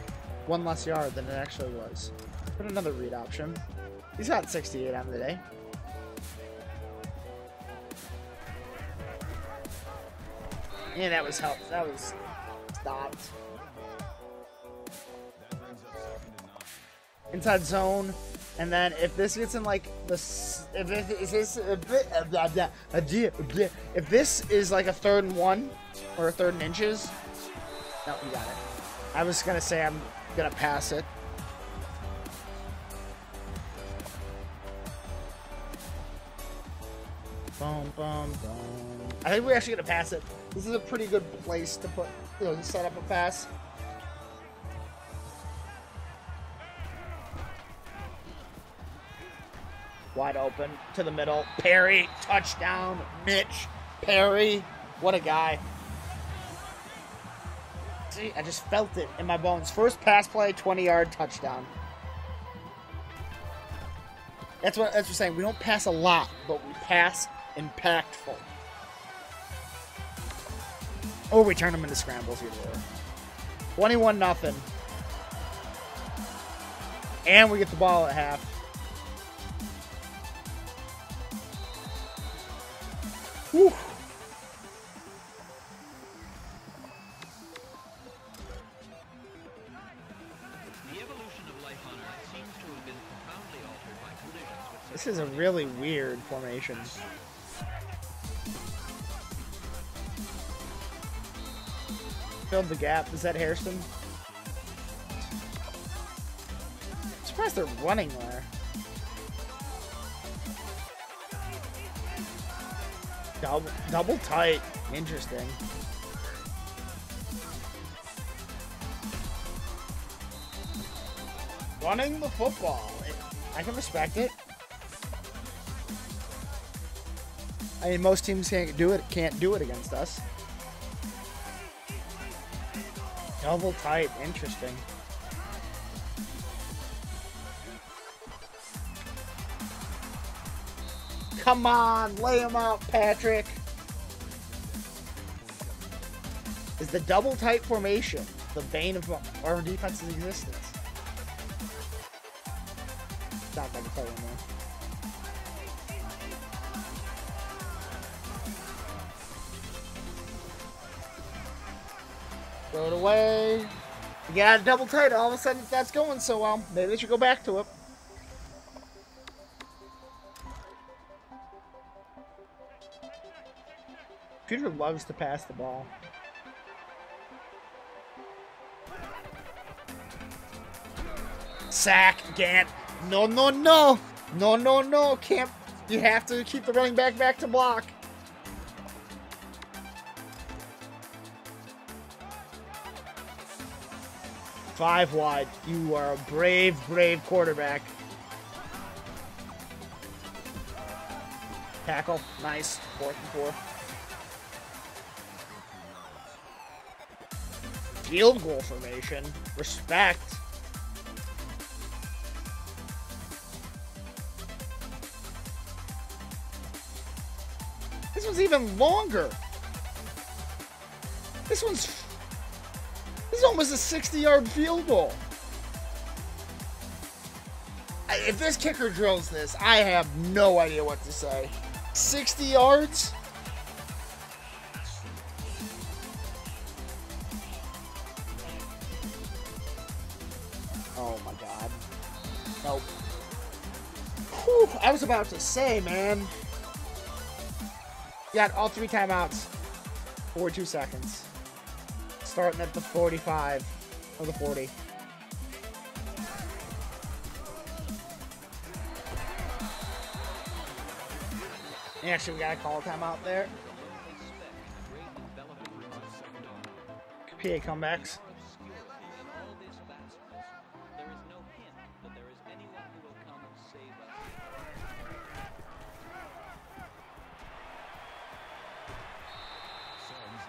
One less yard than it actually was. Put another read option. He's got sixty-eight on the day. Yeah, that was helped. That was stopped. Inside zone, and then if this gets in like the, if this is a if this is like a third and one or a third and inches. No, you got it. I was gonna say I'm. Gonna pass it. Boom, boom, boom. I think we're actually gonna pass it. This is a pretty good place to put, you know, set up a pass. Wide open to the middle. Perry, touchdown, Mitch. Perry, what a guy. See, I just felt it in my bones. First pass play, twenty-yard touchdown. That's what, that's what I'm saying. We don't pass a lot, but we pass impactful. Or we turn them into scrambles either way. twenty-one nothing. And we get the ball at half. Whew. This is a really weird formation. Filled the gap. Is that Harrison? I'm surprised they're running there. Double, double tight. Interesting. Running the football. It, I can respect it. I mean, most teams can't do it. Can't do it against us. Double tight, interesting. Come on, lay him out, Patrick. Is the double tight formation the bane of our defense's existence? Not like a play anymore. Throw it away. You got a double tight. All of a sudden, if that's going so well, maybe they should go back to it. Peter loves to pass the ball. Sack, Gantt. No, no, no. No, no, no. Can't. You have to keep the running back back to block. Five wide. You are a brave, brave quarterback. Tackle. Nice. Fourth and four. Field goal formation. Respect. This one's even longer. This one's... This is almost a sixty-yard field goal. I, if this kicker drills this, I have no idea what to say. sixty yards? Oh my God. Nope. Whew, I was about to say, man. Got all three timeouts. forty-two seconds. Starting at the forty-five, or the forty. And actually, we got to call a timeout there. P A comebacks.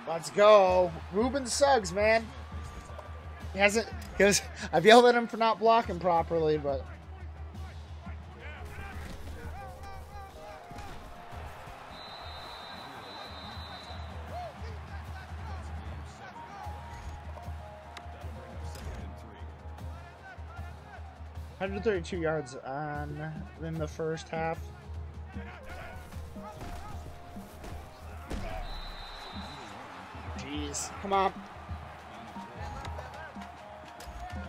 Let's go. Reuben Suggs, man. He hasn't, because I've yelled at him for not blocking properly, but. one hundred thirty-two yards on in the first half. Come on.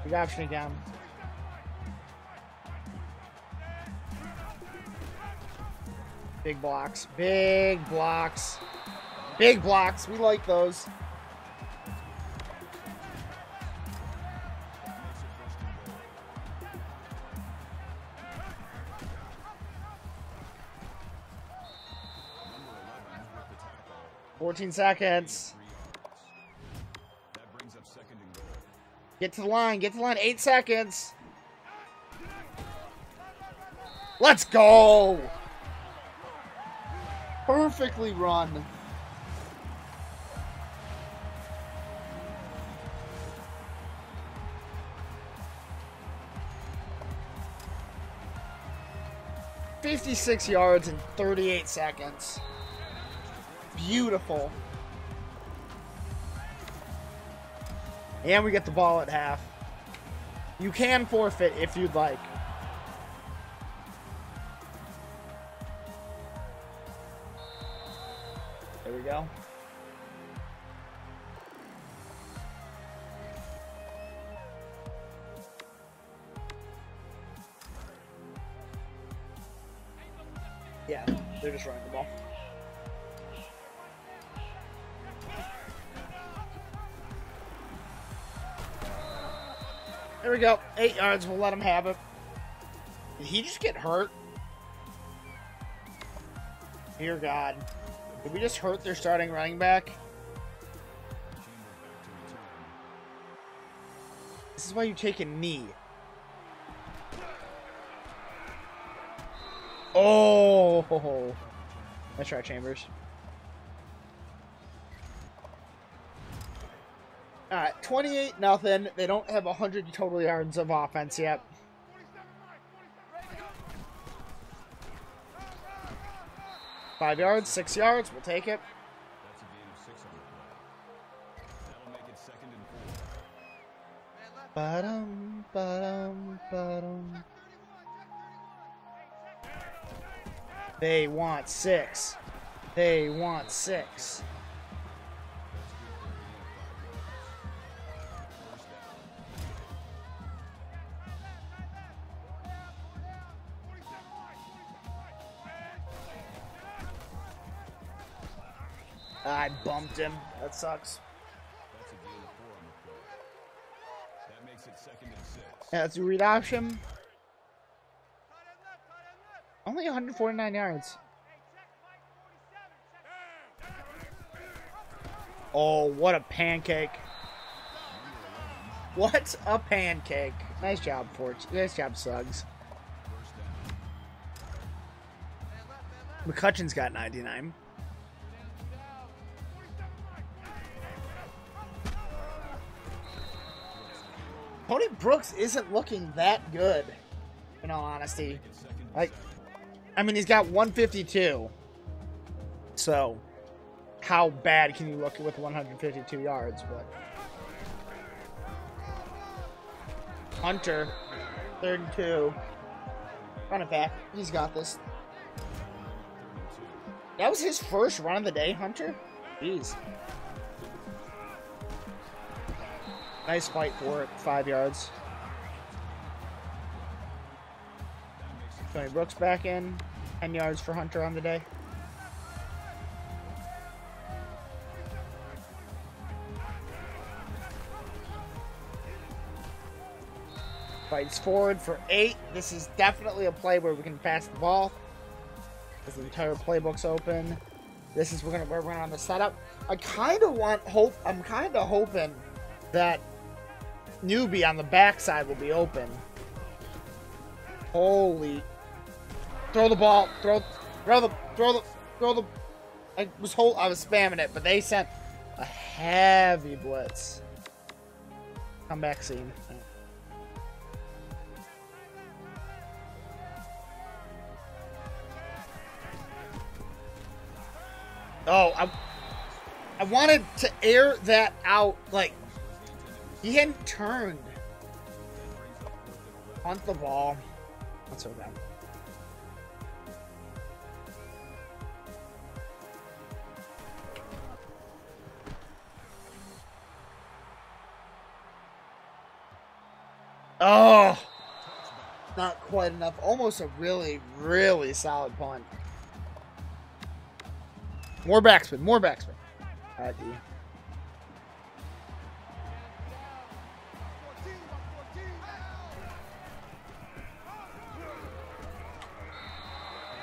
Big option again. Big blocks. Big blocks. Big blocks. We like those. fourteen seconds. Get to the line, get to the line, eight seconds. Let's go. Perfectly run. fifty-six yards in thirty-eight seconds. Beautiful. And we get the ball at half. You can forfeit if you'd like. There we go. Yeah, they're just running the ball. There we go. Eight yards. We'll let him have it. Did he just get hurt? Dear God. Did we just hurt their starting running back? This is why you take a knee. Oh. Nice try, Chambers. All right, twenty-eight nothing. They don't have one hundred total yards of offense yet. Five yards, six yards. We'll take it. That's a gain of six on the play. That'll make it second and four. Ba-dum, ba-dum, ba-dum. They want six. They want six. I bumped him. That sucks. That's a gain of four on the play. That makes it second and six. Yeah, that's a read option. Only one hundred forty-nine yards. Oh, what a pancake. What a pancake. Nice job, Forge. Nice job, Suggs. McCutcheon's got ninety-nine. Tony Brooks isn't looking that good, in all honesty. Like, I mean, he's got one fifty-two. So, how bad can you look with one hundred fifty-two yards? But Hunter, third and two. Run it back. He's got this. That was his first run of the day, Hunter? Jeez. Nice fight for it, five yards. Tony Brooks back in, ten yards for Hunter on the day. Fights forward for eight. This is definitely a play where we can pass the ball. Because the entire playbook's open. This is we're gonna we're on the setup. I kind of want hope. I'm kind of hoping that newbie on the backside will be open. Holy. Throw the ball. Throw throw the throw the throw the I was whole I was spamming it, but they sent a heavy blitz. Comeback scene. Oh, I I wanted to air that out, like he hadn't turned. Punt the ball. Not so bad. Oh! Not quite enough. Almost a really, really solid punt. More backspin. More backspin. All right, D.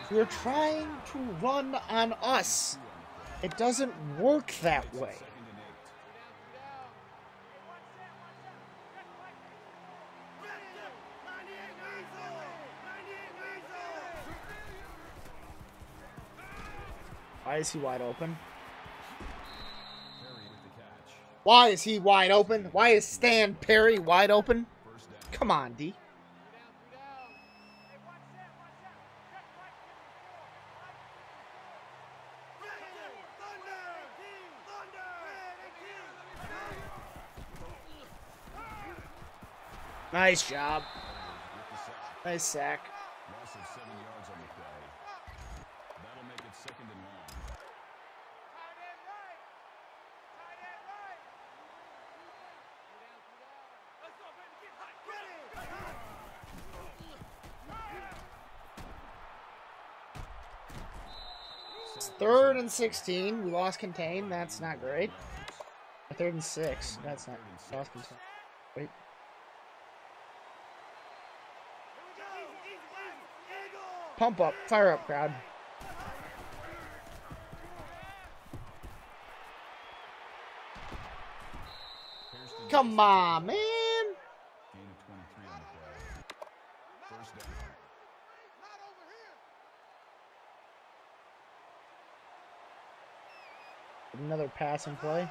You're trying to run on us. It doesn't work that way. Why is he wide open? Why is he wide open? Why is Stan Perry wide open? Come on, D. Nice job. Nice sack. Third and sixteen. We lost contain. That's not great. Third and six. That's not great. Lost contain. Wait. Pump up. Fire up, crowd. Come on, man. Another pass and play.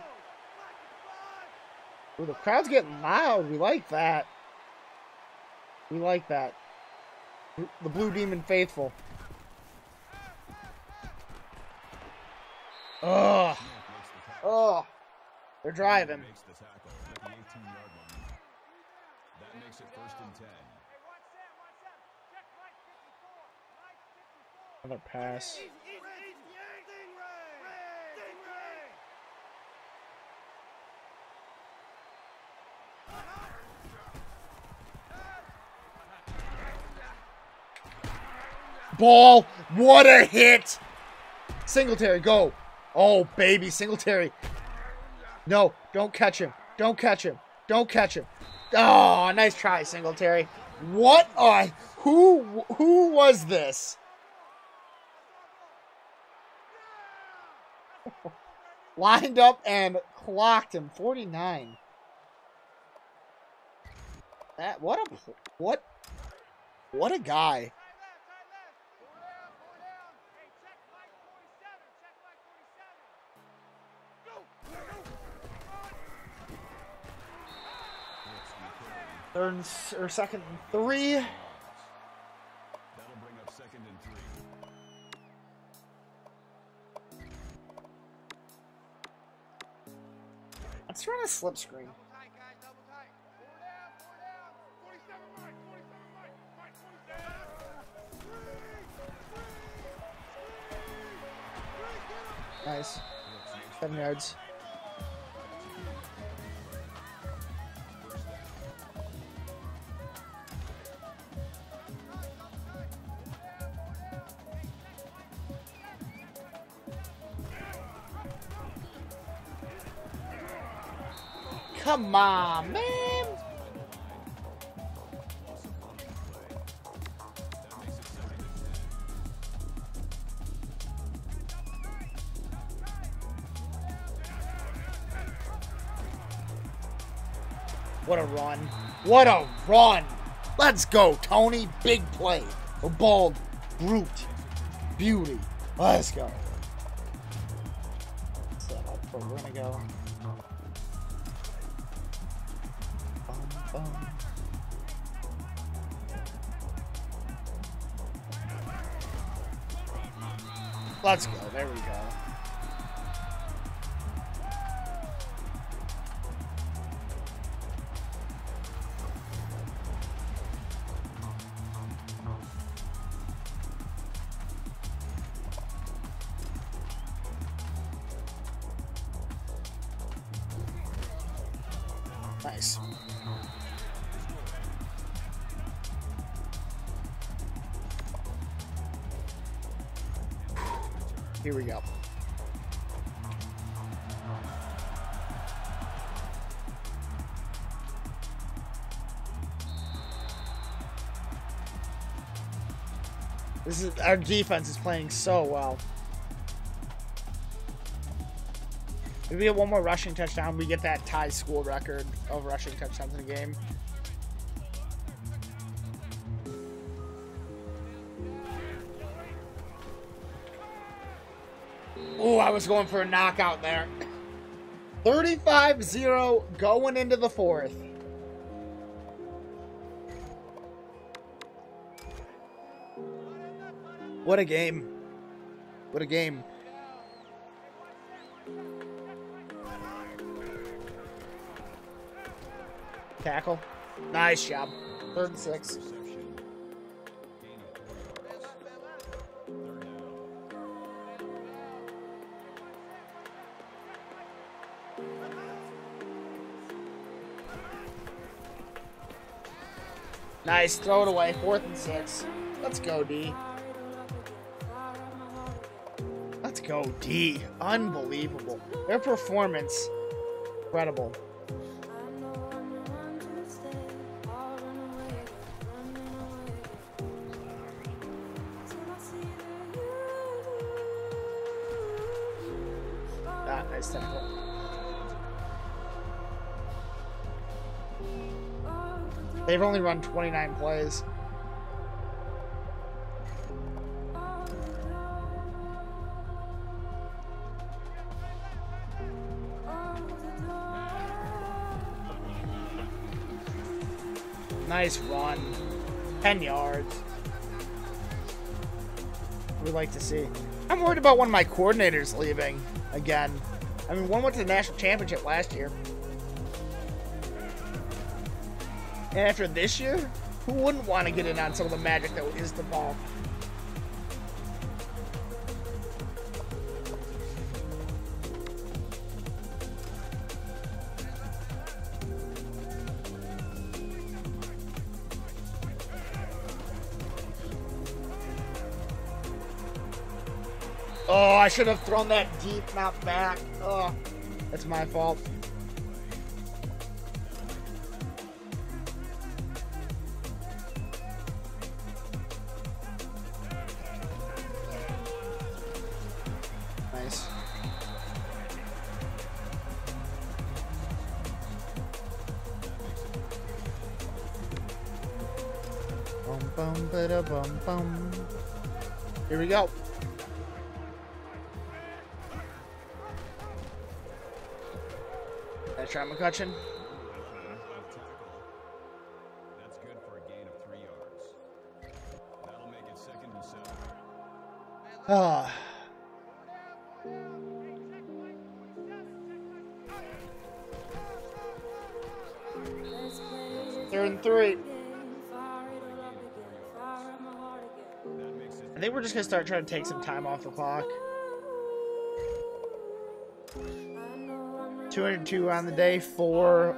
Ooh, the crowd's getting loud. We like that. We like that. The Blue Demon faithful. Ugh. Ugh. They're driving. That makes it first and ten. Another pass. Ball. What a hit. Singletary, go. Oh, baby, Singletary. No, don't catch him. Don't catch him. Don't catch him. Oh, nice try, Singletary. What a... Who, who was this? Lined up and clocked him. forty-nine. That, what a... What... What a guy. Third and, or second and three. That'll bring up second and three. Let's run a slip screen. Nice. Seven yards. Come on, man. What a run. What a run. Let's go, Tony. Big play. A bald brute. Beauty. Let's go. Set up for Renigo. go. Um, let's go. There we go. Nice. Here we go. This is our defense is playing so well. If we get one more rushing touchdown, we get that tie school record of rushing touchdowns in a game. Oh, I was going for a knockout there. thirty-five zero going into the fourth. What a game. What a game. Tackle. Nice job. Third and six. Nice, throw it away, fourth and six. Let's go, D. Let's go, D. Unbelievable. Their performance, incredible. Ah, nice tackle. They've only run twenty-nine plays. Nice run. ten yards. We'd like to see. I'm worried about one of my coordinators leaving again. I mean, one went to the national championship last year. And after this year, who wouldn't want to get in on some of the magic that is the ball? Oh, I should have thrown that deep, not back. Oh, that's my fault. Bum. Here we go. Let's try McCutcheon. That's good for a gain of three yards. That'll make it second and seven. Ah. Third and three. I think we're just gonna start trying to take some time off the clock. two hundred two on the day for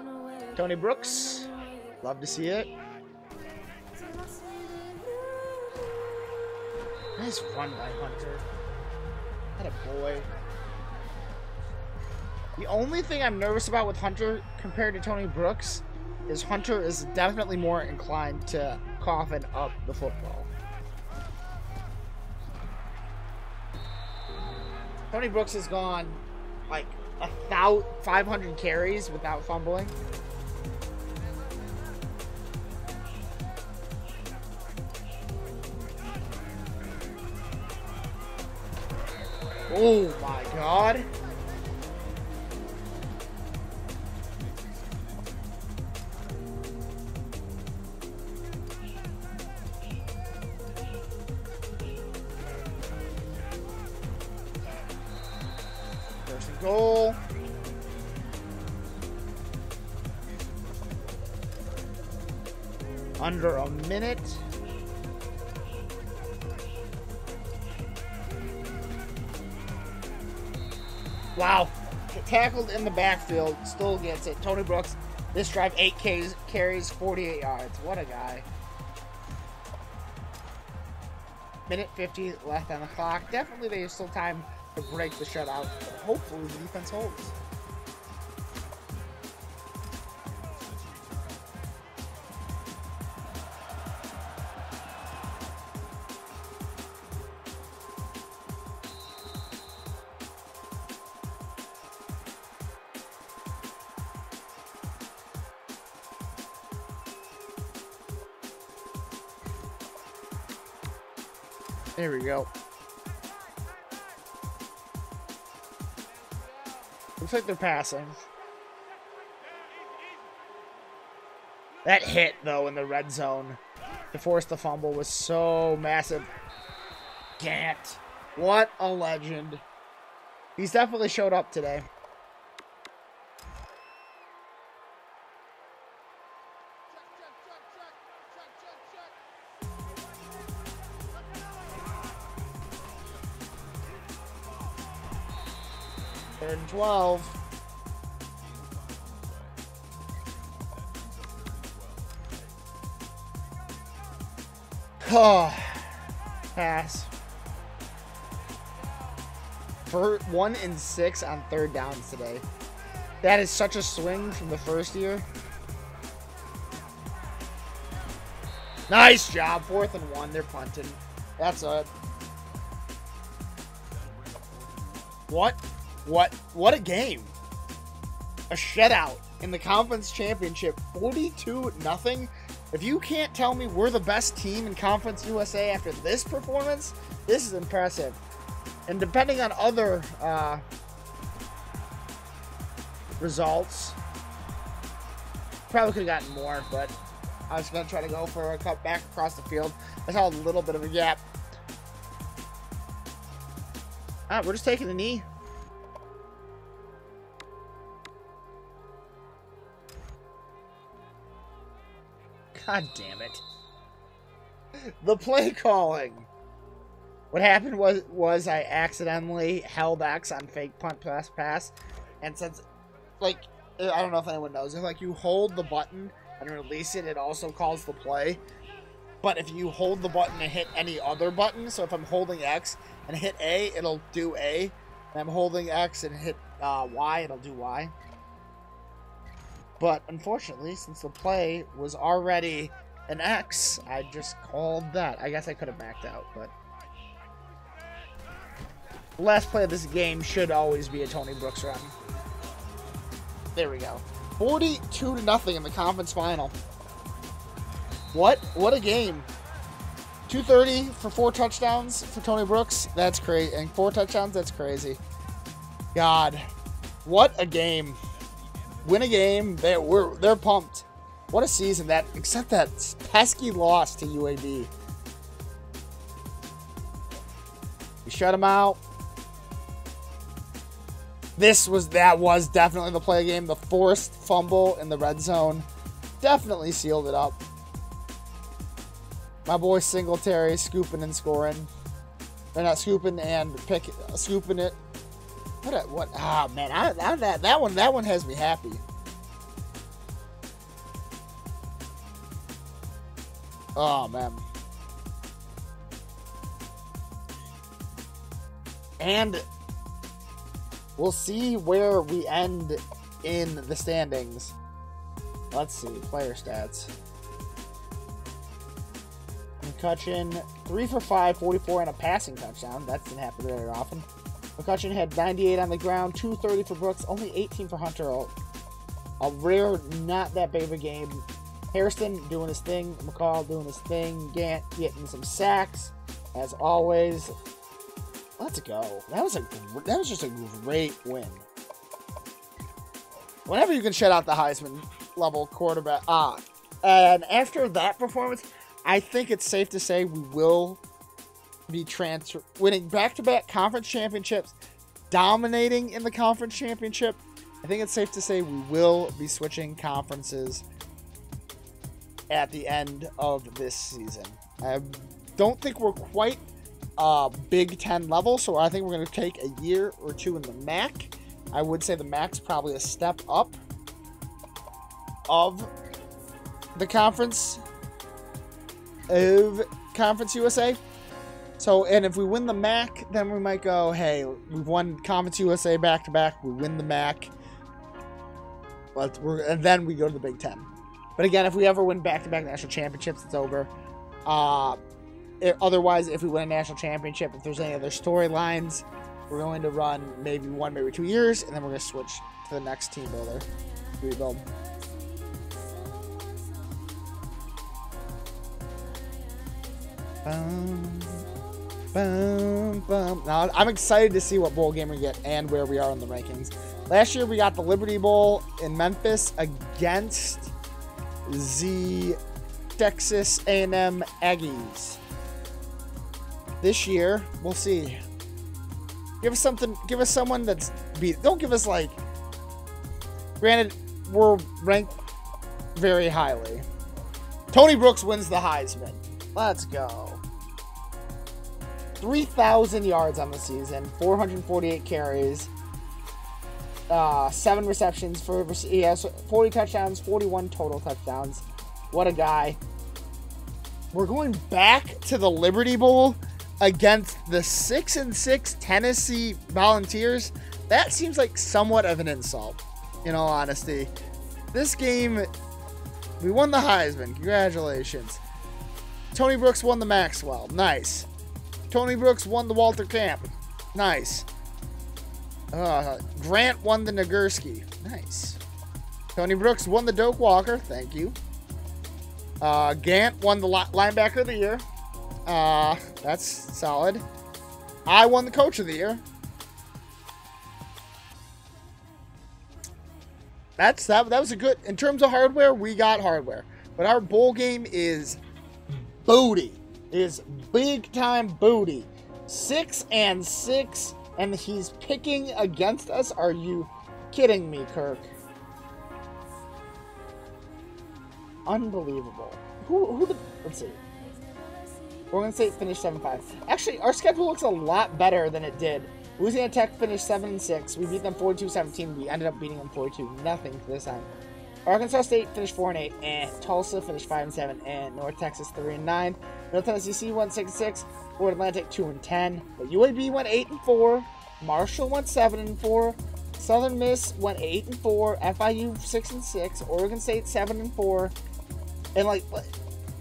Tony Brooks. Love to see it. Nice run by Hunter. What a boy. The only thing I'm nervous about with Hunter compared to Tony Brooks is Hunter is definitely more inclined to cough and up the football. Tony Brooks has gone like a thousand five hundred carries without fumbling. Oh my God! Goal. Under a minute. Wow. Tackled in the backfield. Still gets it. Tony Brooks. This drive, eight Ks, carries, forty-eight yards. What a guy. Minute fifty left on the clock. Definitely there's still time to break the shutout. Hopefully the defense holds. There we go. Looks like they're passing. That hit, though, in the red zone to force the fumble was so massive. Gantt, what a legend. He's definitely showed up today. Third and twelve. Oh, pass. For one and six on third downs today. That is such a swing from the first year. Nice job. Fourth and one. They're punting. That's it. What? What? What a game. A shutout in the conference championship. forty-two nothing. If you can't tell me we're the best team in Conference U S A after this performance, this is impressive. And depending on other uh, results, probably could have gotten more, but I was going to try to go for a cut back across the field. I saw a little bit of a gap. All right, we're just taking a knee. God damn it. The play calling. What happened was was I accidentally held X on fake punt pass pass. And since, like, I don't know if anyone knows, if, like, you hold the button and release it, it also calls the play. But if you hold the button and hit any other button, so if I'm holding X and hit A, it'll do A. And I'm holding X and hit uh, Y, it'll do Y. But unfortunately, since the play was already an X, I just called that. I guess I could have backed out, but the last play of this game should always be a Tony Brooks run. There we go. forty-two to nothing in the conference final. What? What a game. two thirty for four touchdowns for Tony Brooks. That's crazy. And four touchdowns, that's crazy. God, what a game. Win a game, they're, we're, they're pumped. What a season, that, except that pesky loss to U A B. We shut them out. This was, that was definitely the play game. The forced fumble in the red zone definitely sealed it up. My boy Singletary scooping and scoring. They're not scooping and pick, uh, scooping it. What? A, what? Ah, man! I, I, that that one that one has me happy. Oh man! And we'll see where we end in the standings. Let's see player stats. McCutcheon three for five, forty-four, and a passing touchdown. That doesn't happen very often. McCutcheon had ninety-eight on the ground, two thirty for Brooks, only eighteen for Hunter. A, a rare, not that big of a game. Harrison doing his thing, McCall doing his thing, Gantt getting some sacks, as always. Let's go. That was a that was just a great win. Whenever you can shut out the Heisman level quarterback, ah, and after that performance, I think it's safe to say we will be transfer winning back-to-back conference championships, dominating in the conference championship. I think it's safe to say we will be switching conferences at the end of this season. I don't think we're quite uh, Big Ten level, so I think we're going to take a year or two in the M A C. I would say the M A C's probably a step up of the conference of Conference U S A. So, and if we win the M A C, then we might go, hey, we've won Conference U S A back-to-back, we win the M A C, but we're, and then we go to the Big Ten. But again, if we ever win back-to-back national championships, it's over. Uh, it, otherwise, if we win a national championship, if there's any other storylines, we're going to run maybe one, maybe two years, and then we're going to switch to the next team builder. Rebuild. Um... Bum, bum. Now, I'm excited to see what bowl game we get and where we are in the rankings. Last year, we got the Liberty Bowl in Memphis against the Texas A and M Aggies. This year, we'll see. Give us something. Give us someone that's beat. Don't give us like. Granted, we're ranked very highly. Tony Brooks wins the Heisman. Let's go. three thousand yards on the season, four hundred forty-eight carries, uh, seven receptions for yeah, so forty touchdowns, forty-one total touchdowns. What a guy. We're going back to the Liberty Bowl against the six and six Tennessee Volunteers. That seems like somewhat of an insult, in all honesty. This game, we won the Heisman. Congratulations. Tony Brooks won the Maxwell. Nice. Tony Brooks won the Walter Camp. Nice. Uh, Grant won the Nagurski. Nice. Tony Brooks won the Doak Walker. Thank you. Uh, Gantt won the Linebacker of the Year. Uh, that's solid. I won the Coach of the Year. That's that. That was a good. In terms of hardware, we got hardware. But our bowl game is booty. Is big time booty. Six and six, and he's picking against us. Are you kidding me, Kirk? Unbelievable. Who? Who? The, let's see. Oregon State finished seven five. Actually, our schedule looks a lot better than it did. Louisiana Tech finished seven and six. We beat them forty-two seventeen. We ended up beating them forty-two nothing this time. Arkansas State finished four and eight, and Tulsa finished five and seven, and North Texas three and nine. North Tennessee went six and six. Fort Atlantic two and ten. But U A B went eight and four. Marshall went seven and four. Southern Miss went eight and four. F I U six and six. Oregon State seven and four. And like,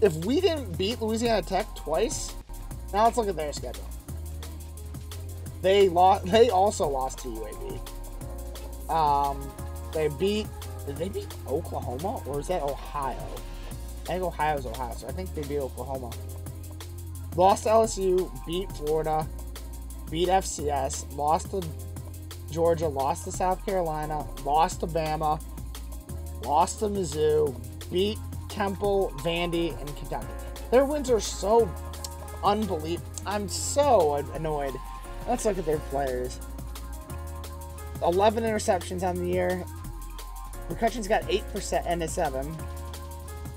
if we didn't beat Louisiana Tech twice, now let's look at their schedule. They lost. They also lost to U A B. Um, they beat. Did they beat Oklahoma, or is that Ohio? I think Ohio's Ohio, so I think they beat Oklahoma. Lost to L S U, beat Florida, beat F C S, lost to Georgia, lost to South Carolina, lost to Bama, lost to Mizzou, beat Temple, Vandy, and Kentucky. Their wins are so unbelievable. I'm so annoyed. Let's look at their players. eleven interceptions on the year. McCutcheon's got eight percent and a seven.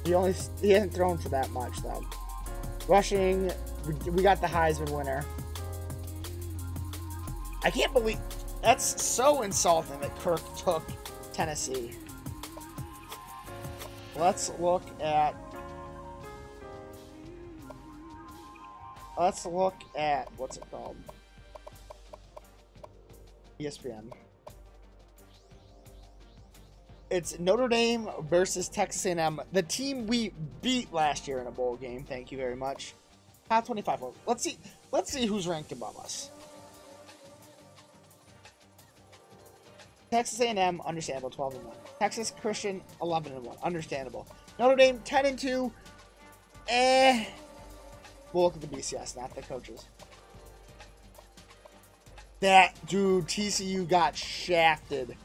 He only he hasn't thrown for that much though. Rushing, we got the Heisman winner. I can't believe that's so insulting that Kirk took Tennessee. Let's look at. Let's look at what's it called? E S P N. It's Notre Dame versus Texas A and M, the team we beat last year in a bowl game. Thank you very much. Top twenty-five. Let's see. Let's see who's ranked above us. Texas A and M, understandable, twelve and one. Texas Christian, eleven and one, understandable. Notre Dame, ten and two. Eh. We'll look at the B C S, not the coaches. That dude, T C U got shafted.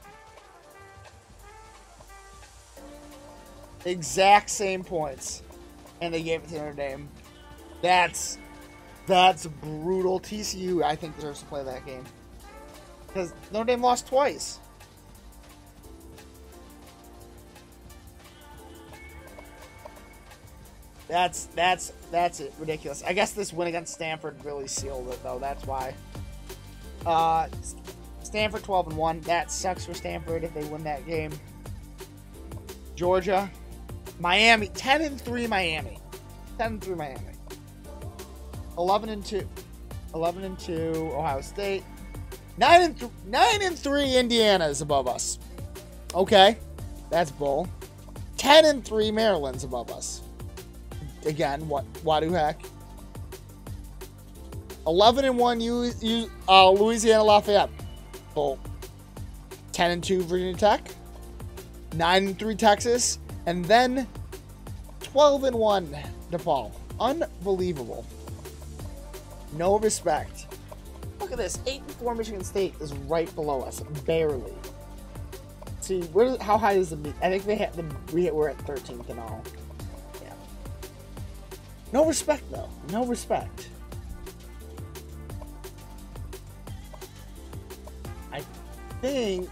Exact same points, and they gave it to Notre Dame. That's that's brutal. T C U, I think, deserves to play that game because Notre Dame lost twice. That's that's that's it. Ridiculous. I guess this win against Stanford really sealed it, though. That's why. Uh, Stanford twelve and one. That sucks for Stanford if they win that game. Georgia. Miami, ten and three. Miami, ten and three. Miami, eleven and two. Eleven and two. Ohio State, nine and th nine and three. Indiana is above us. Okay, that's bull. Ten and three. Maryland's above us. Again, what? Why do heck? Eleven and one. You, you, uh, Louisiana Lafayette, bull. Ten and two. Virginia Tech, nine and three. Texas. And then twelve and one DePaul. Unbelievable. No respect. Look at this. Eight and four Michigan State is right below us, barely. See, where? How high is the? I think they had the. We were at thirteenth and all. Yeah. No respect though. No respect. I think.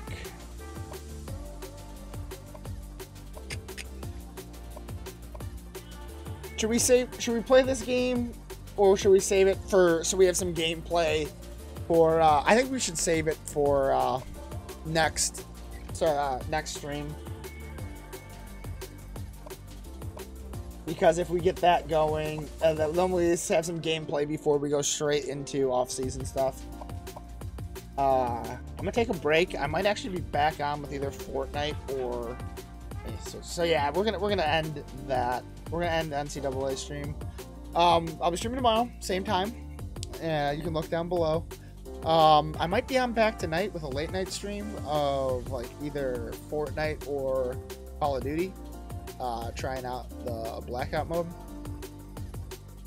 Should we save? Should we play this game, or should we save it for so we have some gameplay? For uh, I think we should save it for uh, next, sorry, uh, next stream, because if we get that going, uh, that normally just have some gameplay before we go straight into off-season stuff. Uh, I'm gonna take a break. I might actually be back on with either Fortnite or. So, so yeah, we're gonna we're gonna end that. We're gonna end the N C double A stream. Um, I'll be streaming tomorrow, same time. Uh, you can look down below. Um, I might be on back tonight with a late night stream of like either Fortnite or Call of Duty, uh, trying out the blackout mode.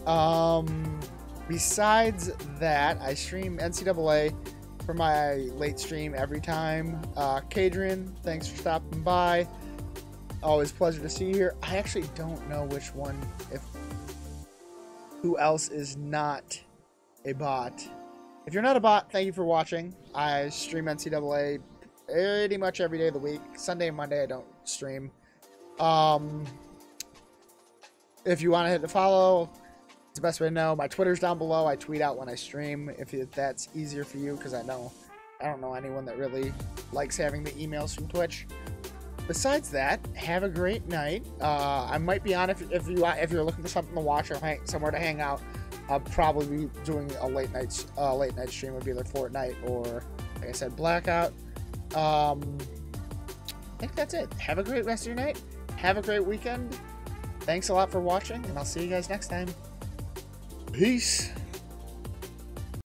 Um, besides that, I stream N C double A for my late stream every time. Uh, Kadrian, thanks for stopping by. Always pleasure to see you here. I actually don't know which one, if who else is not a bot. If you're not a bot, thank you for watching. I stream N C double A pretty much every day of the week. Sunday and Monday I don't stream. Um, if you want to hit the follow, it's the best way to know. My Twitter's down below. I tweet out when I stream if that's easier for you, because I know I don't know anyone that really likes having the emails from Twitch. Besides that, have a great night. Uh, I might be on if, if, you, if you're looking for something to watch or hang, somewhere to hang out. I'll probably be doing a late night, uh, late night stream. It would be either Fortnite or, like I said, Blackout. Um, I think that's it. Have a great rest of your night. Have a great weekend. Thanks a lot for watching, and I'll see you guys next time. Peace.